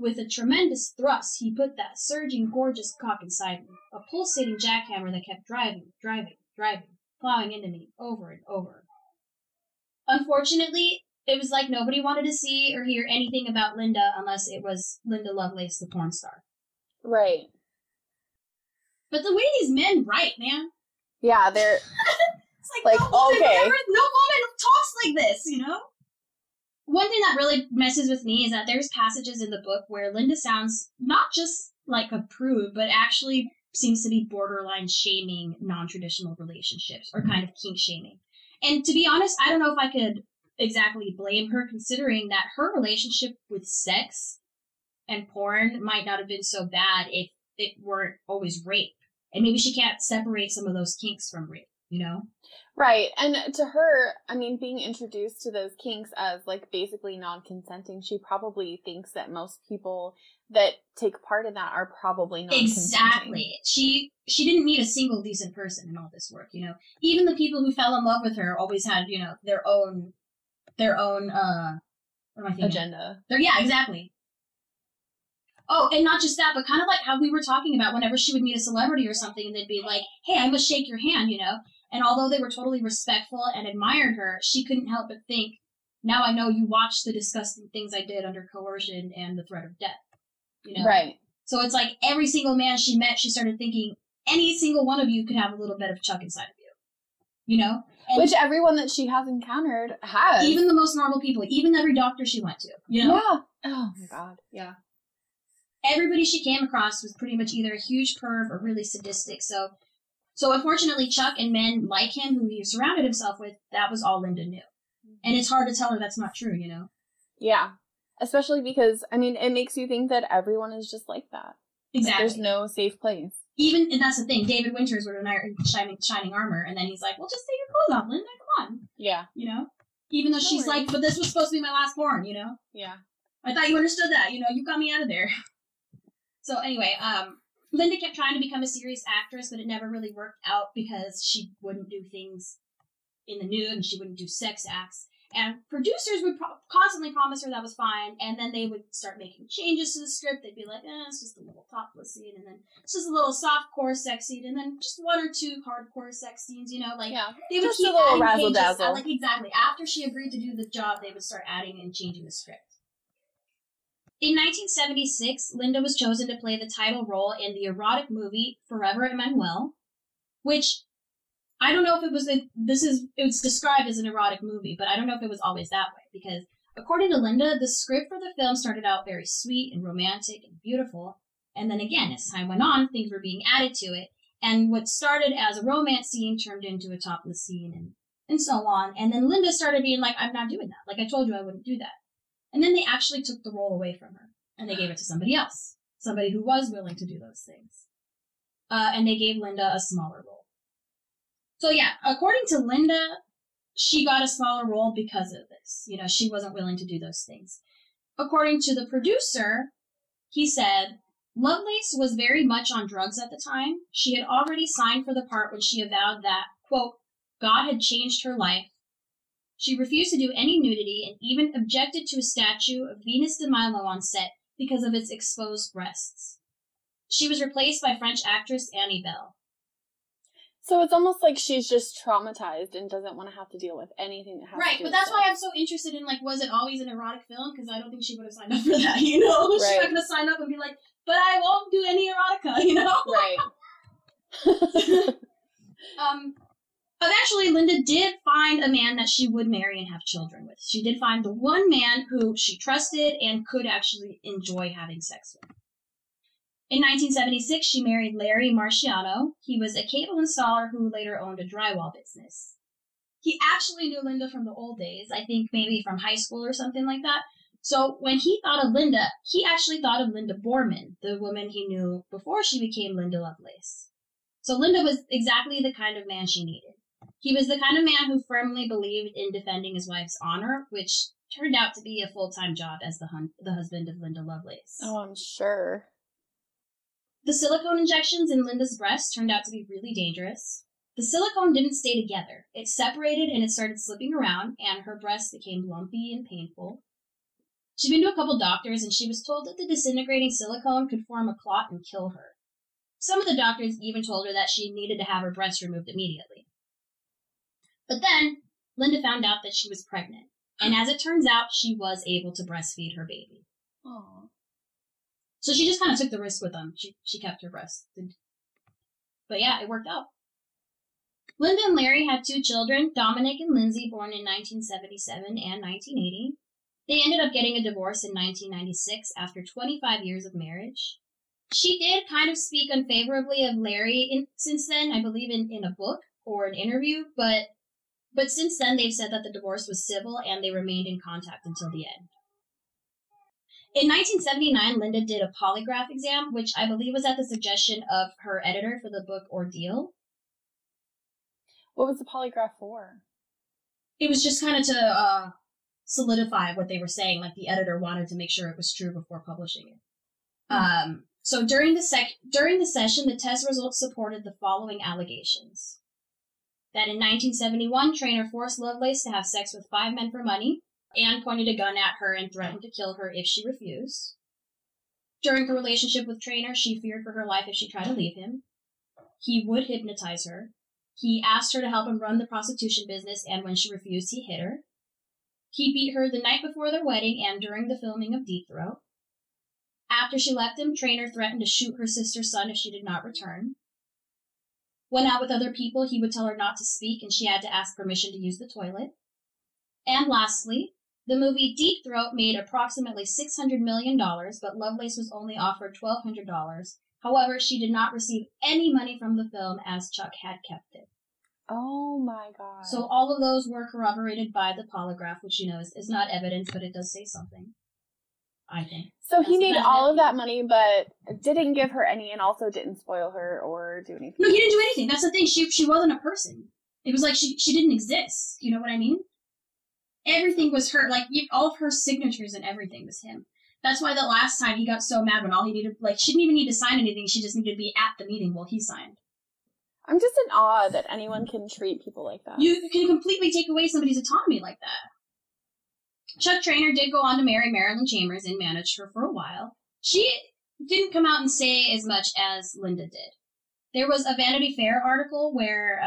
with a tremendous thrust, he put that surging, gorgeous cock inside me, a pulsating jackhammer that kept driving, driving, driving, plowing into me over and over. Unfortunately, it was like nobody wanted to see or hear anything about Linda unless it was Linda Lovelace, the porn star. Right. But the way these men write, man. Yeah, they're... It's like no woman, okay. No woman talks like this, you know? One thing that really messes with me is that there's passages in the book where Linda sounds not just like a prude, but actually seems to be borderline shaming non-traditional relationships or kind of kink shaming. And to be honest, I don't know if I could exactly blame her, considering that her relationship with sex and porn might not have been so bad if it weren't always rape. And maybe she can't separate some of those kinks from rape. You know? Right. And to her, I mean, being introduced to those kinks as like basically non-consenting, she probably thinks that most people that take part in that are probably non-consenting. Exactly. She didn't meet a single decent person in all this work, you know? Even the people who fell in love with her always had, you know, their own what am I thinking? Agenda. Yeah, exactly. Oh, and not just that, but kind of like how we were talking about whenever she would meet a celebrity or something and they'd be like, "Hey, I must shake your hand," you know? And although they were totally respectful and admired her, she couldn't help but think, now I know you watched the disgusting things I did under coercion and the threat of death, you know? Right. So it's like every single man she met, she started thinking, any single one of you could have a little bit of Chuck inside of you, you know? And which everyone that she has encountered has. Even the most normal people, even every doctor she went to, you know? Yeah. Oh my God, yeah. Everybody she came across was pretty much either a huge perv or really sadistic, so unfortunately Chuck and men like him who he surrounded himself with, that was all Linda knew. And it's hard to tell her that's not true, you know? Yeah. Especially because, I mean, it makes you think that everyone is just like that. Exactly. Like, there's no safe place. Even, and that's the thing, David Winters would have been shining armor, and then he's like, well, just take your clothes off, Linda, come on. Yeah. You know? Even though she's like, but this was supposed to be my last born, you know? Yeah. I thought you understood that, you know? You got me out of there. So anyway, Linda kept trying to become a serious actress, but it never really worked out because she wouldn't do things in the nude, and she wouldn't do sex acts. And producers would constantly promise her that was fine, and then they would start making changes to the script. They'd be like, it's just a little topless scene, and then it's just a little soft-core sex scene, and then just one or two hardcore sex scenes, you know? Like, yeah, they would just keep a little razzle-dazzle. Like, exactly. After she agreed to do the job, they would start adding and changing the script. In 1976, Linda was chosen to play the title role in the erotic movie Forever Emmanuel, which... I don't know if it was it was described as an erotic movie, but I don't know if it was always that way, because according to Linda, the script for the film started out very sweet and romantic and beautiful, and then again, as time went on, things were being added to it, and what started as a romance scene turned into a topless scene, and so on, and then Linda started being like, I'm not doing that, like I told you I wouldn't do that. And then they actually took the role away from her, and they gave it to somebody else, somebody who was willing to do those things, and they gave Linda a smaller role. So yeah, according to Linda, she got a smaller role because of this. You know, she wasn't willing to do those things. According to the producer, he said, Lovelace was very much on drugs at the time. She had already signed for the part when she avowed that, quote, God had changed her life. She refused to do any nudity and even objected to a statue of Venus de Milo on set because of its exposed breasts. She was replaced by French actress Annie Bell. So it's almost like she's just traumatized and doesn't want to have to deal with anything that has to do with that's why I'm so interested in, like, was it always an erotic film? Because I don't think she would have signed up for that, you know? Right. She's not going to sign up and be like, but I won't do any erotica, you know? Right. Eventually, Linda did find a man that she would marry and have children with. She did find the one man who she trusted and could actually enjoy having sex with. In 1976, she married Larry Marciano. He was a cable installer who later owned a drywall business. He actually knew Linda from the old days, I think maybe from high school or something like that. So when he thought of Linda, he actually thought of Linda Borman, the woman he knew before she became Linda Lovelace. So Linda was exactly the kind of man she needed. He was the kind of man who firmly believed in defending his wife's honor, which turned out to be a full-time job as the husband of Linda Lovelace. Oh, I'm sure. The silicone injections in Linda's breast turned out to be really dangerous. The silicone didn't stay together. It separated and it started slipping around, and her breast became lumpy and painful. She'd been to a couple doctors, and she was told that the disintegrating silicone could form a clot and kill her. Some of the doctors even told her that she needed to have her breast removed immediately. But then, Linda found out that she was pregnant, and as it turns out, she was able to breastfeed her baby. Aww. So she just kind of took the risk with them. She kept her breasts. But yeah, it worked out. Linda and Larry had two children, Dominic and Lindsay, born in 1977 and 1980. They ended up getting a divorce in 1996 after 25 years of marriage. She did kind of speak unfavorably of Larry since then, I believe in a book or an interview, but since then they've said that the divorce was civil and they remained in contact until the end. In 1979, Linda did a polygraph exam, which I believe was at the suggestion of her editor for the book Ordeal. What was the polygraph for? It was just kind of to solidify what they were saying. Like, the editor wanted to make sure it was true before publishing it. So during the session, the test results supported the following allegations. That in 1971, Traynor forced Lovelace to have sex with 5 men for money. Anne pointed a gun at her and threatened to kill her if she refused. During her relationship with Traynor, she feared for her life if she tried to leave him. He would hypnotize her. He asked her to help him run the prostitution business, and when she refused, he hit her. He beat her the night before their wedding and during the filming of Deep Throat. After she left him, Traynor threatened to shoot her sister's son if she did not return. When out with other people, he would tell her not to speak, and she had to ask permission to use the toilet. And lastly, the movie Deep Throat made approximately $600 million, but Lovelace was only offered $1,200. However, she did not receive any money from the film, as Chuck had kept it. Oh my God. So all of those were corroborated by the polygraph, which, you know, is not evidence, but it does say something, I think. So he made all of that money, but didn't give her any, and also didn't spoil her or do anything. No, he didn't do anything. That's the thing. She wasn't a person. It was like she didn't exist. You know what I mean? Everything was her. Like, all of her signatures and everything was him. That's why the last time he got so mad when all he needed, like, she didn't even need to sign anything. She just needed to be at the meeting while he signed. I'm just in awe that anyone can treat people like that. You can completely take away somebody's autonomy like that. Chuck Traynor did go on to marry Marilyn Chambers and managed her for a while. She didn't come out and say as much as Linda did. There was a Vanity Fair article where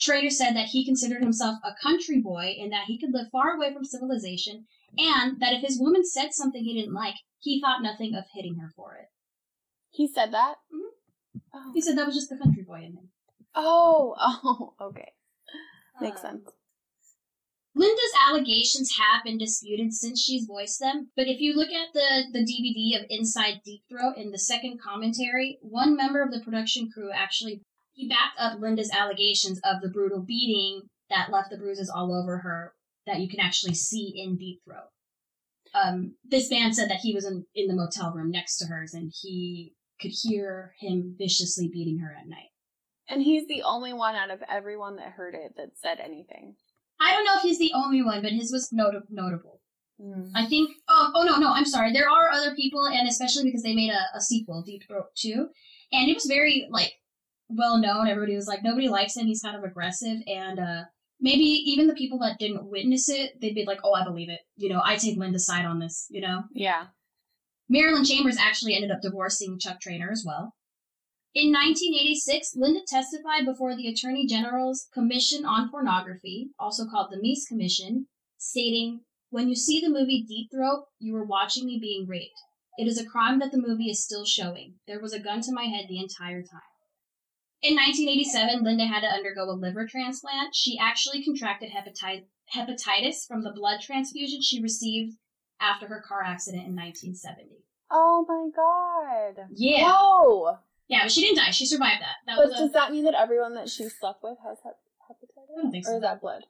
Traynor said that he considered himself a country boy and that he could live far away from civilization, and that if his woman said something he didn't like, he thought nothing of hitting her for it. He said that? Mm-hmm. Oh. He said that was just the country boy in him. Oh, okay. Makes sense. Linda's allegations have been disputed since she's voiced them, but if you look at the DVD of Inside Deep Throat in the second commentary, one member of the production crew he backed up Linda's allegations of the brutal beating that left the bruises all over her that you can actually see in Deep Throat. This man said that he was in the motel room next to hers, and he could hear him viciously beating her at night. And he's the only one out of everyone that heard it that said anything. I don't know if he's the only one, but his was notable. Mm. I think, I'm sorry. There are other people, and especially because they made a sequel, Deep Throat 2, and it was very, like, well-known. Everybody was like, nobody likes him. He's kind of aggressive, and maybe even the people that didn't witness it, they'd be like, oh, I believe it. You know, I take Linda's side on this, you know? Yeah. Marilyn Chambers actually ended up divorcing Chuck Traynor as well. In 1986, Linda testified before the Attorney General's Commission on Pornography, also called the Meese Commission, stating, "When you see the movie Deep Throat, you are watching me being raped. It is a crime that the movie is still showing. There was a gun to my head the entire time." In 1987, Linda had to undergo a liver transplant. She actually contracted hepatitis from the blood transfusion she received after her car accident in 1970. Oh my God. Yeah. Whoa. Yeah, but she didn't die. She survived that. Does that mean that everyone that she slept with has hepatitis? I don't think so. Or is that blood?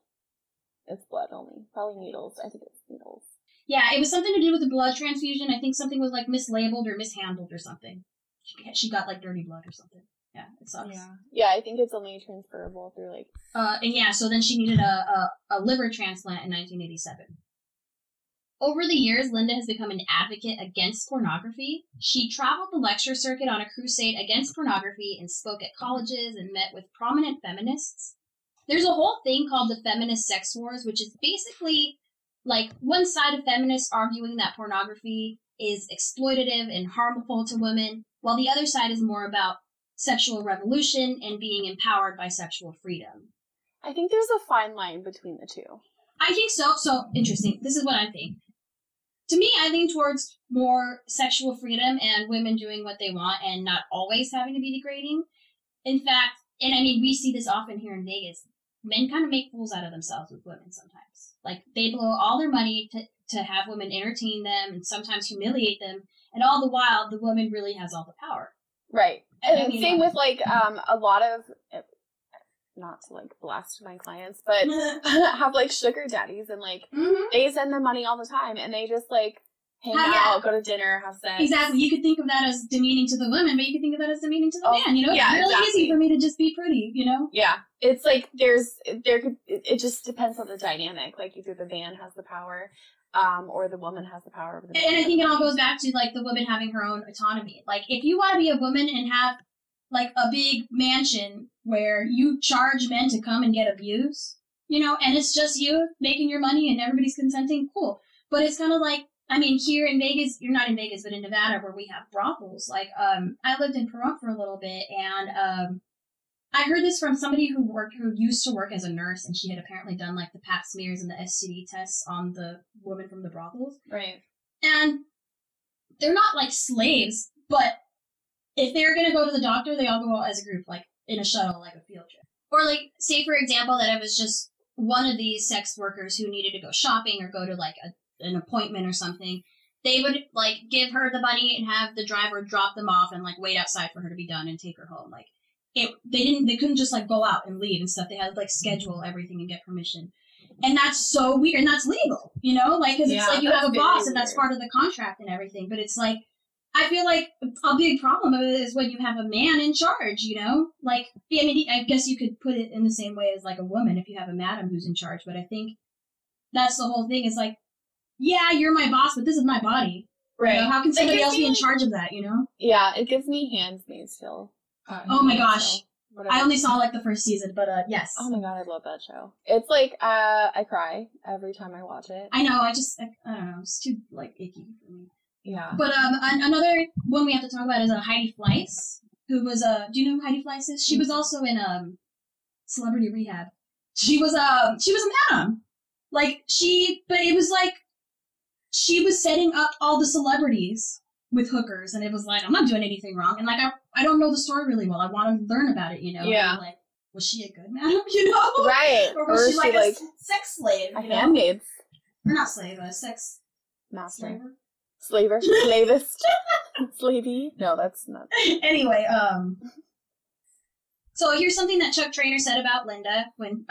It's blood only. Probably needles. I think it's needles. Yeah, it was something to do with the blood transfusion. I think something was, like, mislabeled or mishandled or something. She got, like, dirty blood or something. Yeah, it sucks. Yeah, I think it's only transferable through, like... And yeah, so then she needed a liver transplant in 1987. Over the years, Linda has become an advocate against pornography. She traveled the lecture circuit on a crusade against pornography and spoke at colleges and met with prominent feminists. There's a whole thing called the feminist sex wars, which is basically like one side of feminists arguing that pornography is exploitative and harmful to women, while the other side is more about sexual revolution and being empowered by sexual freedom. I think there's a fine line between the two. I think so. So, interesting. This is what I think. To me, I lean towards more sexual freedom and women doing what they want and not always having to be degrading. In fact, and I mean, we see this often here in Vegas, men kind of make fools out of themselves with women sometimes. Like, they blow all their money to have women entertain them and sometimes humiliate them. And all the while, the woman really has all the power. Right. And I mean, same with, like, a lot of, not to, like, blast my clients, but have, like, sugar daddies, and, like, mm-hmm. they send them money all the time, and they just, like, hang out, go to dinner, have sex. Exactly. You could think of that as demeaning to the women, but you could think of that as demeaning to the man, you know? Yeah, it's really easy for me to just be pretty, you know? Yeah. It's, like, it just depends on the dynamic. Like, either the man has the power, or the woman has the power over the man. And I think it all goes back to, like, the woman having her own autonomy. Like, if you want to be a woman and have, like, a big mansion where you charge men to come and get abused, you know, and it's just you making your money and everybody's consenting, cool. But it's kind of like, I mean, here in Vegas, you're not in Vegas, but in Nevada where we have brothels. Like, I lived in Pahrump for a little bit, and I heard this from somebody who used to work as a nurse, and she had apparently done, like, the pap smears and the STD tests on the women from the brothels. Right. And they're not, like, slaves, but if they're going to go to the doctor, they all go out as a group. Like, in a shuttle, like a field trip. Or like, say for example that I was just one of these sex workers who needed to go shopping or go to like an appointment or something. They would like give her the money and have the driver drop them off and like wait outside for her to be done and take her home. Like they couldn't just like go out and leave and stuff. They had to like schedule everything and get permission. And that's so weird. And that's legal, you know, like, cause it's like you have a boss and that's part of the contract and everything. But it's like, I feel like a big problem of it is when you have a man in charge, you know, like, I mean, I guess you could put it in the same way as like a woman if you have a madam who's in charge. But I think that's the whole thing. It's like, yeah, you're my boss, but this is my body. Right. You know, how can somebody else be in charge of that, you know? Yeah, it gives me hands still. Oh my gosh. So. Whatever. I only saw, like, the first season, but, yes. Oh, my God, I love that show. It's, like, I cry every time I watch it. I know, I don't know, it's too, like, icky for me. Yeah. But, another one we have to talk about is Heidi Fleiss, who was, do you know who Heidi Fleiss is? She was also in, Celebrity Rehab. She was a madam. Like, but it was, like, she was setting up all the celebrities with hookers, and it was like, I'm not doing anything wrong, and like I don't know the story really well. I want to learn about it, you know. Yeah. And like, was she a good madam, you know? Right. Or was she like a sex slave? A handmaid. Or not slave, a sex master. Slaver. Slavist. Slavey. No, that's not. Anyway, so here's something that Chuck Traynor said about Linda when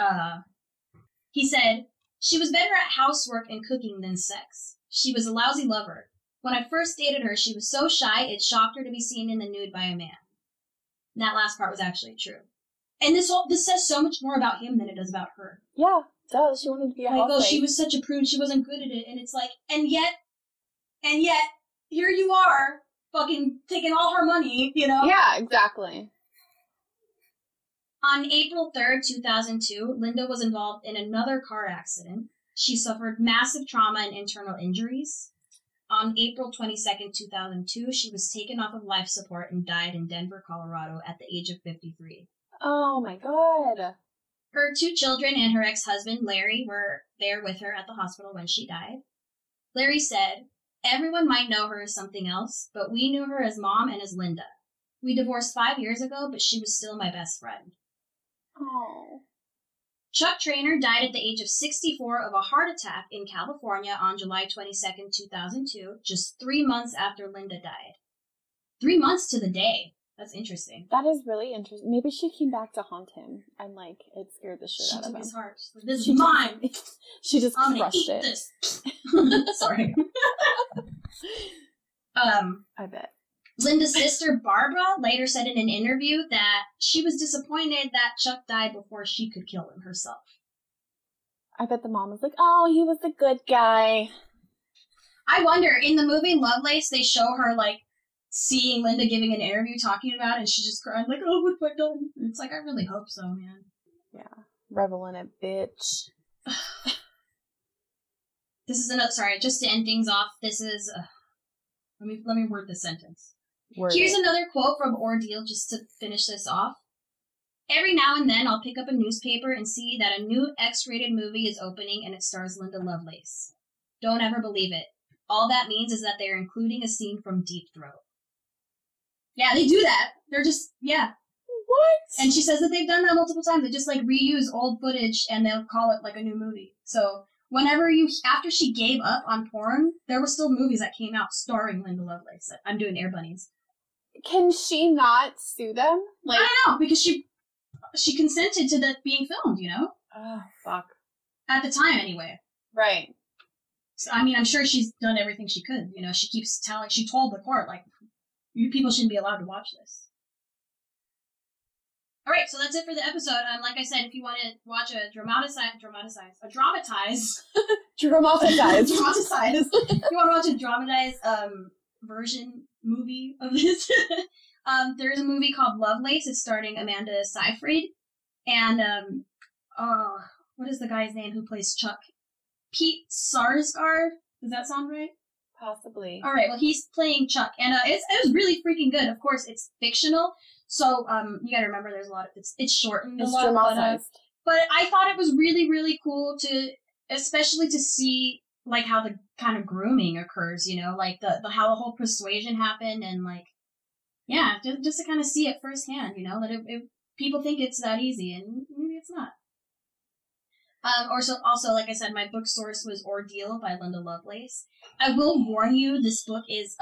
he said she was better at housework and cooking than sex. She was a lousy lover. When I first dated her, she was so shy, it shocked her to be seen in the nude by a man. And that last part was actually true. And this says so much more about him than it does about her. Yeah, it does. She wanted to be a housewife. Like, oh, she was such a prude. She wasn't good at it. And it's like, and yet, here you are, fucking taking all her money, you know? Yeah, exactly. On April 3rd, 2002, Linda was involved in another car accident. She suffered massive trauma and internal injuries. On April 22nd, 2002, she was taken off of life support and died in Denver, Colorado at the age of 53. Oh, my God. Her two children and her ex-husband, Larry, were there with her at the hospital when she died. Larry said, "Everyone might know her as something else, but we knew her as Mom and as Linda. We divorced 5 years ago, but she was still my best friend." Oh. Chuck Traynor died at the age of 64 of a heart attack in California on July 22, 2002, just 3 months after Linda died. 3 months to the day. That's interesting. That is really interesting. Maybe she came back to haunt him, and, like, it scared the shit out of him. She took his heart. This is mine! She just crushed it. Sorry. I bet. Linda's sister, Barbara, later said in an interview that she was disappointed that Chuck died before she could kill him herself. I bet the mom was like, oh, he was a good guy. I wonder, in the movie Lovelace, they show her, like, seeing Linda giving an interview talking about it, and she's just crying, like, oh, what have I done? It's like, I really hope so, man. Yeah. Revel in it, bitch. This is another, sorry, just to end things off, this is, let me word this sentence. Here's another quote from Ordeal, just to finish this off. "Every now and then, I'll pick up a newspaper and see that a new X-rated movie is opening and it stars Linda Lovelace. Don't ever believe it. All that means is that they're including a scene from Deep Throat." Yeah, they do that. They're just, yeah. What? And she says that they've done that multiple times. They just, like, reuse old footage and they'll call it, like, a new movie. So, after she gave up on porn, there were still movies that came out starring Linda Lovelace. I'm doing air bunnies. Can she not sue them? Like, I don't know, because she consented to that being filmed, you know? Oh, fuck. At the time, anyway. Right. So, I mean, I'm sure she's done everything she could, you know? She keeps telling, she told the court, like, you people shouldn't be allowed to watch this. All right, so that's it for the episode. Like I said, if you want to watch a dramatized version movie of this, there is a movie called Lovelace. It's starring Amanda Seyfried, and what is the guy's name who plays Chuck? Pete Sarsgaard. Does that sound right? Possibly. All right. Well, he's playing Chuck, and it was really freaking good. Of course, it's fictional. So, you gotta remember there's a lot of, it's shortened a lot, but I thought it was really, really cool especially to see, like, how the kind of grooming occurs, you know, like, how the whole persuasion happened, and, like, yeah, just to kind of see it firsthand, you know, that it people think it's that easy, and maybe it's not. Also, like I said, my book source was Ordeal by Linda Lovelace. I will warn you, this book is,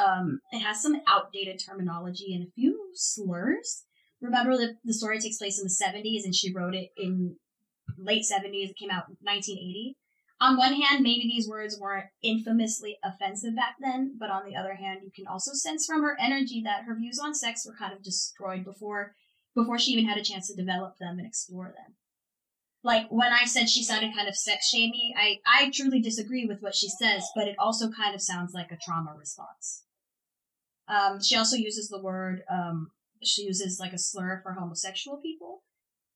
it has some outdated terminology and a few slurs. Remember that the story takes place in the 70s, and she wrote it in late 70s. It came out in 1980. On one hand, maybe these words weren't infamously offensive back then, but on the other hand, you can also sense from her energy that her views on sex were kind of destroyed before she even had a chance to develop them and explore them. Like, when I said she sounded kind of sex-shamey, I truly disagree with what she says, but it also kind of sounds like a trauma response. She also uses the word, she uses like a slur for homosexual people.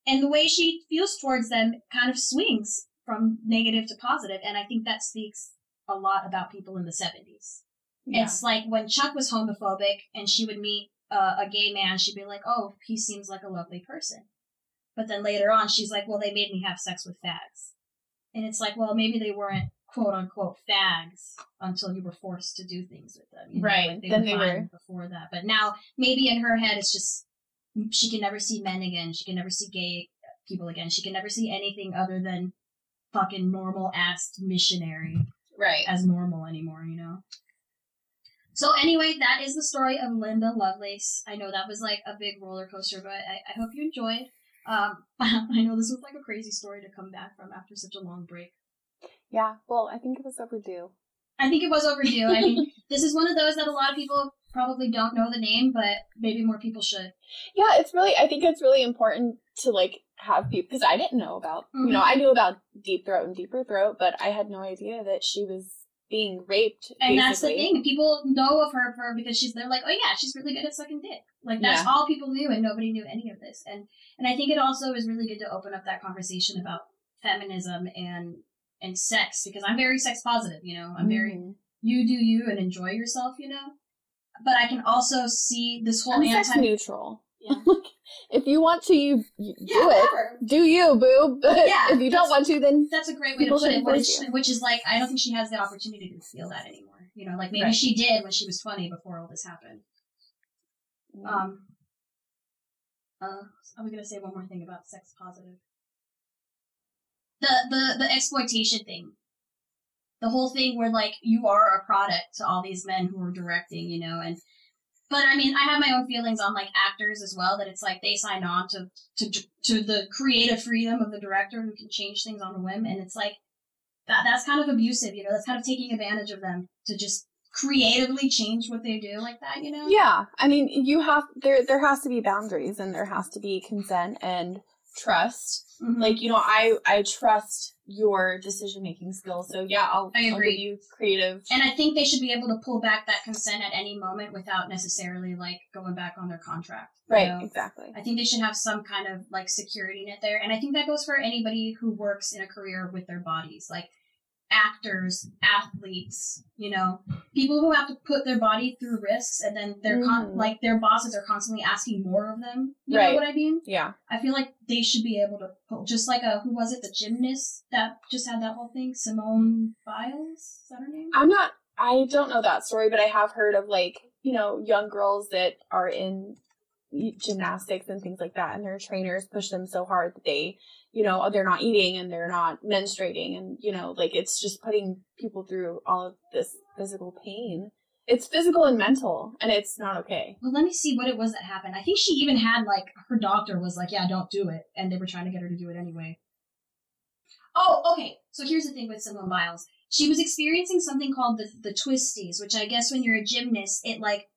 And the way she feels towards them kind of swings from negative to positive, and I think that speaks a lot about people in the 70s. Yeah. It's like when Chuck was homophobic and she would meet a gay man, she'd be like, oh, he seems like a lovely person. But then later on, she's like, well, they made me have sex with fags. And it's like, well, maybe they weren't quote-unquote fags until you were forced to do things with them. You know? Right. Like they were fine before that. But now, maybe in her head, it's just, she can never see men again. She can never see gay people again. She can never see anything other than fucking normal-ass missionary as normal anymore, you know? So anyway, that is the story of Linda Lovelace. I know that was like a big roller coaster, but I hope you enjoyed. I know this was like a crazy story to come back from after such a long break. Yeah, well, I think it was overdue. I mean, this is one of those that a lot of people probably don't know the name, but maybe more people should. Yeah, I think it's really important to like have people, because I didn't know about, you know, I knew about Deep Throat and Deeper Throat, but I had no idea that she was being raped, basically. And that's the thing. People know of her because they're like, oh yeah, she's really good at sucking dick. Like, that's all people knew, and nobody knew any of this. And I think it also is really good to open up that conversation about feminism and sex, because I'm very sex positive, you know? I'm very, you do you and enjoy yourself, you know? But I can also see this whole sex neutral. Yeah. If you want to, you do it. Whatever. Do you, boo? But if you don't want to, then that's a great way to put it. Which is like, I don't think she has the opportunity to feel that anymore. You know, like maybe she did when she was 20 before all this happened. Mm. I'm gonna say one more thing about sex positive. The exploitation thing. The whole thing where like you are a product to all these men who are directing, you know, and. But, I mean, I have my own feelings on, like, actors as well, that it's, like, they sign on to the creative freedom of the director who can change things on a whim, and it's, like, that's kind of abusive, you know? That's kind of taking advantage of them to just creatively change what they do like that, you know? Yeah. I mean, there has to be boundaries, and there has to be consent and trust. Mm-hmm. Like, you know, I trust your decision-making skills, so yeah, I'll give you creative. And I think they should be able to pull back that consent at any moment without necessarily, like, going back on their contract. Right, know? Exactly. I think they should have some kind of, like, security net there, and I think that goes for anybody who works in a career with their bodies, like actors, athletes, you know, people who have to put their body through risks, and then their bosses are constantly asking more of them. You know what I mean? Yeah. I feel like they should be able to pull, just like who was it, the gymnast that just had that whole thing, Simone Biles? Is that her name? I don't know that story, but I have heard of, like, you know, young girls that are in gymnastics and things like that, and their trainers push them so hard that they, you know, they're not eating and they're not menstruating, and, you know, like, it's just putting people through all of this physical pain. It's physical and mental, and it's not okay. Well, let me see what it was that happened. I think she even had, like, her doctor was like, yeah, don't do it, and they were trying to get her to do it anyway. Oh, okay, so here's the thing with Simone Biles. She was experiencing something called the twisties, which I guess when you're a gymnast, it, like,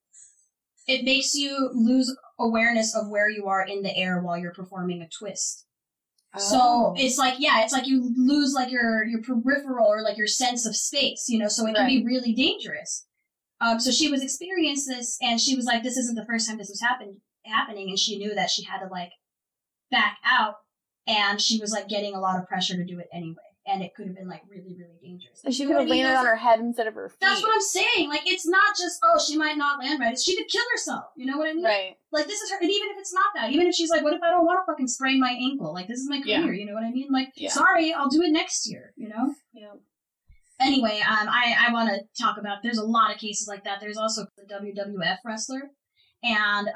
it makes you lose awareness of where you are in the air while you're performing a twist. Oh. So it's like, yeah, it's like you lose like your peripheral or like your sense of space, you know, so it can be really dangerous. So she was experiencing this, and she was like, this isn't the first time this was happening. And she knew that she had to like back out, and she was like getting a lot of pressure to do it anyway. And it could have been, like, really, really dangerous. And she would have landed on her head instead of her feet. That's what I'm saying. Like, it's not just, oh, she might not land right. She could kill herself. You know what I mean? Right. Like, this is her. And even if it's not that. Even if she's like, what if I don't want to fucking sprain my ankle? Like, this is my career. Yeah. You know what I mean? Like, sorry, I'll do it next year. You know? Yeah. Anyway, I want to talk about, there's a lot of cases like that. There's also the WWF wrestler. And,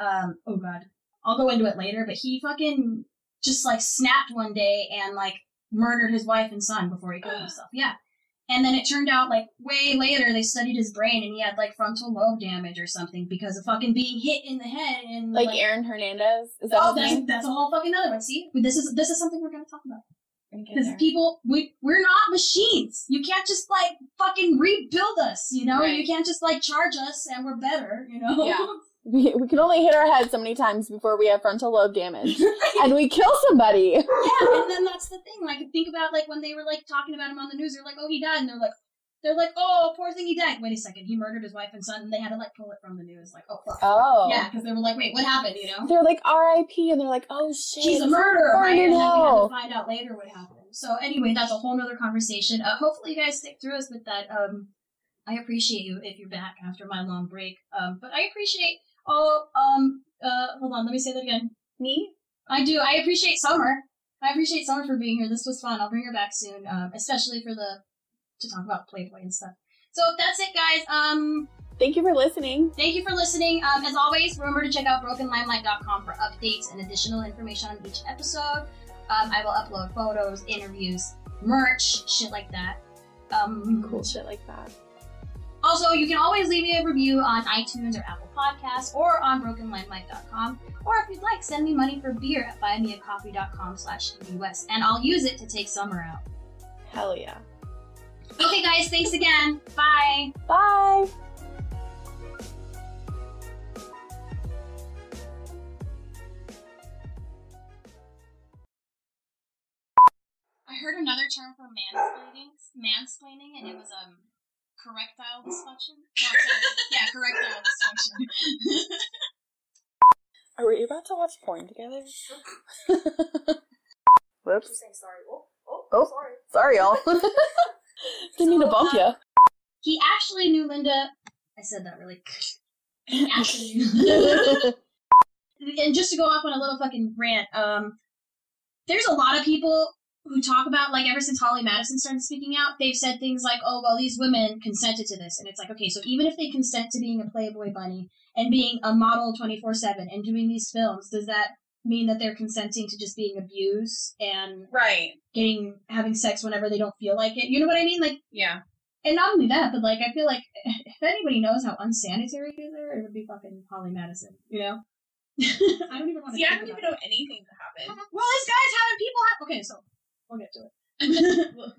oh, God. I'll go into it later, but he fucking just, like, snapped one day and, like, murdered his wife and son before he killed himself. Yeah. And then it turned out, like, way later, they studied his brain, and he had, like, frontal lobe damage or something because of fucking being hit in the head. And like Aaron Hernandez? Is that that's a whole fucking other one. See? This is something we're going to talk about. Because people, we're not machines. You can't just, like, fucking rebuild us, you know? Right. You can't just, like, charge us and we're better, you know? Yeah. We can only hit our head so many times before we have frontal lobe damage. And we kill somebody. Yeah, and then that's the thing. Like, think about, like, when they were, like, talking about him on the news, they're like, oh, he died. And they're like, oh, poor thing, he died. Wait a second, he murdered his wife and son, and they had to, like, pull it from the news. Like, oh, fuck. Oh. Yeah, because they were like, wait, what happened, you know? They're like, R.I.P., and they're like, oh, shit. She's a murderer, right? And then we had to find out later what happened. So, anyway, that's a whole nother conversation. Hopefully you guys stick through us with that. I appreciate you if you're back after my long break. But I appreciate... hold on, let me say that again. Me? I do. I appreciate Summer. I appreciate Summer for being here. This was fun. I'll bring her back soon, especially to talk about Playboy and stuff. So that's it, guys. Thank you for listening. Thank you for listening. As always, remember to check out BrokenLimelight.com for updates and additional information on each episode. I will upload photos, interviews, merch, shit like that. Cool shit like that. Also, you can always leave me a review on iTunes or Apple Podcasts or on BrokenLimelight.com. Or if you'd like, send me money for beer at buymeacoffee.com/US, and I'll use it to take Summer out. Hell yeah. Okay, guys, thanks again. Bye. Bye. I heard another term for mansplaining, and it was, correctile dysfunction? Yeah, correctile dysfunction. Are we about to watch porn together? Whoops. She's saying sorry. Oh, sorry. Sorry, y'all. Didn't mean to bump ya. He actually knew Linda. I said that really. He actually knew Linda. And just to go off on a little fucking rant, there's a lot of people who talk about, like, ever since Holly Madison started speaking out, they've said things like, oh, well, these women consented to this. And it's like, okay, so even if they consent to being a Playboy bunny and being a model 24/7 and doing these films, does that mean that they're consenting to just being abused and having sex whenever they don't feel like it? You know what I mean? Like, yeah. And not only that, but, like, I feel like if anybody knows how unsanitary these are, it would be fucking Holly Madison, you know? I don't even want to I don't even know anything that happened. Well, this guy's having people okay, so we'll get to it.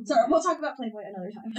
Sorry, we'll talk about Playboy another time.